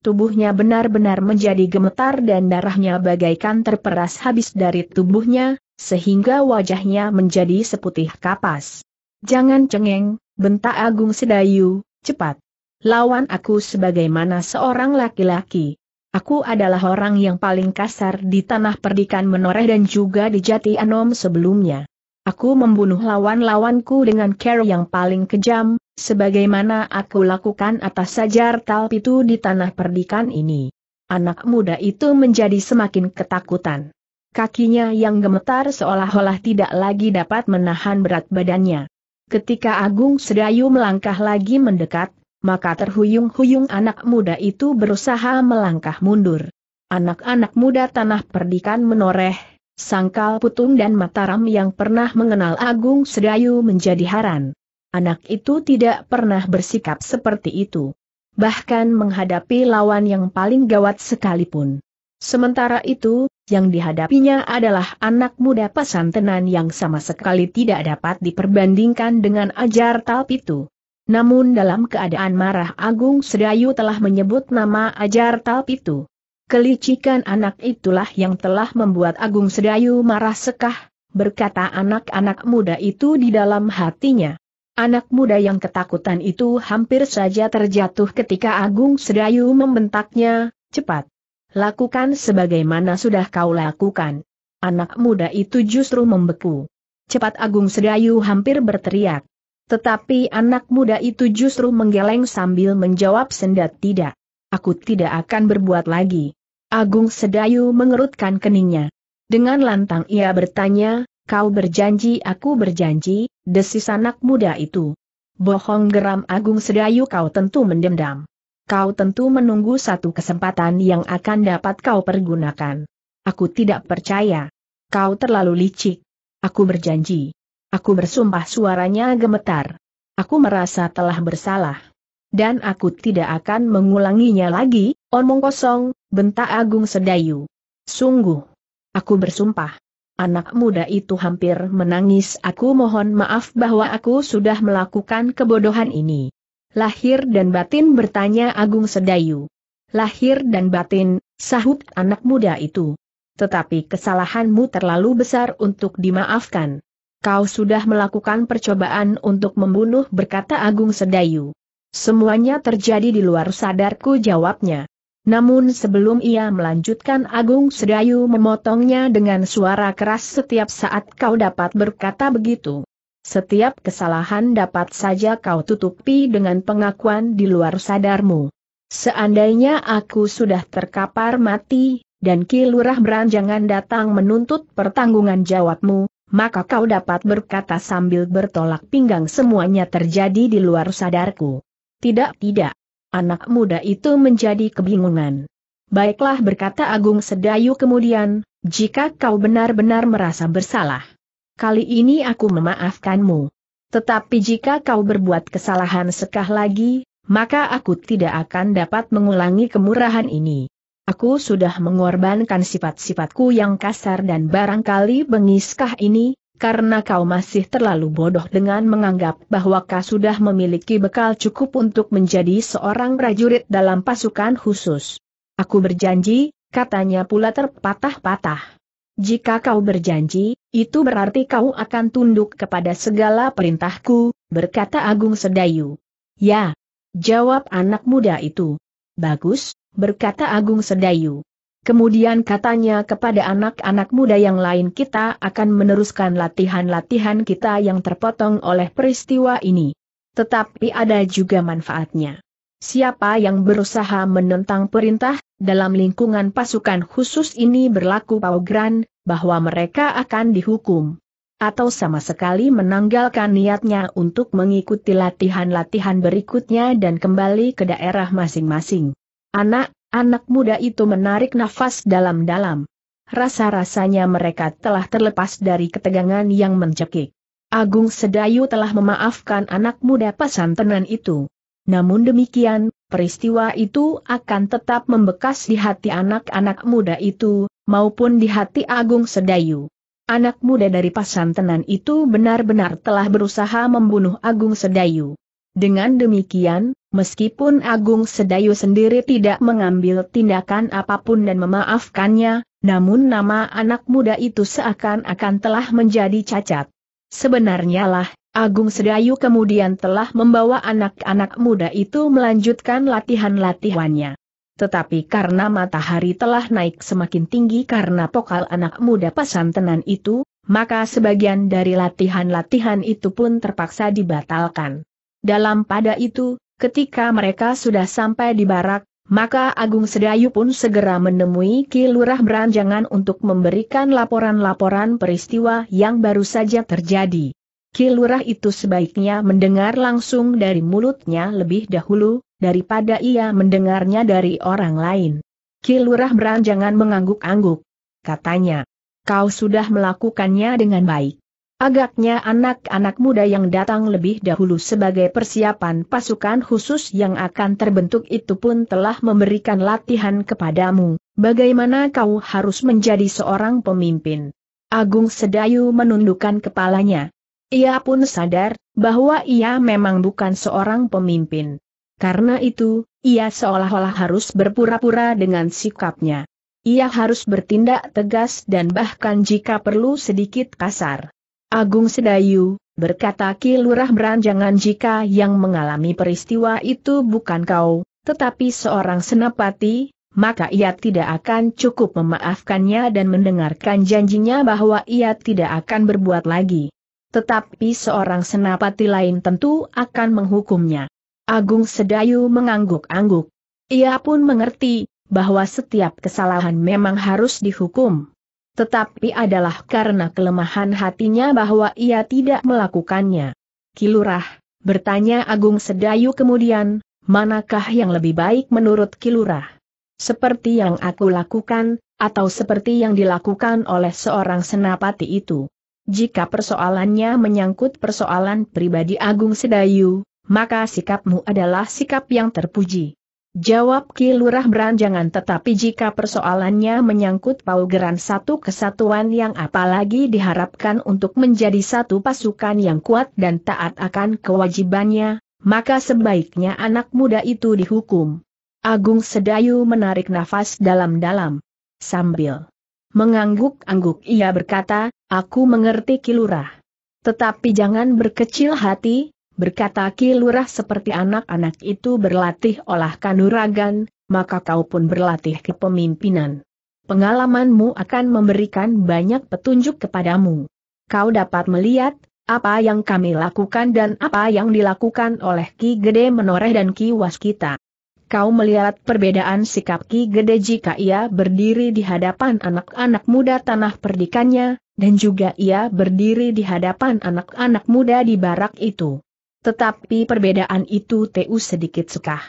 Tubuhnya benar-benar menjadi gemetar dan darahnya bagaikan terperas habis dari tubuhnya, sehingga wajahnya menjadi seputih kapas. Jangan cengeng, bentak Agung Sedayu, cepat. Lawan aku sebagaimana seorang laki-laki. Aku adalah orang yang paling kasar di Tanah Perdikan Menoreh dan juga di Jati Anom sebelumnya. Aku membunuh lawan-lawanku dengan cara yang paling kejam, sebagaimana aku lakukan atas Ajar Talpitu di Tanah Perdikan ini. Anak muda itu menjadi semakin ketakutan. Kakinya yang gemetar seolah-olah tidak lagi dapat menahan berat badannya. Ketika Agung Sedayu melangkah lagi mendekat, maka terhuyung-huyung anak muda itu berusaha melangkah mundur. Anak-anak muda Tanah Perdikan Menoreh, Sangkal Putung dan Mataram yang pernah mengenal Agung Sedayu menjadi heran. Anak itu tidak pernah bersikap seperti itu. Bahkan menghadapi lawan yang paling gawat sekalipun. Sementara itu, yang dihadapinya adalah anak muda Pasantenan yang sama sekali tidak dapat diperbandingkan dengan Ajar Talpitu. Namun dalam keadaan marah Agung Sedayu telah menyebut nama Ajar Talpitu. Kelicikan anak itulah yang telah membuat Agung Sedayu marah sekah, berkata anak-anak muda itu di dalam hatinya. Anak muda yang ketakutan itu hampir saja terjatuh ketika Agung Sedayu membentaknya, cepat. Lakukan sebagaimana sudah kau lakukan. Anak muda itu justru membeku. Cepat Agung Sedayu hampir berteriak. Tetapi anak muda itu justru menggeleng sambil menjawab sendat tidak. Aku tidak akan berbuat lagi. Agung Sedayu mengerutkan keningnya. Dengan lantang ia bertanya, kau berjanji aku berjanji, desis anak muda itu. Bohong, geram Agung Sedayu, kau tentu mendendam. Kau tentu menunggu satu kesempatan yang akan dapat kau pergunakan. Aku tidak percaya. Kau terlalu licik. Aku berjanji. Aku bersumpah, suaranya gemetar. Aku merasa telah bersalah. Dan aku tidak akan mengulanginya lagi, omong kosong, bentak Agung Sedayu. Sungguh. Aku bersumpah. Anak muda itu hampir menangis. Aku mohon maaf bahwa aku sudah melakukan kebodohan ini. Lahir dan batin, bertanya Agung Sedayu. Lahir dan batin, sahut anak muda itu. Tetapi kesalahanmu terlalu besar untuk dimaafkan. Kau sudah melakukan percobaan untuk membunuh, berkata Agung Sedayu. Semuanya terjadi di luar sadarku, jawabnya. Namun sebelum ia melanjutkan Agung Sedayu memotongnya dengan suara keras, setiap saat kau dapat berkata begitu. Setiap kesalahan dapat saja kau tutupi dengan pengakuan di luar sadarmu. Seandainya aku sudah terkapar mati, dan Ki Lurah Branjangan datang menuntut pertanggungan jawabmu, maka kau dapat berkata sambil bertolak pinggang semuanya terjadi di luar sadarku. Tidak, tidak. Anak muda itu menjadi kebingungan. Baiklah, berkata Agung Sedayu kemudian, jika kau benar-benar merasa bersalah, kali ini aku memaafkanmu. Tetapi jika kau berbuat kesalahan sekah lagi, maka aku tidak akan dapat mengulangi kemurahan ini. Aku sudah mengorbankan sifat-sifatku yang kasar dan barangkali bengiskah ini, karena kau masih terlalu bodoh dengan menganggap bahwa kau sudah memiliki bekal cukup untuk menjadi seorang prajurit dalam pasukan khusus. Aku berjanji, katanya pula terpatah-patah. Jika kau berjanji, itu berarti kau akan tunduk kepada segala perintahku, berkata Agung Sedayu. Ya, jawab anak muda itu. Bagus, berkata Agung Sedayu. Kemudian katanya kepada anak-anak muda yang lain, kita akan meneruskan latihan-latihan kita yang terpotong oleh peristiwa ini. Tetapi ada juga manfaatnya. Siapa yang berusaha menentang perintah, dalam lingkungan pasukan khusus ini berlaku paugeran, bahwa mereka akan dihukum. Atau sama sekali menanggalkan niatnya untuk mengikuti latihan-latihan berikutnya dan kembali ke daerah masing-masing. Anak-anak muda itu menarik nafas dalam-dalam. Rasa-rasanya mereka telah terlepas dari ketegangan yang mencekik. Agung Sedayu telah memaafkan anak muda Pasantenan itu. Namun demikian, peristiwa itu akan tetap membekas di hati anak-anak muda itu, maupun di hati Agung Sedayu. Anak muda dari Pasantenan itu benar-benar telah berusaha membunuh Agung Sedayu. Dengan demikian, meskipun Agung Sedayu sendiri tidak mengambil tindakan apapun dan memaafkannya, namun nama anak muda itu seakan-akan telah menjadi cacat. Sebenarnya lah, Agung Sedayu kemudian telah membawa anak-anak muda itu melanjutkan latihan-latihannya. Tetapi karena matahari telah naik semakin tinggi karena pokal anak muda Pasantenan itu, maka sebagian dari latihan-latihan itu pun terpaksa dibatalkan. Dalam pada itu, ketika mereka sudah sampai di barak, maka Agung Sedayu pun segera menemui Ki Lurah Branjangan untuk memberikan laporan-laporan peristiwa yang baru saja terjadi. Ki Lurah itu sebaiknya mendengar langsung dari mulutnya lebih dahulu, daripada ia mendengarnya dari orang lain. Ki Lurah Branjangan mengangguk-angguk. Katanya, kau sudah melakukannya dengan baik. Agaknya anak-anak muda yang datang lebih dahulu sebagai persiapan pasukan khusus yang akan terbentuk itu pun telah memberikan latihan kepadamu, bagaimana kau harus menjadi seorang pemimpin. Agung Sedayu menundukkan kepalanya. Ia pun sadar, bahwa ia memang bukan seorang pemimpin. Karena itu, ia seolah-olah harus berpura-pura dengan sikapnya. Ia harus bertindak tegas dan bahkan jika perlu sedikit kasar. Agung Sedayu, berkata Ki Lurah Branjangan, jika yang mengalami peristiwa itu bukan kau, tetapi seorang senapati, maka ia tidak akan cukup memaafkannya dan mendengarkan janjinya bahwa ia tidak akan berbuat lagi. Tetapi seorang senapati lain tentu akan menghukumnya. Agung Sedayu mengangguk-angguk. Ia pun mengerti, bahwa setiap kesalahan memang harus dihukum. Tetapi adalah karena kelemahan hatinya bahwa ia tidak melakukannya. Ki Lurah, bertanya Agung Sedayu kemudian, manakah yang lebih baik menurut Ki Lurah? Seperti yang aku lakukan, atau seperti yang dilakukan oleh seorang senapati itu? Jika persoalannya menyangkut persoalan pribadi Agung Sedayu, maka sikapmu adalah sikap yang terpuji. Jawab Ki Lurah Branjangan, tetapi jika persoalannya menyangkut paugeran satu kesatuan yang apalagi diharapkan untuk menjadi satu pasukan yang kuat dan taat akan kewajibannya, maka sebaiknya anak muda itu dihukum. Agung Sedayu menarik nafas dalam-dalam. Sambil mengangguk-angguk ia berkata, aku mengerti Ki Lurah. Tetapi jangan berkecil hati, berkata Ki Lurah, seperti anak-anak itu berlatih olah kanuragan, maka kau pun berlatih kepemimpinan. Pengalamanmu akan memberikan banyak petunjuk kepadamu. Kau dapat melihat, apa yang kami lakukan dan apa yang dilakukan oleh Ki Gede Menoreh dan Ki Waskita. Kau melihat perbedaan sikap Ki Gede jika ia berdiri di hadapan anak-anak muda tanah perdikannya, dan juga ia berdiri di hadapan anak-anak muda di barak itu. Tetapi perbedaan itu tu sedikit sekah.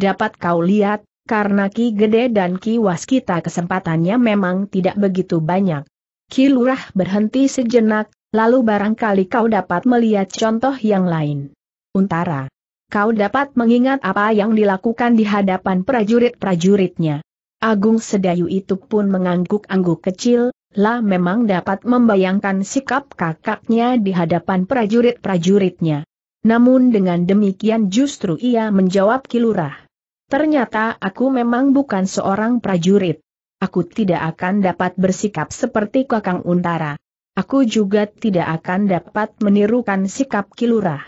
Dapat kau lihat, karena Ki Gede dan Ki Waskita kesempatannya memang tidak begitu banyak. Ki Lurah berhenti sejenak, lalu barangkali kau dapat melihat contoh yang lain. Untara, kau dapat mengingat apa yang dilakukan di hadapan prajurit-prajuritnya. Agung Sedayu itu pun mengangguk-angguk kecil, lah memang dapat membayangkan sikap kakaknya di hadapan prajurit-prajuritnya. Namun dengan demikian justru ia menjawab Ki Lurah. Ternyata aku memang bukan seorang prajurit. aku tidak akan dapat bersikap seperti Kakang Untara. Aku juga tidak akan dapat menirukan sikap Ki Lurah.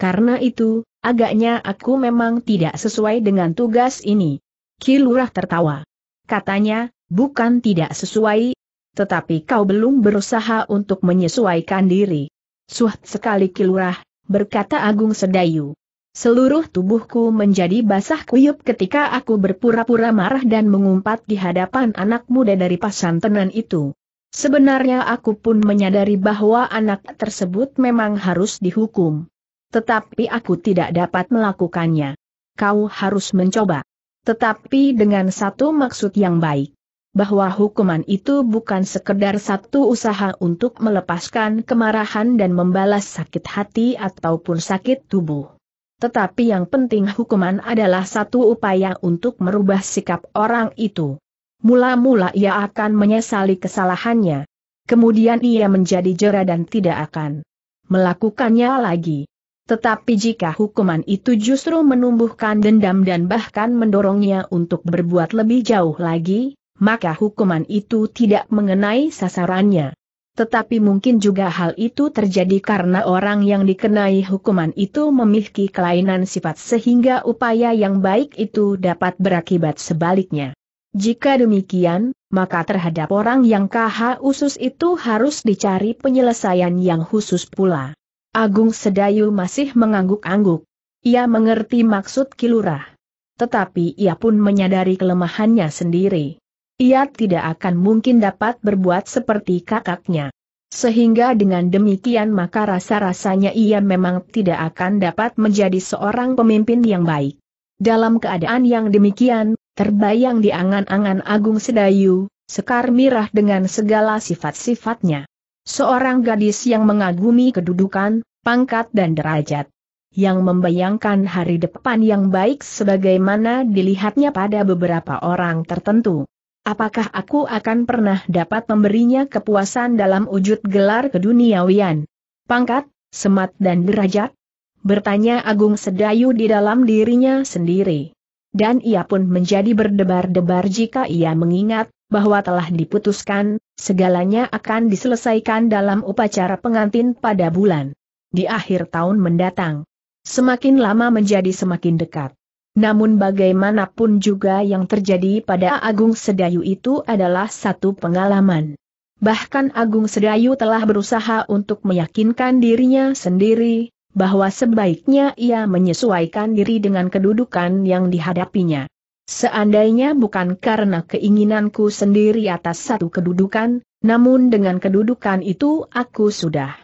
Karena itu, agaknya aku memang tidak sesuai dengan tugas ini. Ki Lurah tertawa. Katanya, bukan tidak sesuai, tetapi kau belum berusaha untuk menyesuaikan diri. Suhat sekali Ki Lurah, berkata Agung Sedayu. Seluruh tubuhku menjadi basah kuyup ketika aku berpura-pura marah dan mengumpat di hadapan anak muda dari Pasantenan itu. Sebenarnya aku pun menyadari bahwa anak tersebut memang harus dihukum. Tetapi aku tidak dapat melakukannya. Kau harus mencoba. Tetapi dengan satu maksud yang baik. Bahwa hukuman itu bukan sekedar satu usaha untuk melepaskan kemarahan dan membalas sakit hati ataupun sakit tubuh. Tetapi yang penting hukuman adalah satu upaya untuk merubah sikap orang itu. Mula-mula ia akan menyesali kesalahannya. Kemudian ia menjadi jera dan tidak akan melakukannya lagi. Tetapi jika hukuman itu justru menumbuhkan dendam dan bahkan mendorongnya untuk berbuat lebih jauh lagi, maka hukuman itu tidak mengenai sasarannya. Tetapi mungkin juga hal itu terjadi karena orang yang dikenai hukuman itu memiliki kelainan sifat sehingga upaya yang baik itu dapat berakibat sebaliknya. Jika demikian, maka terhadap orang yang K H usus itu harus dicari penyelesaian yang khusus pula. Agung Sedayu masih mengangguk-angguk. Ia mengerti maksud Ki Lurah. Tetapi ia pun menyadari kelemahannya sendiri. Ia tidak akan mungkin dapat berbuat seperti kakaknya. Sehingga dengan demikian maka rasa-rasanya ia memang tidak akan dapat menjadi seorang pemimpin yang baik. Dalam keadaan yang demikian, terbayang di angan-angan Agung Sedayu, Sekar Mirah dengan segala sifat-sifatnya. Seorang gadis yang mengagumi kedudukan, pangkat dan derajat. Yang membayangkan hari depan yang baik sebagaimana dilihatnya pada beberapa orang tertentu. Apakah aku akan pernah dapat memberinya kepuasan dalam wujud gelar keduniawian? Pangkat, semat dan derajat? Bertanya Agung Sedayu di dalam dirinya sendiri. Dan ia pun menjadi berdebar-debar jika ia mengingat bahwa telah diputuskan, segalanya akan diselesaikan dalam upacara pengantin pada bulan di akhir tahun mendatang. Semakin lama menjadi semakin dekat. Namun bagaimanapun juga yang terjadi pada Agung Sedayu itu adalah satu pengalaman. Bahkan Agung Sedayu telah berusaha untuk meyakinkan dirinya sendiri bahwa sebaiknya ia menyesuaikan diri dengan kedudukan yang dihadapinya. Seandainya bukan karena keinginanku sendiri atas satu kedudukan, namun dengan kedudukan itu aku sudah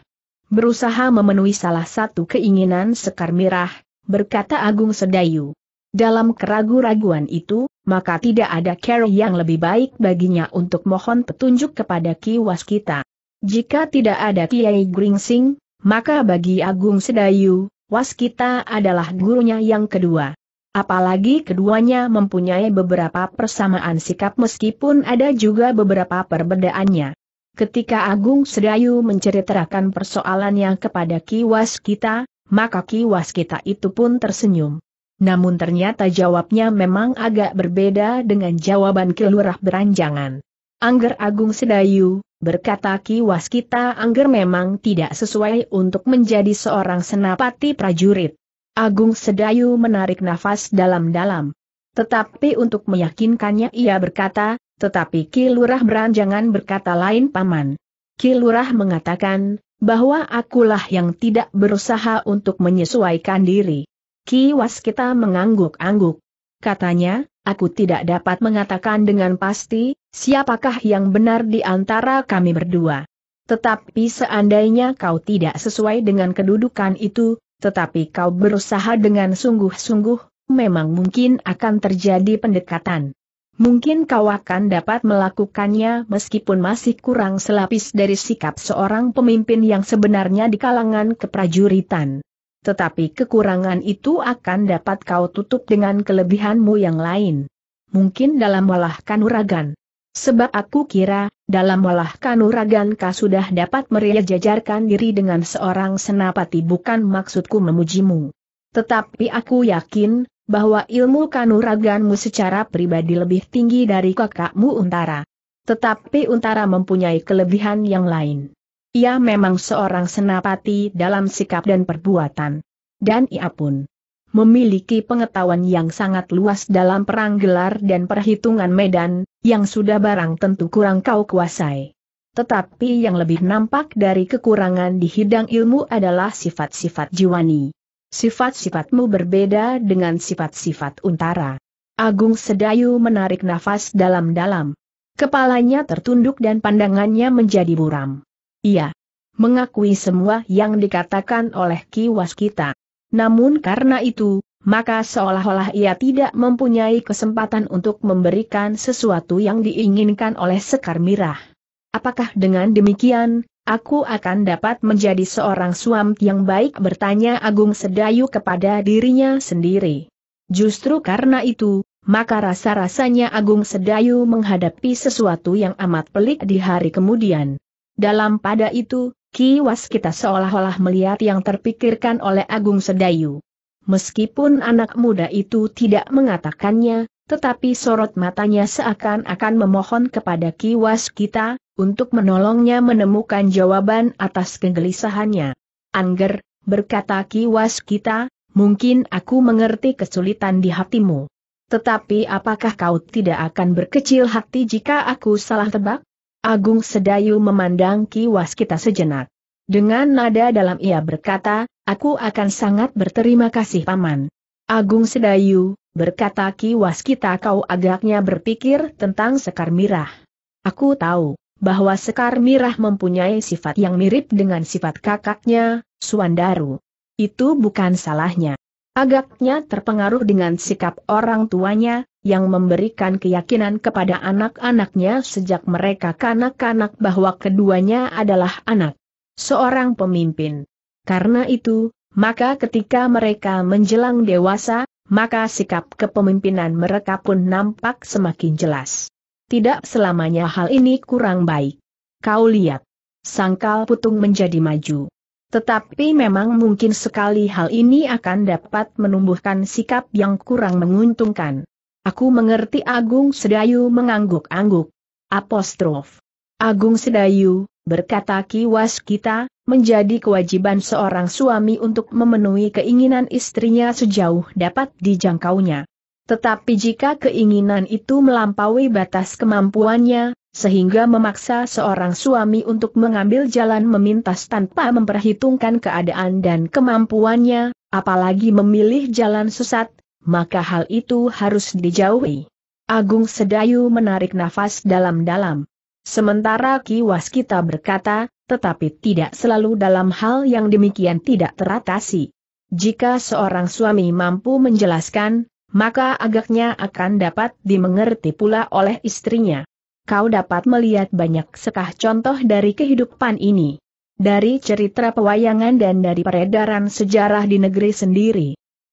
berusaha memenuhi salah satu keinginan Sekar Mirah, berkata Agung Sedayu. Dalam keraguan-raguan itu, maka tidak ada cara yang lebih baik baginya untuk mohon petunjuk kepada Ki Waskita. Jika tidak ada Kiai Gringsing, maka bagi Agung Sedayu, Waskita adalah gurunya yang kedua. Apalagi keduanya mempunyai beberapa persamaan sikap meskipun ada juga beberapa perbedaannya. Ketika Agung Sedayu menceritakan persoalannya kepada Ki Waskita, maka Ki Waskita itu pun tersenyum. Namun ternyata jawabnya memang agak berbeda dengan jawaban Ki Lurah Branjangan. Angger Agung Sedayu, berkata Ki Waskita, angger memang tidak sesuai untuk menjadi seorang senapati prajurit. Agung Sedayu menarik nafas dalam-dalam. Tetapi untuk meyakinkannya ia berkata, tetapi Ki Lurah Branjangan berkata lain paman. Ki Lurah mengatakan, bahwa akulah yang tidak berusaha untuk menyesuaikan diri. Ki Waskita mengangguk-angguk. Katanya, aku tidak dapat mengatakan dengan pasti, siapakah yang benar di antara kami berdua. Tetapi seandainya kau tidak sesuai dengan kedudukan itu, tetapi kau berusaha dengan sungguh-sungguh, memang mungkin akan terjadi pendekatan. Mungkin kau akan dapat melakukannya meskipun masih kurang selapis dari sikap seorang pemimpin yang sebenarnya di kalangan keprajuritan. Tetapi kekurangan itu akan dapat kau tutup dengan kelebihanmu yang lain. Mungkin dalam walah kanuragan. Sebab aku kira, dalam walah kanuragan kau sudah dapat meriajajarkan diri dengan seorang senapati, bukan maksudku memujimu. Tetapi aku yakin, bahwa ilmu kanuraganmu secara pribadi lebih tinggi dari kakakmu Untara. Tetapi Untara mempunyai kelebihan yang lain. Ia memang seorang senapati dalam sikap dan perbuatan. Dan ia pun memiliki pengetahuan yang sangat luas dalam perang gelar dan perhitungan medan, yang sudah barang tentu kurang kau kuasai. Tetapi yang lebih nampak dari kekurangan di hidang ilmu adalah sifat-sifat jiwani. Sifat-sifatmu berbeda dengan sifat-sifat Untara. Agung Sedayu menarik nafas dalam-dalam. Kepalanya tertunduk dan pandangannya menjadi buram. Ia mengakui semua yang dikatakan oleh Ki Waskita. Namun karena itu, maka seolah-olah ia tidak mempunyai kesempatan untuk memberikan sesuatu yang diinginkan oleh Sekar Mirah. Apakah dengan demikian, aku akan dapat menjadi seorang suami yang baik, bertanya Agung Sedayu kepada dirinya sendiri. Justru karena itu, maka rasa-rasanya Agung Sedayu menghadapi sesuatu yang amat pelik di hari kemudian. Dalam pada itu, Ki Waskita seolah-olah melihat yang terpikirkan oleh Agung Sedayu. Meskipun anak muda itu tidak mengatakannya, tetapi sorot matanya seakan-akan memohon kepada Ki Waskita untuk menolongnya menemukan jawaban atas kegelisahannya. "Angger," berkata Ki Waskita, "mungkin aku mengerti kesulitan di hatimu. Tetapi apakah kau tidak akan berkecil hati jika aku salah tebak?" Agung Sedayu memandang Ki Waskita sejenak. Dengan nada dalam ia berkata, "Aku akan sangat berterima kasih Paman." "Agung Sedayu," berkata Ki Waskita, "kau agaknya berpikir tentang Sekar Mirah. Aku tahu bahwa Sekar Mirah mempunyai sifat yang mirip dengan sifat kakaknya, Swandaru. Itu bukan salahnya. Agaknya terpengaruh dengan sikap orang tuanya, yang memberikan keyakinan kepada anak-anaknya sejak mereka kanak-kanak bahwa keduanya adalah anak seorang pemimpin. Karena itu, maka ketika mereka menjelang dewasa, maka sikap kepemimpinan mereka pun nampak semakin jelas. Tidak selamanya hal ini kurang baik. Kau lihat, Sangkal Putung menjadi maju. Tetapi memang mungkin sekali hal ini akan dapat menumbuhkan sikap yang kurang menguntungkan." "Aku mengerti." Agung Sedayu mengangguk-angguk. "Apostrof. Agung Sedayu," berkata Ki Waskita, "menjadi kewajiban seorang suami untuk memenuhi keinginan istrinya sejauh dapat dijangkaunya. Tetapi jika keinginan itu melampaui batas kemampuannya, sehingga memaksa seorang suami untuk mengambil jalan memintas tanpa memperhitungkan keadaan dan kemampuannya, apalagi memilih jalan sesat, maka hal itu harus dijauhi." Agung Sedayu menarik nafas dalam-dalam. Sementara Ki Waskita berkata, "Tetapi tidak selalu dalam hal yang demikian tidak teratasi. Jika seorang suami mampu menjelaskan, maka agaknya akan dapat dimengerti pula oleh istrinya." Kau dapat melihat banyak sekah contoh dari kehidupan ini. Dari cerita pewayangan dan dari peredaran sejarah di negeri sendiri.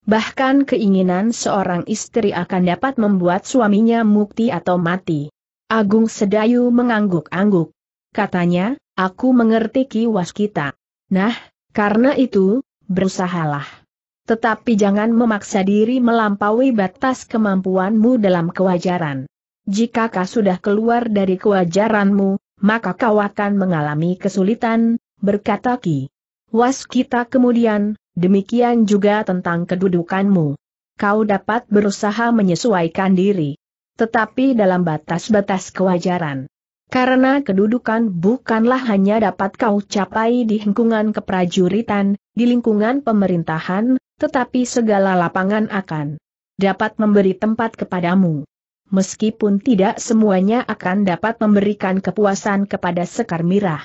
Bahkan keinginan seorang istri akan dapat membuat suaminya mukti atau mati. Agung Sedayu mengangguk-angguk. Katanya, "Aku mengerti Ki Waskita. Nah, karena itu, berusahalah. Tetapi jangan memaksa diri melampaui batas kemampuanmu dalam kewajaran. Jika kau sudah keluar dari kewajaranmu, maka kau akan mengalami kesulitan," berkata Ki Waskita kemudian, "demikian juga tentang kedudukanmu. Kau dapat berusaha menyesuaikan diri. Tetapi dalam batas-batas kewajaran. Karena kedudukan bukanlah hanya dapat kau capai di lingkungan keprajuritan, di lingkungan pemerintahan, tetapi segala lapangan akan dapat memberi tempat kepadamu. Meskipun tidak semuanya akan dapat memberikan kepuasan kepada Sekar Mirah."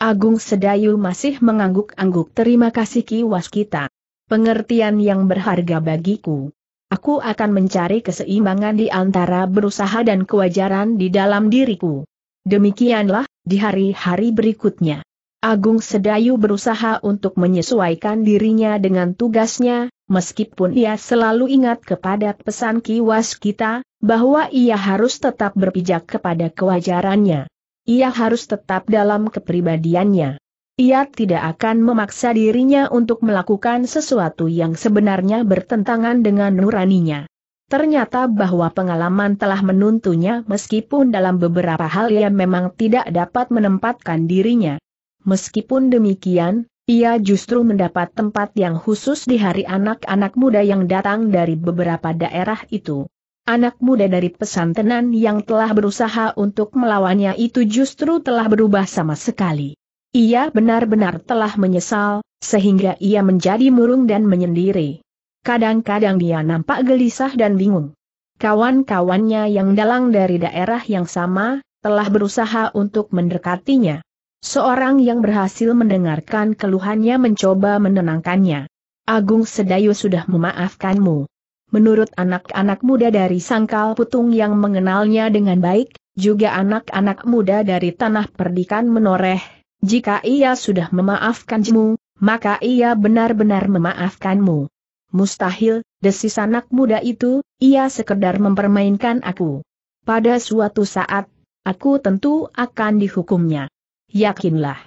Agung Sedayu masih mengangguk-angguk. "Terima kasih Ki Waskita. Pengertian yang berharga bagiku. Aku akan mencari keseimbangan di antara berusaha dan kewajaran di dalam diriku." Demikianlah, di hari-hari berikutnya. Agung Sedayu berusaha untuk menyesuaikan dirinya dengan tugasnya, meskipun ia selalu ingat kepada pesan Ki Waskita, bahwa ia harus tetap berpijak kepada kewajarannya. Ia harus tetap dalam kepribadiannya. Ia tidak akan memaksa dirinya untuk melakukan sesuatu yang sebenarnya bertentangan dengan nuraninya. Ternyata bahwa pengalaman telah menuntunnya meskipun dalam beberapa hal ia memang tidak dapat menempatkan dirinya. Meskipun demikian, ia justru mendapat tempat yang khusus di hari anak-anak muda yang datang dari beberapa daerah itu. Anak muda dari Pasantenan yang telah berusaha untuk melawannya itu justru telah berubah sama sekali. Ia benar-benar telah menyesal, sehingga ia menjadi murung dan menyendiri. Kadang-kadang dia nampak gelisah dan bingung. Kawan-kawannya yang dalang dari daerah yang sama, telah berusaha untuk mendekatinya. Seorang yang berhasil mendengarkan keluhannya mencoba menenangkannya. Agung Sedayu sudah memaafkanmu. Menurut anak-anak muda dari Sangkal Putung yang mengenalnya dengan baik, juga anak-anak muda dari Tanah Perdikan Menoreh, jika ia sudah memaafkanmu, maka ia benar-benar memaafkanmu. Mustahil, desis anak muda itu, ia sekedar mempermainkan aku. Pada suatu saat, aku tentu akan dihukumnya. Yakinlah.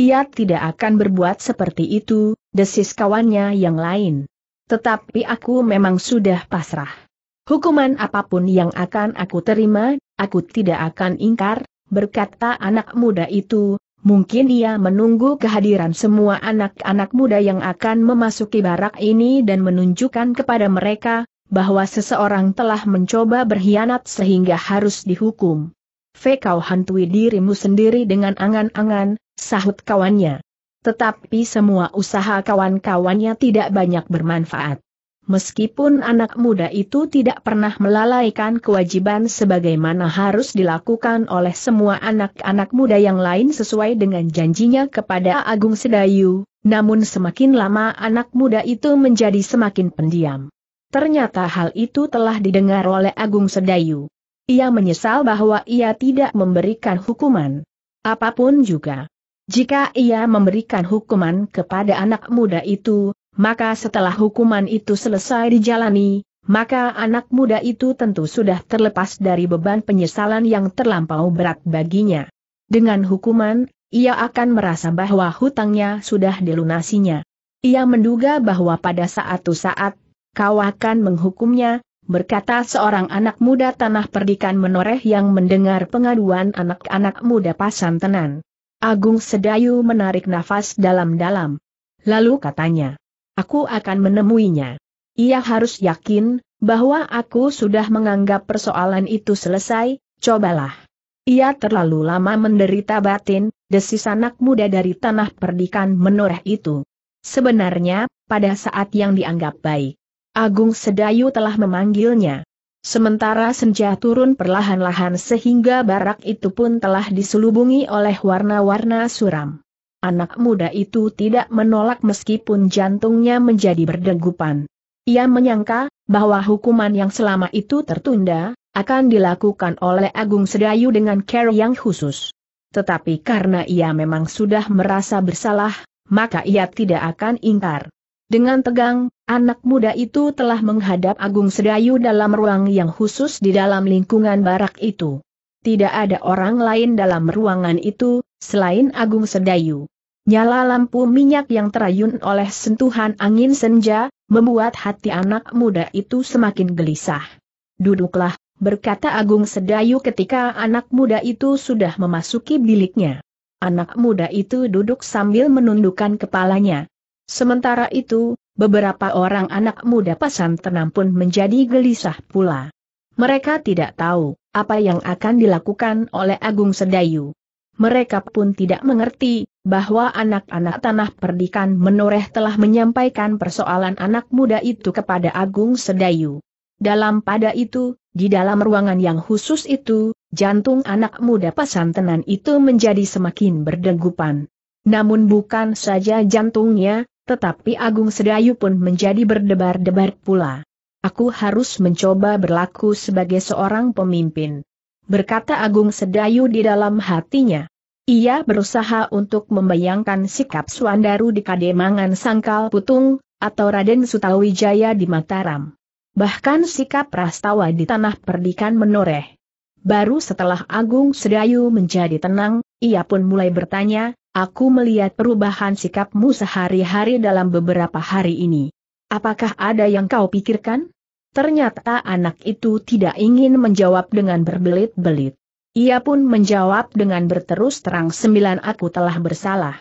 Ia tidak akan berbuat seperti itu, desis kawannya yang lain. Tetapi aku memang sudah pasrah. Hukuman apapun yang akan aku terima, aku tidak akan ingkar, berkata anak muda itu. Mungkin ia menunggu kehadiran semua anak-anak muda yang akan memasuki barak ini dan menunjukkan kepada mereka, bahwa seseorang telah mencoba berkhianat sehingga harus dihukum. Fek, kau hantui dirimu sendiri dengan angan-angan, sahut kawannya. Tetapi semua usaha kawan-kawannya tidak banyak bermanfaat. Meskipun anak muda itu tidak pernah melalaikan kewajiban sebagaimana harus dilakukan oleh semua anak-anak muda yang lain sesuai dengan janjinya kepada Agung Sedayu, namun semakin lama anak muda itu menjadi semakin pendiam. Ternyata hal itu telah didengar oleh Agung Sedayu. Ia menyesal bahwa ia tidak memberikan hukuman. Apapun juga. Jika ia memberikan hukuman kepada anak muda itu, maka setelah hukuman itu selesai dijalani, maka anak muda itu tentu sudah terlepas dari beban penyesalan yang terlampau berat baginya. Dengan hukuman, ia akan merasa bahwa hutangnya sudah dilunasinya. Ia menduga bahwa pada suatu saat, kau akan menghukumnya, berkata seorang anak muda Tanah Perdikan Menoreh yang mendengar pengaduan anak-anak muda Pasantenan. Agung Sedayu menarik nafas dalam-dalam. Lalu katanya. Aku akan menemuinya. Ia harus yakin, bahwa aku sudah menganggap persoalan itu selesai, cobalah. Ia terlalu lama menderita batin, desis anak muda dari Tanah Perdikan Menoreh itu. Sebenarnya, pada saat yang dianggap baik, Agung Sedayu telah memanggilnya. Sementara senja turun perlahan-lahan sehingga barak itu pun telah diselubungi oleh warna-warna suram. Anak muda itu tidak menolak meskipun jantungnya menjadi berdegupan. Ia menyangka, bahwa hukuman yang selama itu tertunda, akan dilakukan oleh Agung Sedayu dengan cara yang khusus. Tetapi karena ia memang sudah merasa bersalah, maka ia tidak akan ingkar. Dengan tegang, anak muda itu telah menghadap Agung Sedayu dalam ruang yang khusus di dalam lingkungan barak itu. Tidak ada orang lain dalam ruangan itu, selain Agung Sedayu. Nyala lampu minyak yang terayun oleh sentuhan angin senja, membuat hati anak muda itu semakin gelisah. Duduklah, berkata Agung Sedayu ketika anak muda itu sudah memasuki biliknya. Anak muda itu duduk sambil menundukkan kepalanya. Sementara itu, beberapa orang anak muda Pasantenan pun menjadi gelisah pula. Mereka tidak tahu, apa yang akan dilakukan oleh Agung Sedayu. Mereka pun tidak mengerti, bahwa anak-anak Tanah Perdikan Menoreh telah menyampaikan persoalan anak muda itu kepada Agung Sedayu. Dalam pada itu, di dalam ruangan yang khusus itu, jantung anak muda Pasantenan itu menjadi semakin berdegupan. Namun bukan saja jantungnya, tetapi Agung Sedayu pun menjadi berdebar-debar pula. Aku harus mencoba berlaku sebagai seorang pemimpin, berkata Agung Sedayu di dalam hatinya. Ia berusaha untuk membayangkan sikap Swandaru di Kademangan Sangkal Putung, atau Raden Sutawijaya di Mataram. Bahkan sikap Prastawa di Tanah Perdikan Menoreh. Baru setelah Agung Sedayu menjadi tenang, ia pun mulai bertanya, Aku melihat perubahan sikapmu sehari-hari dalam beberapa hari ini. Apakah ada yang kau pikirkan?" Ternyata anak itu tidak ingin menjawab dengan berbelit-belit. Ia pun menjawab dengan berterus terang, "Sembilan, aku telah bersalah.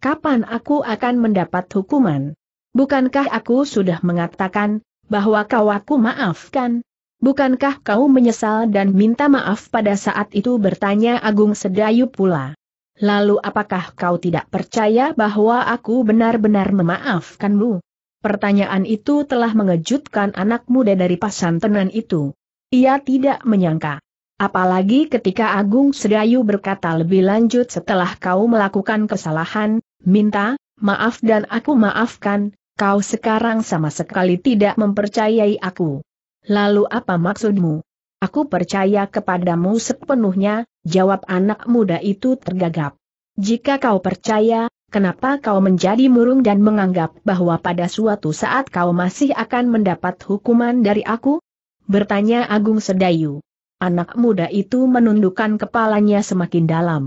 Kapan aku akan mendapat hukuman? Bukankah aku sudah mengatakan bahwa kau aku maafkan? Bukankah kau menyesal dan minta maaf pada saat itu?" bertanya Agung Sedayu pula. "Lalu apakah kau tidak percaya bahwa aku benar-benar memaafkanmu?" Pertanyaan itu telah mengejutkan anak muda dari Pasantenan itu. Ia tidak menyangka. Apalagi ketika Agung Sedayu berkata lebih lanjut, "Setelah kau melakukan kesalahan, minta maaf dan aku maafkan, kau sekarang sama sekali tidak mempercayai aku. Lalu apa maksudmu?" "Aku percaya kepadamu sepenuhnya," jawab anak muda itu tergagap. "Jika kau percaya, kenapa kau menjadi murung dan menganggap bahwa pada suatu saat kau masih akan mendapat hukuman dari aku?" bertanya Agung Sedayu. Anak muda itu menundukkan kepalanya semakin dalam.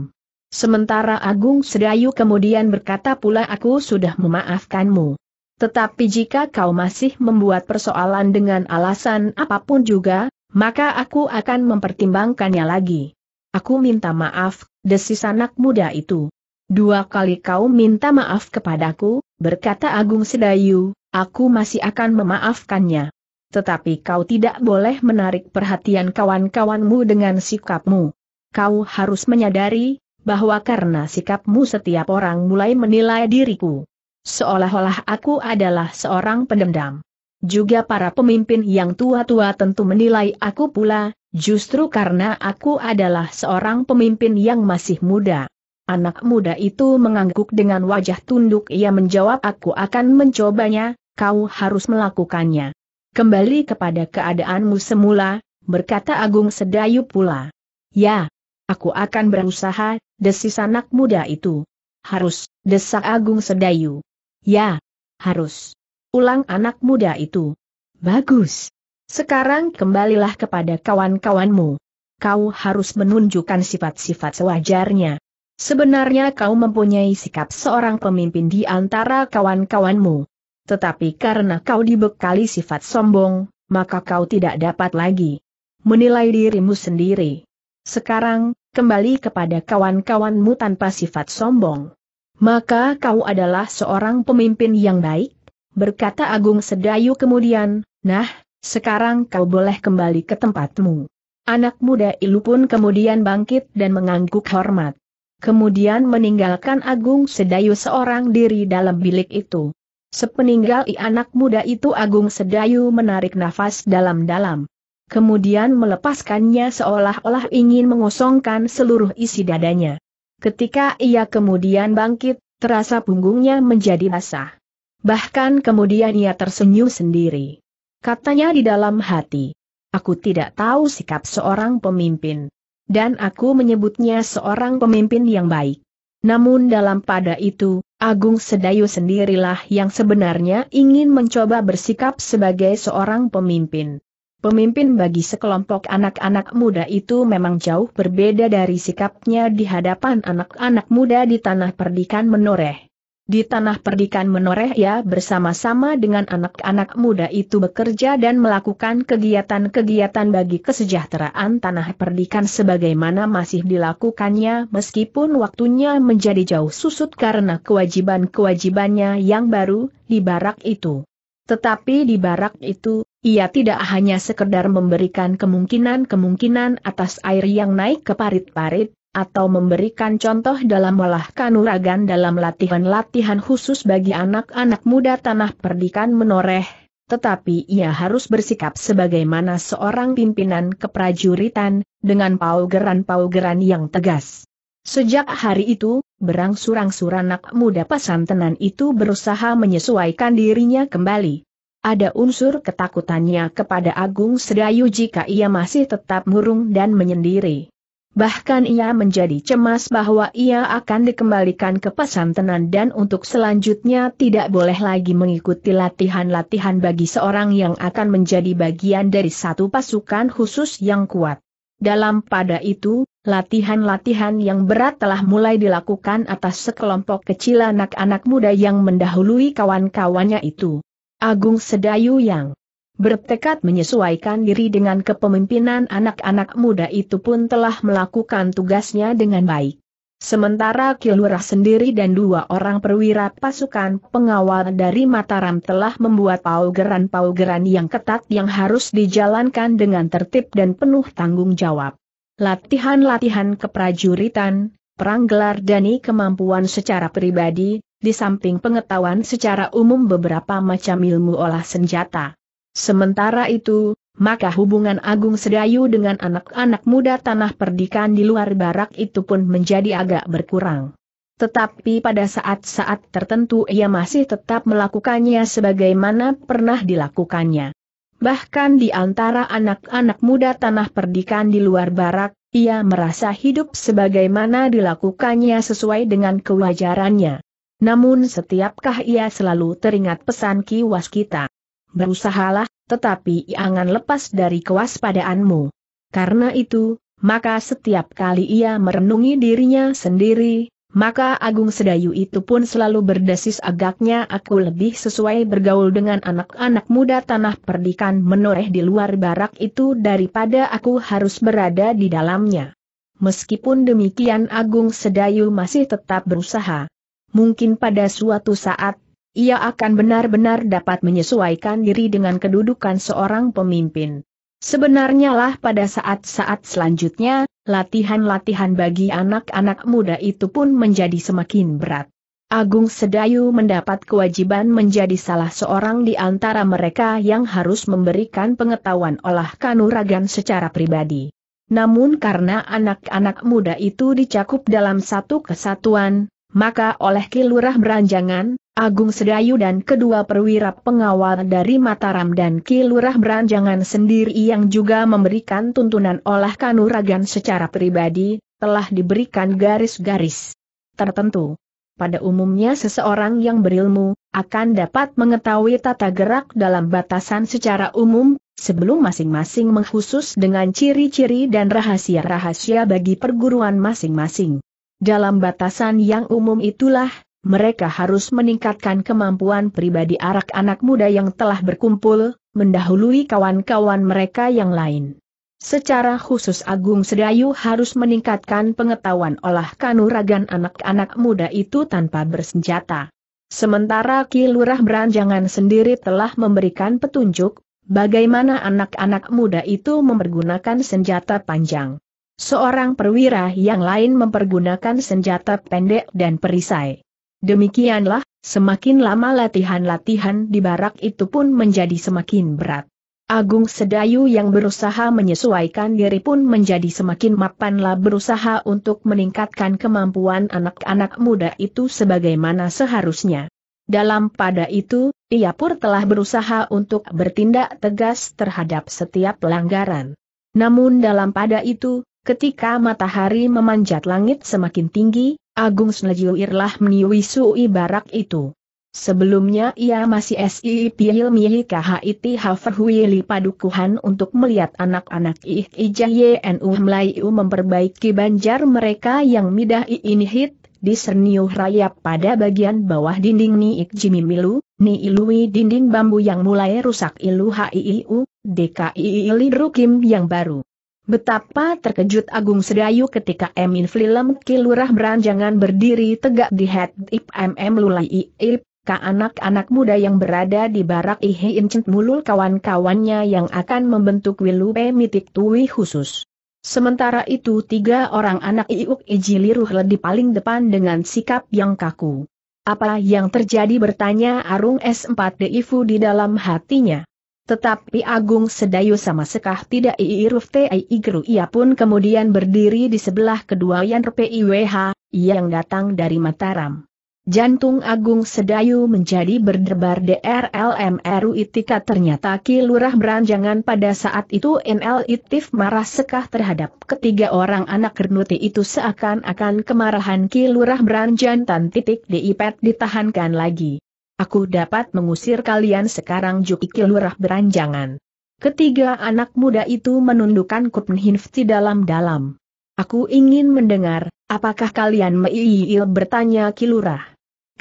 Sementara Agung Sedayu kemudian berkata pula, "Aku sudah memaafkanmu. Tetapi jika kau masih membuat persoalan dengan alasan apapun juga, maka aku akan mempertimbangkannya lagi." "Aku minta maaf," desis anak muda itu. "Dua kali kau minta maaf kepadaku," berkata Agung Sedayu, "aku masih akan memaafkannya. Tetapi kau tidak boleh menarik perhatian kawan-kawanmu dengan sikapmu. Kau harus menyadari bahwa karena sikapmu setiap orang mulai menilai diriku. Seolah-olah aku adalah seorang pendendam. Juga para pemimpin yang tua-tua tentu menilai aku pula, justru karena aku adalah seorang pemimpin yang masih muda." Anak muda itu mengangguk dengan wajah tunduk. Ia menjawab, "Aku akan mencobanya, kau harus melakukannya." "Kembali kepada keadaanmu semula," berkata Agung Sedayu pula. "Ya, aku akan berusaha," desis anak muda itu. "Harus," desak Agung Sedayu. "Ya, harus," ulang anak muda itu. "Bagus. Sekarang kembalilah kepada kawan-kawanmu. Kau harus menunjukkan sifat-sifat sewajarnya. Sebenarnya kau mempunyai sikap seorang pemimpin di antara kawan-kawanmu. Tetapi karena kau dibekali sifat sombong, maka kau tidak dapat lagi menilai dirimu sendiri. Sekarang, kembali kepada kawan-kawanmu tanpa sifat sombong. Maka kau adalah seorang pemimpin yang baik," berkata Agung Sedayu kemudian. "Nah, sekarang kau boleh kembali ke tempatmu." Anak muda itu pun kemudian bangkit dan mengangguk hormat. Kemudian meninggalkan Agung Sedayu seorang diri dalam bilik itu. Sepeninggal anak muda itu, Agung Sedayu menarik nafas dalam-dalam. Kemudian melepaskannya seolah-olah ingin mengosongkan seluruh isi dadanya. Ketika ia kemudian bangkit, terasa punggungnya menjadi basah. Bahkan kemudian ia tersenyum sendiri. Katanya di dalam hati, "Aku tidak tahu sikap seorang pemimpin. Dan aku menyebutnya seorang pemimpin yang baik." Namun dalam pada itu, Agung Sedayu sendirilah yang sebenarnya ingin mencoba bersikap sebagai seorang pemimpin. Pemimpin bagi sekelompok anak-anak muda itu memang jauh berbeda dari sikapnya di hadapan anak-anak muda di Tanah Perdikan Menoreh. Di Tanah Perdikan Menoreh ia bersama-sama dengan anak-anak muda itu bekerja dan melakukan kegiatan-kegiatan bagi kesejahteraan Tanah Perdikan sebagaimana masih dilakukannya, meskipun waktunya menjadi jauh susut karena kewajiban-kewajibannya yang baru di barak itu. Tetapi di barak itu, ia tidak hanya sekedar memberikan kemungkinan-kemungkinan atas air yang naik ke parit-parit, atau memberikan contoh dalam olah kanuragan dalam latihan-latihan khusus bagi anak-anak muda Tanah Perdikan Menoreh, tetapi ia harus bersikap sebagaimana seorang pimpinan keprajuritan, dengan paugeran-paugeran yang tegas. Sejak hari itu, berangsur-angsur anak muda Pasantenan itu berusaha menyesuaikan dirinya kembali. Ada unsur ketakutannya kepada Agung Sedayu jika ia masih tetap murung dan menyendiri. Bahkan ia menjadi cemas bahwa ia akan dikembalikan ke Pasantenan dan untuk selanjutnya tidak boleh lagi mengikuti latihan-latihan bagi seorang yang akan menjadi bagian dari satu pasukan khusus yang kuat. Dalam pada itu, Latihan-latihan yang berat telah mulai dilakukan atas sekelompok kecil anak-anak muda yang mendahului kawan-kawannya itu. Agung Sedayu yang bertekad menyesuaikan diri dengan kepemimpinan anak-anak muda itu pun telah melakukan tugasnya dengan baik. Sementara Ki Lurah sendiri dan dua orang perwira pasukan pengawal dari Mataram telah membuat paugeran-paugeran yang ketat yang harus dijalankan dengan tertib dan penuh tanggung jawab. Latihan-latihan keprajuritan, perang gelar dani kemampuan secara pribadi, di samping pengetahuan secara umum beberapa macam ilmu olah senjata. Sementara itu, maka hubungan Agung Sedayu dengan anak-anak muda Tanah Perdikan di luar barak itu pun menjadi agak berkurang. Tetapi pada saat-saat tertentu ia masih tetap melakukannya sebagaimana pernah dilakukannya. Bahkan di antara anak-anak muda Tanah Perdikan di luar barak, ia merasa hidup sebagaimana dilakukannya sesuai dengan kewajarannya. Namun setiapkah ia selalu teringat pesan Ki Waskita. Berusahalah, tetapi jangan lepas dari kewaspadaanmu. Karena itu, maka setiap kali ia merenungi dirinya sendiri, maka Agung Sedayu itu pun selalu berdesis agaknya aku lebih sesuai bergaul dengan anak-anak muda Tanah Perdikan Menoreh di luar barak itu daripada aku harus berada di dalamnya. Meskipun demikian Agung Sedayu masih tetap berusaha. Mungkin pada suatu saat, ia akan benar-benar dapat menyesuaikan diri dengan kedudukan seorang pemimpin. Sebenarnya lah pada saat-saat selanjutnya, latihan-latihan bagi anak-anak muda itu pun menjadi semakin berat. Agung Sedayu mendapat kewajiban menjadi salah seorang di antara mereka yang harus memberikan pengetahuan olah kanuragan secara pribadi. Namun karena anak-anak muda itu dicakup dalam satu kesatuan, maka oleh Ki Lurah Branjangan, Agung Sedayu dan kedua perwira pengawal dari Mataram dan Ki Lurah Branjangan sendiri yang juga memberikan tuntunan olah kanuragan secara pribadi, telah diberikan garis-garis tertentu. Pada umumnya seseorang yang berilmu, akan dapat mengetahui tata gerak dalam batasan secara umum, sebelum masing-masing mengkhusus dengan ciri-ciri dan rahasia-rahasia bagi perguruan masing-masing. Dalam batasan yang umum itulah, mereka harus meningkatkan kemampuan pribadi anak-anak muda yang telah berkumpul, mendahului kawan-kawan mereka yang lain. Secara khusus Agung Sedayu harus meningkatkan pengetahuan olah kanuragan anak-anak muda itu tanpa bersenjata. Sementara Ki Lurah Branjangan sendiri telah memberikan petunjuk, bagaimana anak-anak muda itu mempergunakan senjata panjang. Seorang perwira yang lain mempergunakan senjata pendek dan perisai. Demikianlah, semakin lama latihan-latihan di barak itu pun menjadi semakin berat. Agung Sedayu yang berusaha menyesuaikan diri pun menjadi semakin mapanlah berusaha untuk meningkatkan kemampuan anak-anak muda itu sebagaimana seharusnya. Dalam pada itu, ia pun telah berusaha untuk bertindak tegas terhadap setiap pelanggaran. Namun dalam pada itu, ketika matahari memanjat langit semakin tinggi, Agung Sedayu irlah meniwisui barak itu. Sebelumnya ia masih sipil mihikahiti haferhuili padukuhan untuk melihat anak-anak ih ijayenu melayu memperbaiki banjar mereka yang midah ini hit, diserniuh rayap pada bagian bawah dinding niik jimimilu, niilui dinding bambu yang mulai rusak ilu hiu, dki ilidrukim yang baru. Betapa terkejut Agung Sedayu ketika Emin Film Ki Lurah Branjangan berdiri tegak di head ip mm lulai ip, ka anak-anak muda yang berada di barak ihi incent mulul kawan-kawannya yang akan membentuk wilupe mitik tuwi khusus. Sementara itu tiga orang anak iuk iji liruh di paling depan dengan sikap yang kaku. Apa yang terjadi bertanya Arung S empat D Ifu di dalam hatinya. Tetapi Agung Sedayu sama sekah tidak iiruf ti guru ia pun kemudian berdiri di sebelah kedua yang P I W H, yang datang dari Mataram. Jantung Agung Sedayu menjadi berdebar D R L M R U itika ternyata Ki Lurah Branjangan pada saat itu nlitif marah sekah terhadap ketiga orang anak kernuti itu seakan-akan kemarahan Ki Lurah Branjangan titik diipet ditahankan lagi. Aku dapat mengusir kalian sekarang juga Ki Lurah Branjangan. Ketiga anak muda itu menundukkan kupnhinfti dalam-dalam. Aku ingin mendengar, apakah kalian meiil, bertanya Ki Lurah.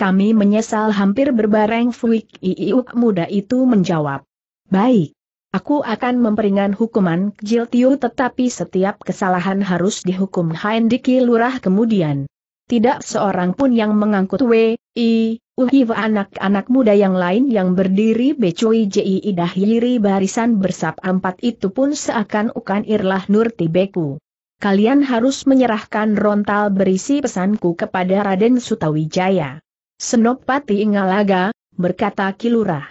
Kami menyesal, hampir berbareng fuik iiuk muda itu menjawab. Baik. Aku akan memberikan hukuman kecil tiu, tetapi setiap kesalahan harus dihukum Handiki Lurah kemudian. Tidak seorang pun yang mengangkut W, I, Uhiva anak-anak muda yang lain yang berdiri becui ji dahiri barisan bersab empat itu pun seakan-akan irlah nur tibeku. Kalian harus menyerahkan rontal berisi pesanku kepada Raden Sutawijaya. Senopati Ing Alaga, berkata Ki Lurah.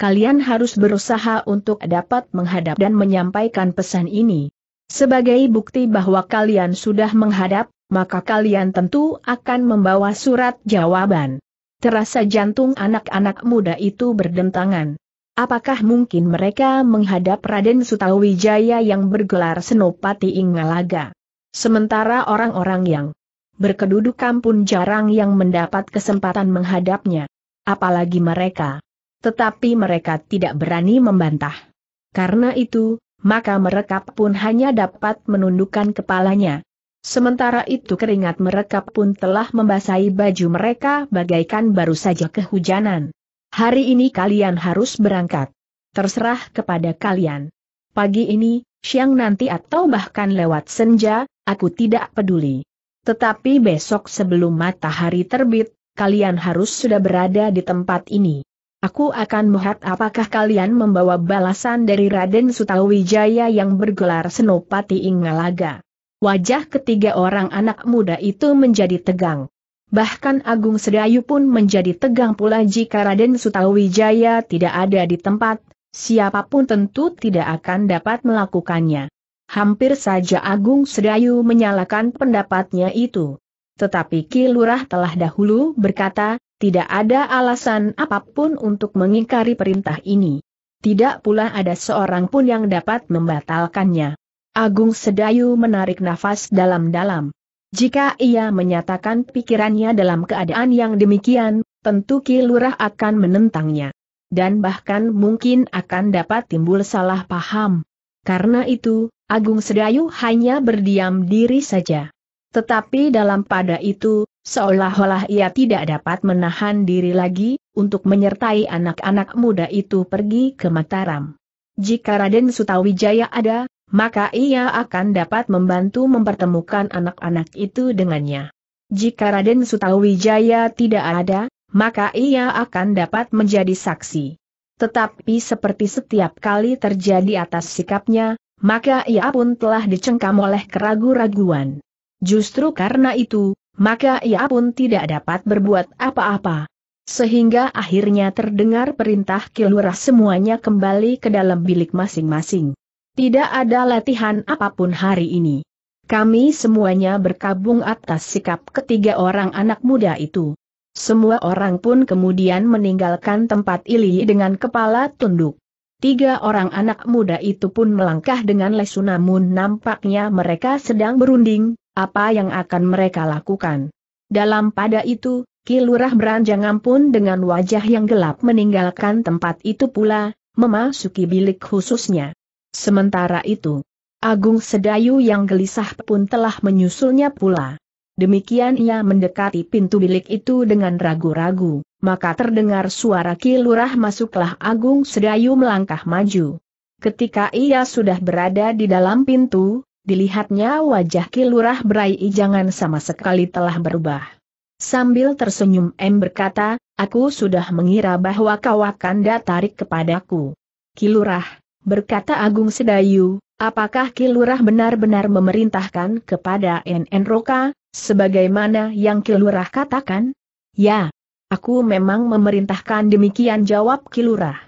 Kalian harus berusaha untuk dapat menghadap dan menyampaikan pesan ini. Sebagai bukti bahwa kalian sudah menghadap, maka kalian tentu akan membawa surat jawaban. Terasa jantung anak-anak muda itu berdentangan. Apakah mungkin mereka menghadap Raden Sutawijaya yang bergelar Senopati Ing Alaga? Sementara orang-orang yang berkedudukan pun jarang yang mendapat kesempatan menghadapnya. Apalagi mereka. Tetapi mereka tidak berani membantah. Karena itu, maka mereka pun hanya dapat menundukkan kepalanya. Sementara itu keringat mereka pun telah membasahi baju mereka bagaikan baru saja kehujanan. Hari ini kalian harus berangkat. Terserah kepada kalian. Pagi ini, siang nanti atau bahkan lewat senja, aku tidak peduli. Tetapi besok sebelum matahari terbit, kalian harus sudah berada di tempat ini. Aku akan melihat apakah kalian membawa balasan dari Raden Sutawijaya yang bergelar Senopati Ing Alaga. Wajah ketiga orang anak muda itu menjadi tegang. Bahkan Agung Sedayu pun menjadi tegang pula. Jika Raden Sutawijaya tidak ada di tempat, siapapun tentu tidak akan dapat melakukannya. Hampir saja Agung Sedayu menyalakan pendapatnya itu. Tetapi Ki Lurah telah dahulu berkata, tidak ada alasan apapun untuk mengingkari perintah ini. Tidak pula ada seorang pun yang dapat membatalkannya. Agung Sedayu menarik nafas dalam-dalam. Jika ia menyatakan pikirannya dalam keadaan yang demikian, tentu Ki Lurah akan menentangnya. Dan bahkan mungkin akan dapat timbul salah paham. Karena itu, Agung Sedayu hanya berdiam diri saja. Tetapi dalam pada itu, seolah-olah ia tidak dapat menahan diri lagi, untuk menyertai anak-anak muda itu pergi ke Mataram. Jika Raden Sutawijaya ada, maka ia akan dapat membantu mempertemukan anak-anak itu dengannya. Jika Raden Sutawijaya tidak ada, maka ia akan dapat menjadi saksi. Tetapi seperti setiap kali terjadi atas sikapnya, maka ia pun telah dicengkam oleh keraguan-raguan. Justru karena itu, maka ia pun tidak dapat berbuat apa-apa. Sehingga akhirnya terdengar perintah Ki Lurah semuanya kembali ke dalam bilik masing-masing. Tidak ada latihan apapun hari ini. Kami semuanya berkabung atas sikap ketiga orang anak muda itu. Semua orang pun kemudian meninggalkan tempat ini dengan kepala tunduk. Tiga orang anak muda itu pun melangkah dengan lesu, namun nampaknya mereka sedang berunding. Apa yang akan mereka lakukan? Dalam pada itu, Ki Lurah Branjangan pun dengan wajah yang gelap meninggalkan tempat itu pula, memasuki bilik khususnya. Sementara itu, Agung Sedayu yang gelisah pun telah menyusulnya pula. Demikian ia mendekati pintu bilik itu dengan ragu-ragu, maka terdengar suara Ki Lurah. Masuklah. Agung Sedayu melangkah maju. Ketika ia sudah berada di dalam pintu, dilihatnya wajah Ki Lurah Branjangan sama sekali telah berubah. Sambil tersenyum M berkata, aku sudah mengira bahwa kau akan ditarik kepadaku. Ki Lurah, berkata Agung Sedayu, apakah Ki Lurah benar-benar memerintahkan kepada N N Roka, sebagaimana yang Ki Lurah katakan? Ya, aku memang memerintahkan demikian, jawab Ki Lurah.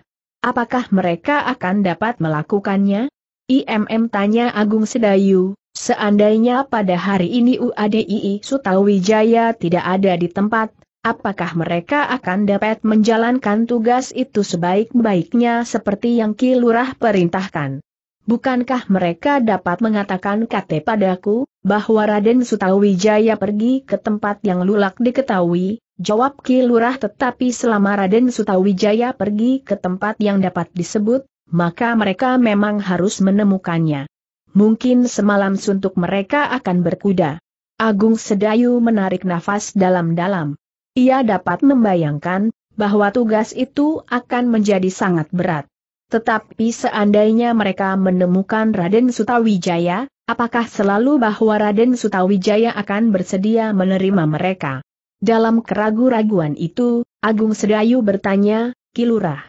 Apakah mereka akan dapat melakukannya? I M M, tanya Agung Sedayu, seandainya pada hari ini U A D I I Sutawijaya tidak ada di tempat, apakah mereka akan dapat menjalankan tugas itu sebaik-baiknya seperti yang Ki Lurah perintahkan? Bukankah mereka dapat mengatakan kata padaku, bahwa Raden Sutawijaya pergi ke tempat yang lulak diketahui, jawab Ki Lurah. Tetapi selama Raden Sutawijaya pergi ke tempat yang dapat disebut, maka mereka memang harus menemukannya. mungkin semalam suntuk mereka akan berkuda. Agung Sedayu menarik nafas dalam-dalam. Ia dapat membayangkan bahwa tugas itu akan menjadi sangat berat. Tetapi seandainya mereka menemukan Raden Sutawijaya, apakah selalu bahwa Raden Sutawijaya akan bersedia menerima mereka? Dalam keraguan-raguan itu, Agung Sedayu bertanya, "Ki Lurah,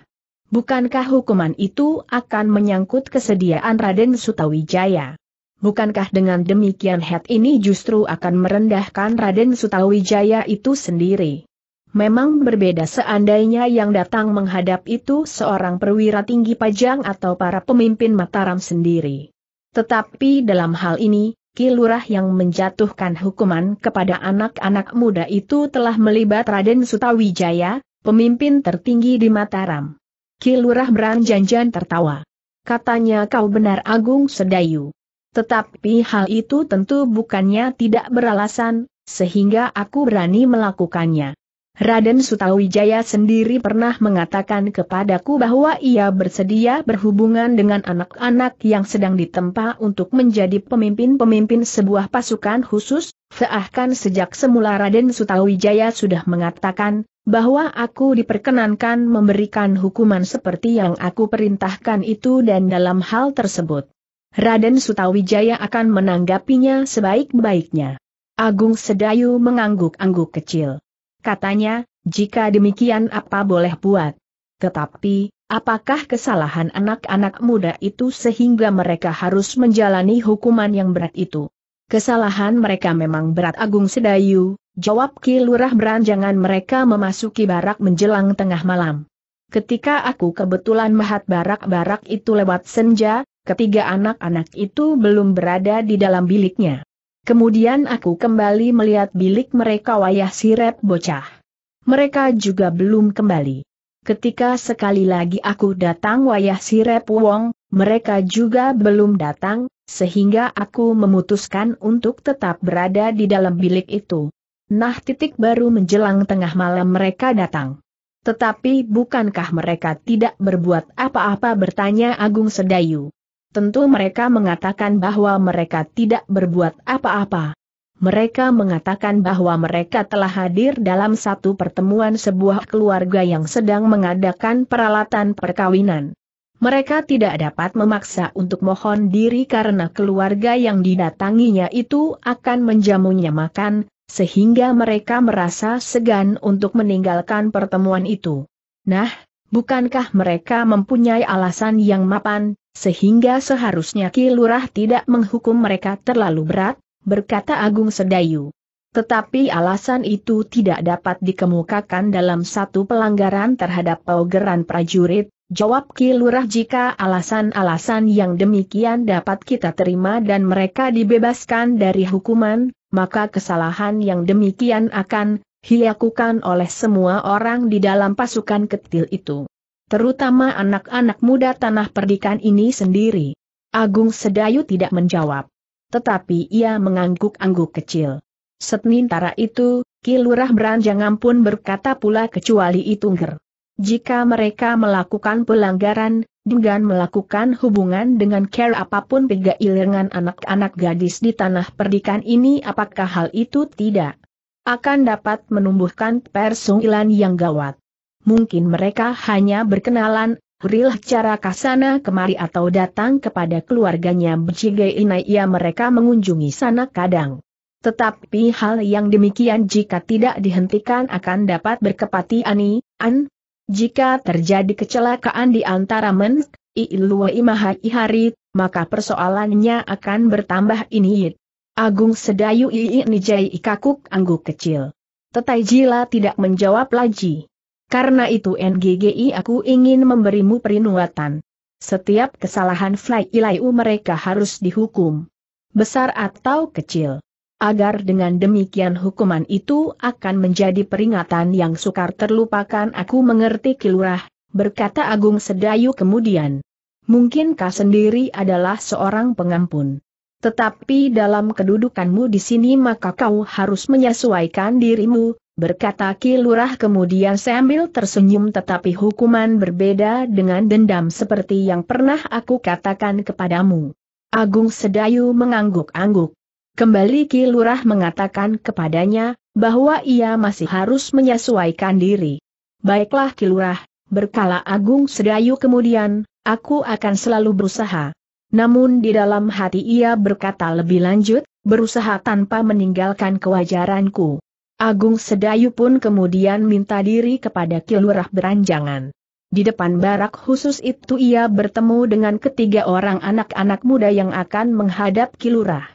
bukankah hukuman itu akan menyangkut kesediaan Raden Sutawijaya? Bukankah dengan demikian head ini justru akan merendahkan Raden Sutawijaya itu sendiri?" Memang berbeda seandainya yang datang menghadap itu seorang perwira tinggi Pajang atau para pemimpin Mataram sendiri. Tetapi dalam hal ini, Ki Lurah yang menjatuhkan hukuman kepada anak-anak muda itu telah melibat Raden Sutawijaya, pemimpin tertinggi di Mataram. Ki Lurah Branjangan tertawa. Katanya, "Kau benar, Agung Sedayu. Tetapi hal itu tentu bukannya tidak beralasan, sehingga aku berani melakukannya. Raden Sutawijaya sendiri pernah mengatakan kepadaku bahwa ia bersedia berhubungan dengan anak-anak yang sedang ditempa untuk menjadi pemimpin-pemimpin sebuah pasukan khusus, seakan sejak semula Raden Sutawijaya sudah mengatakan bahwa aku diperkenankan memberikan hukuman seperti yang aku perintahkan itu, dan dalam hal tersebut Raden Sutawijaya akan menanggapinya sebaik-baiknya." Agung Sedayu mengangguk-angguk kecil. Katanya, "Jika demikian apa boleh buat? Tetapi, apakah kesalahan anak-anak muda itu sehingga mereka harus menjalani hukuman yang berat itu?" "Kesalahan mereka memang berat, Agung Sedayu," jawab Ki Lurah Branjangan. "Mereka memasuki barak menjelang tengah malam. Ketika aku kebetulan melihat barak-barak itu lewat senja, ketiga anak-anak itu belum berada di dalam biliknya. Kemudian aku kembali melihat bilik mereka, wayah sirep bocah. Mereka juga belum kembali. Ketika sekali lagi aku datang, wayah sirep wong, mereka juga belum datang, sehingga aku memutuskan untuk tetap berada di dalam bilik itu. Nah, titik baru menjelang tengah malam mereka datang." "Tetapi bukankah mereka tidak berbuat apa-apa?" bertanya Agung Sedayu. "Tentu mereka mengatakan bahwa mereka tidak berbuat apa-apa. Mereka mengatakan bahwa mereka telah hadir dalam satu pertemuan sebuah keluarga yang sedang mengadakan peralatan perkawinan. Mereka tidak dapat memaksa untuk mohon diri karena keluarga yang didatanginya itu akan menjamunya makan, sehingga mereka merasa segan untuk meninggalkan pertemuan itu. Nah, bukankah mereka mempunyai alasan yang mapan, sehingga seharusnya Ki Lurah tidak menghukum mereka terlalu berat?" berkata Agung Sedayu. "Tetapi alasan itu tidak dapat dikemukakan dalam satu pelanggaran terhadap paugeran prajurit," jawab Ki Lurah. "Jika alasan-alasan yang demikian dapat kita terima dan mereka dibebaskan dari hukuman, maka kesalahan yang demikian akan dilakukan oleh semua orang di dalam pasukan kecil itu, terutama anak-anak muda tanah perdikan ini sendiri." Agung Sedayu tidak menjawab. Tetapi ia mengangguk-angguk kecil. Sementara itu, Ki Lurah Branjangan pun berkata pula, "Kecuali itu, nger. Jika mereka melakukan pelanggaran, dengan melakukan hubungan dengan care apapun pegailengan anak-anak gadis di tanah perdikan ini, apakah hal itu tidak akan dapat menumbuhkan persungilan yang gawat? Mungkin mereka hanya berkenalan, rilah cara kasana kemari atau datang kepada keluarganya berjigai inai ia mereka mengunjungi sana kadang. Tetapi hal yang demikian jika tidak dihentikan akan dapat berkepati ani-an. Jika terjadi kecelakaan di antara men, iluai mahai hari, maka persoalannya akan bertambah ini." Agung Sedayu ini jai ikakuk angguk kecil. Tetai jila tidak menjawab lagi. "Karena itu N G G I aku ingin memberimu peringatan. Setiap kesalahan fly ilaiu mereka harus dihukum, besar atau kecil. Agar dengan demikian hukuman itu akan menjadi peringatan yang sukar terlupakan." "Aku mengerti, Ki Lurah," berkata Agung Sedayu kemudian. "Mungkinkah sendiri adalah seorang pengampun. Tetapi dalam kedudukanmu di sini maka kau harus menyesuaikan dirimu," berkata Ki Lurah kemudian sambil tersenyum. "Tetapi hukuman berbeda dengan dendam seperti yang pernah aku katakan kepadamu. Agung Sedayu mengangguk-angguk. Kembali Ki Lurah mengatakan kepadanya, bahwa ia masih harus menyesuaikan diri. Baiklah Ki Lurah, berkala Agung Sedayu kemudian, aku akan selalu berusaha. Namun di dalam hati ia berkata lebih lanjut, berusaha tanpa meninggalkan kewajaranku. Agung Sedayu pun kemudian minta diri kepada Ki Lurah Branjangan. Di depan barak khusus itu ia bertemu dengan ketiga orang anak-anak muda yang akan menghadap Ki Lurah.